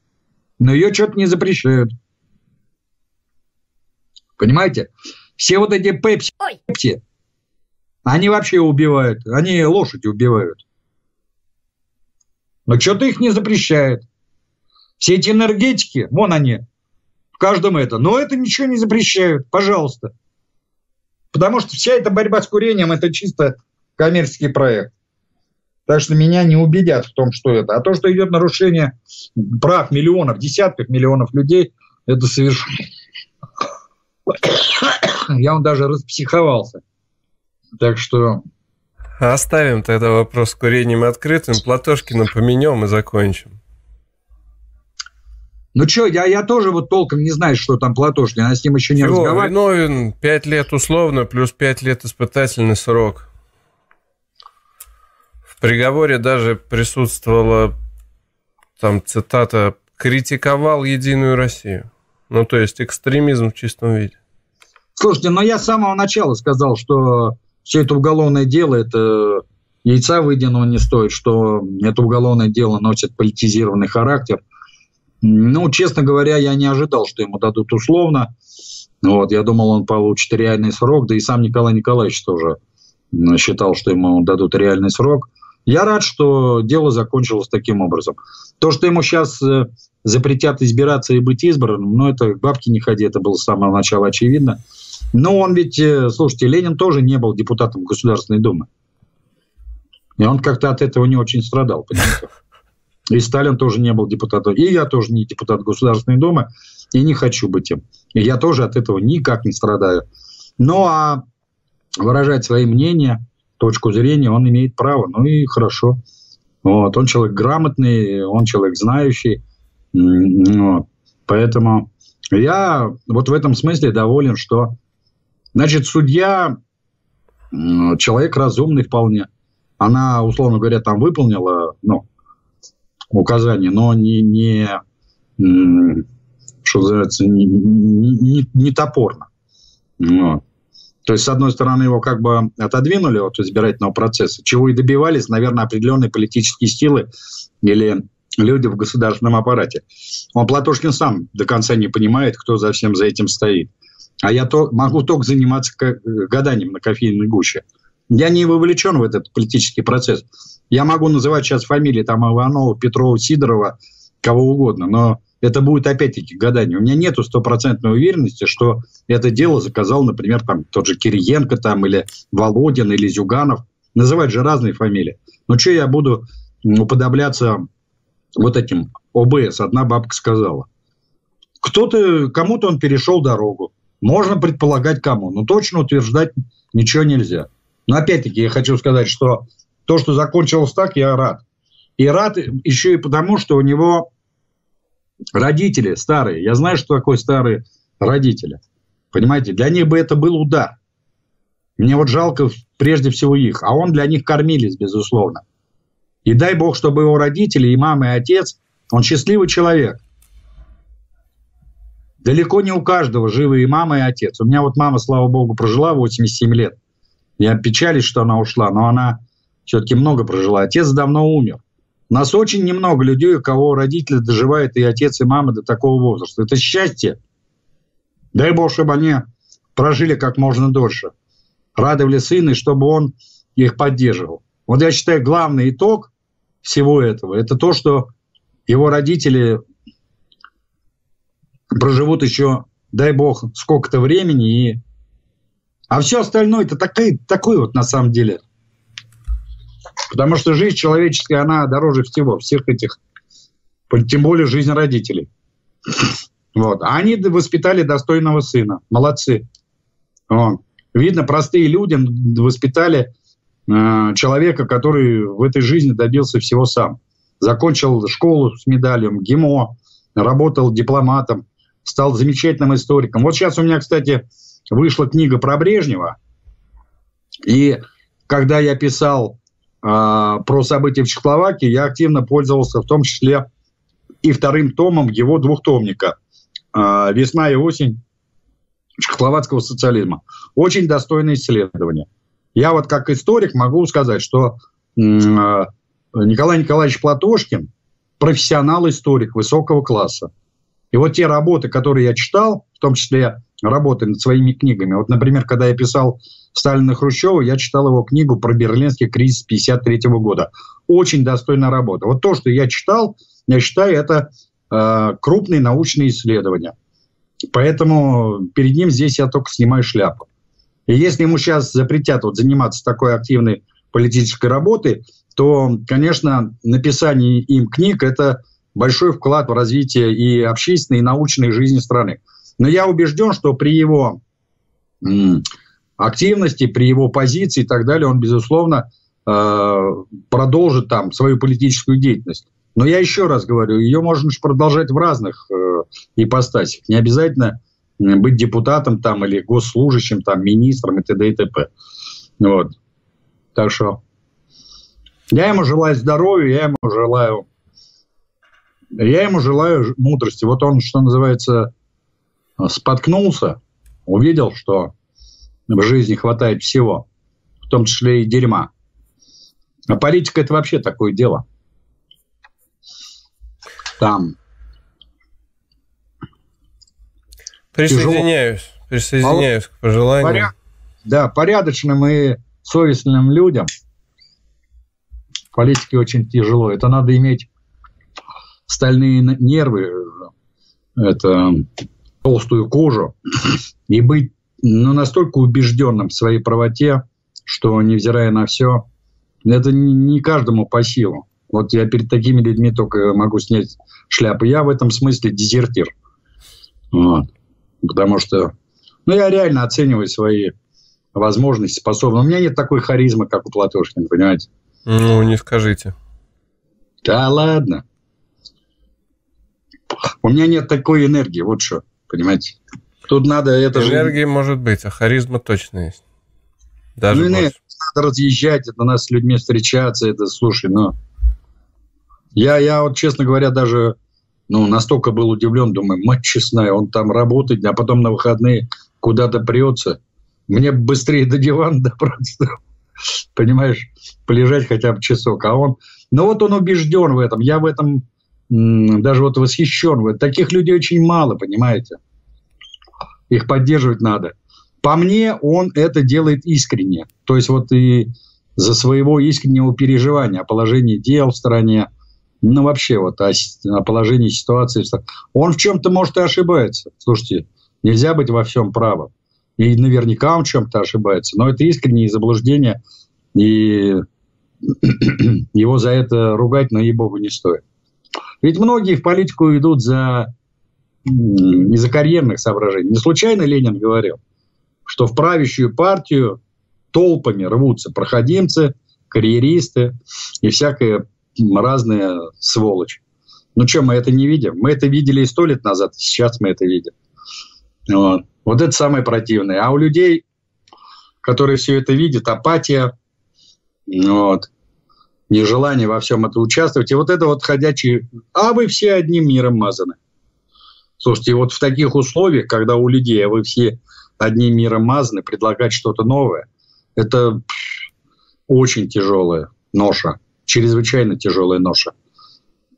Но ее что-то не запрещают. Понимаете? Все вот эти пепси, пепси, они вообще убивают. Они лошади убивают. Но что-то их не запрещает. Все эти энергетики, вон они, в каждом это. Но это ничего не запрещают. Пожалуйста. Потому что вся эта борьба с курением – это чисто коммерческий проект. Так что меня не убедят в том, что это. А то, что идет нарушение прав миллионов, десятков миллионов людей, это совершенно... Я он даже распсиховался. Так что... Оставим тогда вопрос с курением открытым. Платошкина поменем и закончим. Ну что, я, я тоже вот толком не знаю, что там Платошкин. Я с ним еще не разговаривал. Виновен пять лет условно, плюс пять лет испытательный срок. В приговоре даже присутствовала там цитата «критиковал Единую Россию». Ну, то есть экстремизм в чистом виде. Слушайте, но я с самого начала сказал, что все это уголовное дело, это яйца выеденного не стоит, что это уголовное дело носит политизированный характер. Ну, честно говоря, я не ожидал, что ему дадут условно. Вот, я думал, он получит реальный срок, да и сам Николай Николаевич тоже считал, что ему дадут реальный срок. Я рад, что дело закончилось таким образом. То, что ему сейчас запретят избираться и быть избранным, ну, это бабки не ходи, это было с самого начала очевидно. Но он ведь, слушайте, Ленин тоже не был депутатом Государственной Думы. И он как-то от этого не очень страдал, понимаете? И Сталин тоже не был депутатом. И я тоже не депутат Государственной Думы, и не хочу быть им. И я тоже от этого никак не страдаю. Ну, а выражать свои мнения... точку зрения, он имеет право. Ну и хорошо. Вот. Он человек грамотный, он человек знающий. Вот. Поэтому я вот в этом смысле доволен, что, значит, судья человек разумный вполне. Она, условно говоря, там выполнила ну, указание, но не, не что называется, не, не, не топорно. Вот. То есть, с одной стороны, его как бы отодвинули от избирательного процесса, чего и добивались, наверное, определенные политические силы или люди в государственном аппарате. Он, Платошкин, сам до конца не понимает, кто за всем за этим стоит. А я то, могу только заниматься гаданием на кофейной гуще. Я не вовлечен в этот политический процесс. Я могу называть сейчас фамилии там, Иванова, Петрова, Сидорова, кого угодно, но это будет опять-таки гадание. У меня нет стопроцентной уверенности, что это дело заказал, например, там, тот же Кириенко там, или Володин, или Зюганов. Называть же разные фамилии. Но что я буду уподобляться вот этим ОБС? Одна бабка сказала. Кто-то, кому-то он перешел дорогу. Можно предполагать, кому. Но точно утверждать ничего нельзя. Но опять-таки я хочу сказать, что то, что закончилось так, я рад. И рад еще и потому, что у него... родители старые. Я знаю, что такое старые родители. Понимаете, для них бы это был удар. Мне вот жалко прежде всего их. А он для них кормилец, безусловно. И дай бог, чтобы его родители, и мама, и отец, он счастливый человек. Далеко не у каждого живы и мама, и отец. У меня вот мама, слава богу, прожила восемьдесят семь лет. Я печалюсь, что она ушла, но она все-таки много прожила. Отец давно умер. У нас очень немного людей, у кого родители доживают, и отец, и мама до такого возраста. Это счастье. Дай бог, чтобы они прожили как можно дольше. Радовали сына, и чтобы он их поддерживал. Вот я считаю, главный итог всего этого, это то, что его родители проживут еще, дай бог, сколько-то времени. И... А все остальное, это такой, такой вот на самом деле... Потому что жизнь человеческая, она дороже всего, всех этих, тем более жизнь родителей. Вот. А они воспитали достойного сына. Молодцы. Вот. Видно, простые люди воспитали э, человека, который в этой жизни добился всего сам. Закончил школу с медалью, ГИМО, работал дипломатом, стал замечательным историком. Вот сейчас у меня, кстати, вышла книга про Брежнева. И когда я писал... про события в Чехословакии, я активно пользовался в том числе и вторым томом его двухтомника «Весна и осень чехословацкого социализма». Очень достойное исследование. Я вот как историк могу сказать, что Николай Николаевич Платошкин профессионал-историк высокого класса. И вот те работы, которые я читал, в том числе работы над своими книгами. Вот, например, когда я писал Сталина и Хрущева, я читал его книгу про берлинский кризис тысяча девятьсот пятьдесят третьего года. Очень достойная работа. Вот то, что я читал, я считаю, это э, крупные научные исследования. Поэтому перед ним здесь я только снимаю шляпу. И если ему сейчас запретят вот, заниматься такой активной политической работой, то, конечно, написание им книг – это большой вклад в развитие и общественной, и научной жизни страны. Но я убежден, что при его... М- активности, при его позиции и так далее, он, безусловно, э- продолжит там свою политическую деятельность. Но я еще раз говорю, ее можно же продолжать в разных э- ипостасях. Не обязательно быть депутатом там, или госслужащим, там, министром и т.д. и т.п. Вот. Так что я ему желаю здоровья, я ему желаю, я ему желаю мудрости. Вот он, что называется, споткнулся, увидел, что в жизни хватает всего, в том числе и дерьма. А политика – это вообще такое дело. Там. Присоединяюсь, тяжело. Присоединяюсь а к пожеланию. Поряд... Да, порядочным и совестным людям в политике очень тяжело. Это надо иметь стальные нервы, это, толстую кожу и быть но настолько убежденным в своей правоте, что, невзирая на все, это не каждому по силам. Вот я перед такими людьми только могу снять шляпу. Я в этом смысле дезертир. Вот. Потому что ну, я реально оцениваю свои возможности, способности. У меня нет такой харизмы, как у Платошкина, понимаете? Ну, не скажите. Да ладно. У меня нет такой энергии, вот что, понимаете? Тут надо это же... Энергии может быть, а харизма точно есть. Даже ну, надо разъезжать, это надо с людьми встречаться, это, слушай, ну... Я, я вот, честно говоря, даже ну, настолько был удивлен, думаю, мать честная, он там работает, а потом на выходные куда-то прется. Мне быстрее до дивана добраться, понимаешь, полежать хотя бы часок. А он... Ну, вот он убежден в этом, я в этом даже вот восхищен. Таких людей очень мало, понимаете? Их поддерживать надо. По мне, он это делает искренне. То есть вот и за своего искреннего переживания о положении дел в стране, ну вообще вот о, о положении ситуации. Он в чем-то, может, и ошибается. Слушайте, нельзя быть во всем правым. И наверняка он в чем-то ошибается. Но это искренние заблуждения, и его за это ругать, но ей-богу, не стоит. Ведь многие в политику идут за, из-за карьерных соображений. Не случайно Ленин говорил, что в правящую партию толпами рвутся проходимцы, карьеристы и всякая разная сволочь. Ну что, мы это не видим? Мы это видели и сто лет назад, и сейчас мы это видим. Вот. Вот это самое противное. А у людей, которые все это видят, апатия, вот, нежелание во всем это участвовать. И вот это вот ходячие... А вы все одним миром мазаны. Слушайте, вот в таких условиях, когда у людей, а вы все одним миром мазаны, предлагать что-то новое, это очень тяжелая ноша, чрезвычайно тяжелая ноша.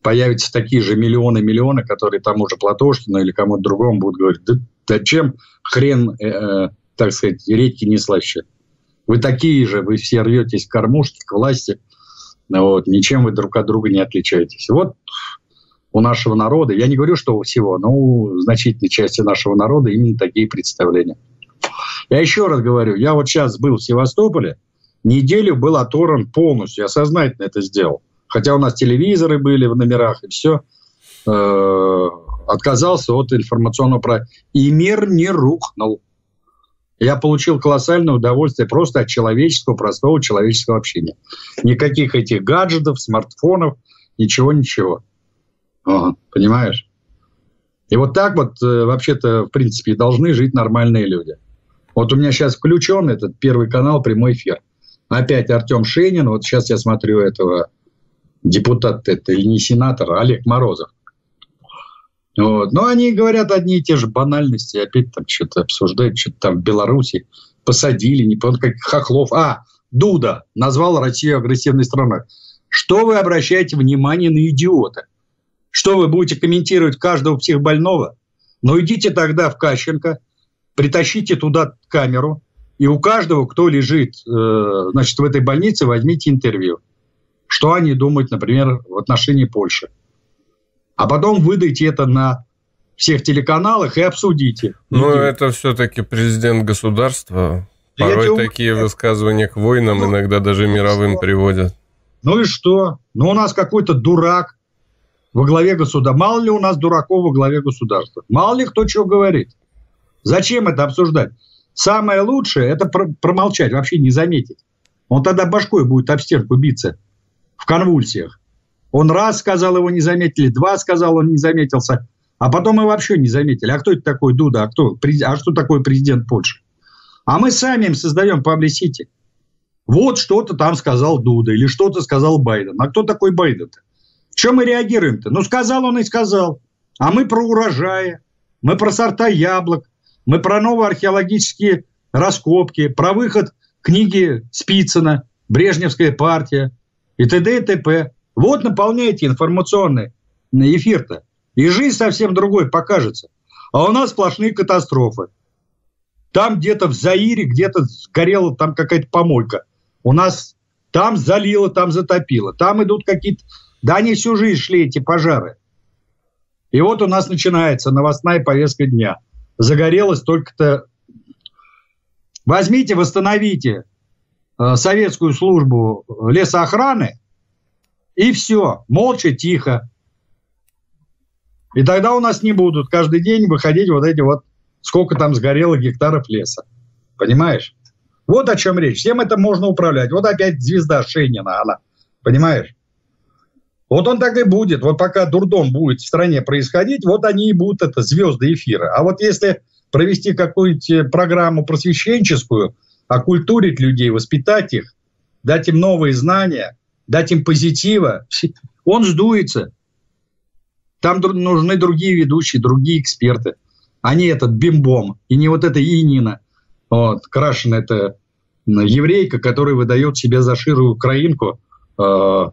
Появятся такие же миллионы-миллионы, которые тому же Платошкину или кому-то другому будут говорить, да, да чем хрен, э, э, так сказать, редьки не слаще. Вы такие же, вы все рветесь к кормушке, к власти, вот, ничем вы друг от друга не отличаетесь. Вот у нашего народа, я не говорю, что у всего, но у значительной части нашего народа именно такие представления. Я еще раз говорю, я вот сейчас был в Севастополе, неделю был оторван полностью, я сознательно это сделал. Хотя у нас телевизоры были в номерах, и все. Э-э- отказался от информационного проекта. И мир не рухнул. Я получил колоссальное удовольствие просто от человеческого, простого человеческого общения. Никаких этих гаджетов, смартфонов, ничего-ничего. Ага, понимаешь? И вот так вот, э- вообще-то, в принципе, должны жить нормальные люди. Вот у меня сейчас включен этот Первый канал, прямой эфир. Опять Артем Шенин. Вот сейчас я смотрю этого... депутат это или не сенатор, Олег Морозов. Вот. Но они говорят одни и те же банальности, опять там что-то обсуждают, что-то там в Беларуси посадили, не помню, как Хохлов. А, Дуда назвал Россию агрессивной страной. Что вы обращаете внимание на идиота? Что вы будете комментировать каждого психбольного? Ну, идите тогда в Кащенко, притащите туда камеру, и у каждого, кто лежит, э, значит, в этой больнице, возьмите интервью. Что они думают, например, в отношении Польши. А потом выдайте это на всех телеканалах и обсудите. Ну, это все-таки президент государства. Порой Я такие умру. высказывания к войнам ну, иногда даже ну мировым что? приводят. Ну и что? Ну, у нас какой-то дурак во главе государства. Мало ли у нас дураков во главе государства. Мало ли кто чего говорит. Зачем это обсуждать? Самое лучшее – это промолчать, вообще не заметить. Он тогда башкой будет об стенку биться. В конвульсиях. Он раз сказал, его не заметили, два сказал, он не заметился, а потом и вообще не заметили. А кто это такой Дуда? А, кто? а что такое президент Польши? А мы сами им создаем паблисити. Вот что-то там сказал Дуда или что-то сказал Байден. А кто такой Байден-то? В чем мы реагируем-то? Ну, сказал он и сказал. А мы про урожаи, мы про сорта яблок, мы про новые археологические раскопки, про выход книги Спицына «Брежневская партия». И т.д. и т.п. Вот наполняйте информационный эфир-то. И жизнь совсем другой покажется. А у нас сплошные катастрофы. Там где-то в Заире, где-то сгорела там какая-то помойка. У нас там залило, там затопило. Там идут какие-то... Да они всю жизнь шли, эти пожары. И вот у нас начинается новостная повестка дня. Загорелось только-то... Возьмите, восстановите... советскую службу лесоохраны, и все, молча, тихо. И тогда у нас не будут каждый день выходить вот эти вот, сколько там сгорело гектаров леса. Понимаешь? Вот о чем речь. Всем это можно управлять. Вот опять звезда Шенина, она. Понимаешь? Вот он так и будет. Вот пока дурдом будет в стране происходить, вот они и будут, это звезды эфира. А вот если провести какую-нибудь программу просвещенческую, окультурить людей, воспитать их, дать им новые знания, дать им позитива, он сдуется. Там нужны другие ведущие, другие эксперты, а не этот бимбом, и не вот эта Инина, вот, крашеная эта еврейка, которая выдает себя за ширую украинку э-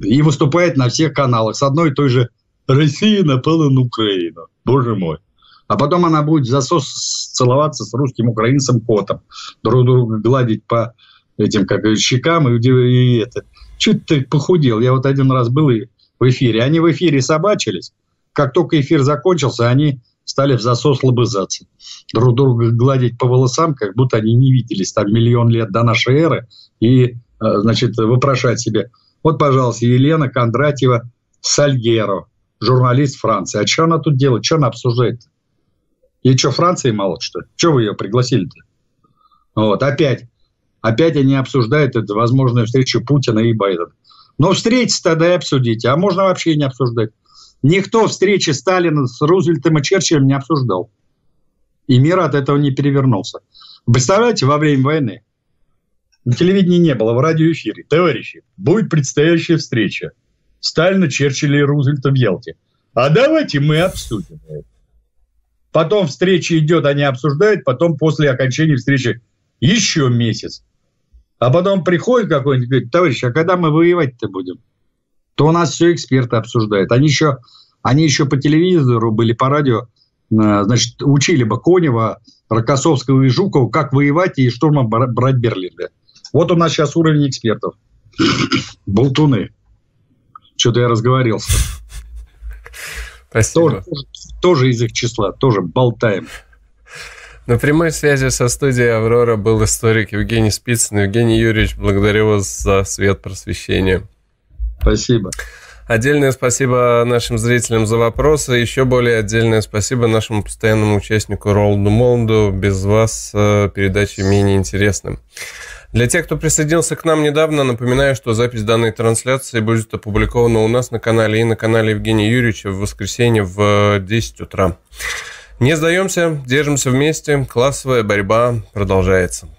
и выступает на всех каналах с одной и той же Россия напала на Украину. Боже мой. А потом она будет засос целоваться с русским украинцем котом. Друг друга гладить по этим, как говорят, щекам. И, и это. Чуть ты похудел. Я вот один раз был и в эфире. Они в эфире собачились. Как только эфир закончился, они стали в засос лобызаться. Друг друга гладить по волосам, как будто они не виделись там миллион лет до нашей эры. И, значит, вопрошать себе. Вот, пожалуйста, Елена Кондратьева Сальеро, журналист Франции. А что она тут делает? Что она обсуждает? И что, Франции мало что? Что вы ее пригласили-то? Вот, опять. Опять они обсуждают эту возможную встречу Путина и Байдена. Но встретиться тогда и обсудите. А можно вообще не обсуждать. Никто встречи Сталина с Рузвельтом и Черчиллем не обсуждал. И мир от этого не перевернулся. Представляете, во время войны на телевидении не было, в радиоэфире. Товарищи, будет предстоящая встреча Сталина, Черчилля и Рузвельта в Ялте. А давайте мы обсудим это. Потом встреча идет, они обсуждают, потом после окончания встречи еще месяц. А потом приходит какой-нибудь и говорит: товарищи, а когда мы воевать-то будем? То у нас все эксперты обсуждают. Они еще, они еще по телевизору были, по радио, значит, учили бы Конева, Рокоссовского и Жукова, как воевать и штурмом брать Берлин. Вот у нас сейчас уровень экспертов. Болтуны. Что-то я разговорился. Спасибо. Тоже, тоже из их числа, тоже болтаем. На прямой связи со студией «Аврора» был историк Евгений Спицын. Евгений Юрьевич, благодарю вас за свет просвещения. Спасибо. Отдельное спасибо нашим зрителям за вопросы. Еще более отдельное спасибо нашему постоянному участнику Роланду Моланду. Без вас передача менее интересна. Для тех, кто присоединился к нам недавно, напоминаю, что запись данной трансляции будет опубликована у нас на канале и на канале Евгения Юрьевича в воскресенье в десять утра. Не сдаемся, держимся вместе. Классовая борьба продолжается.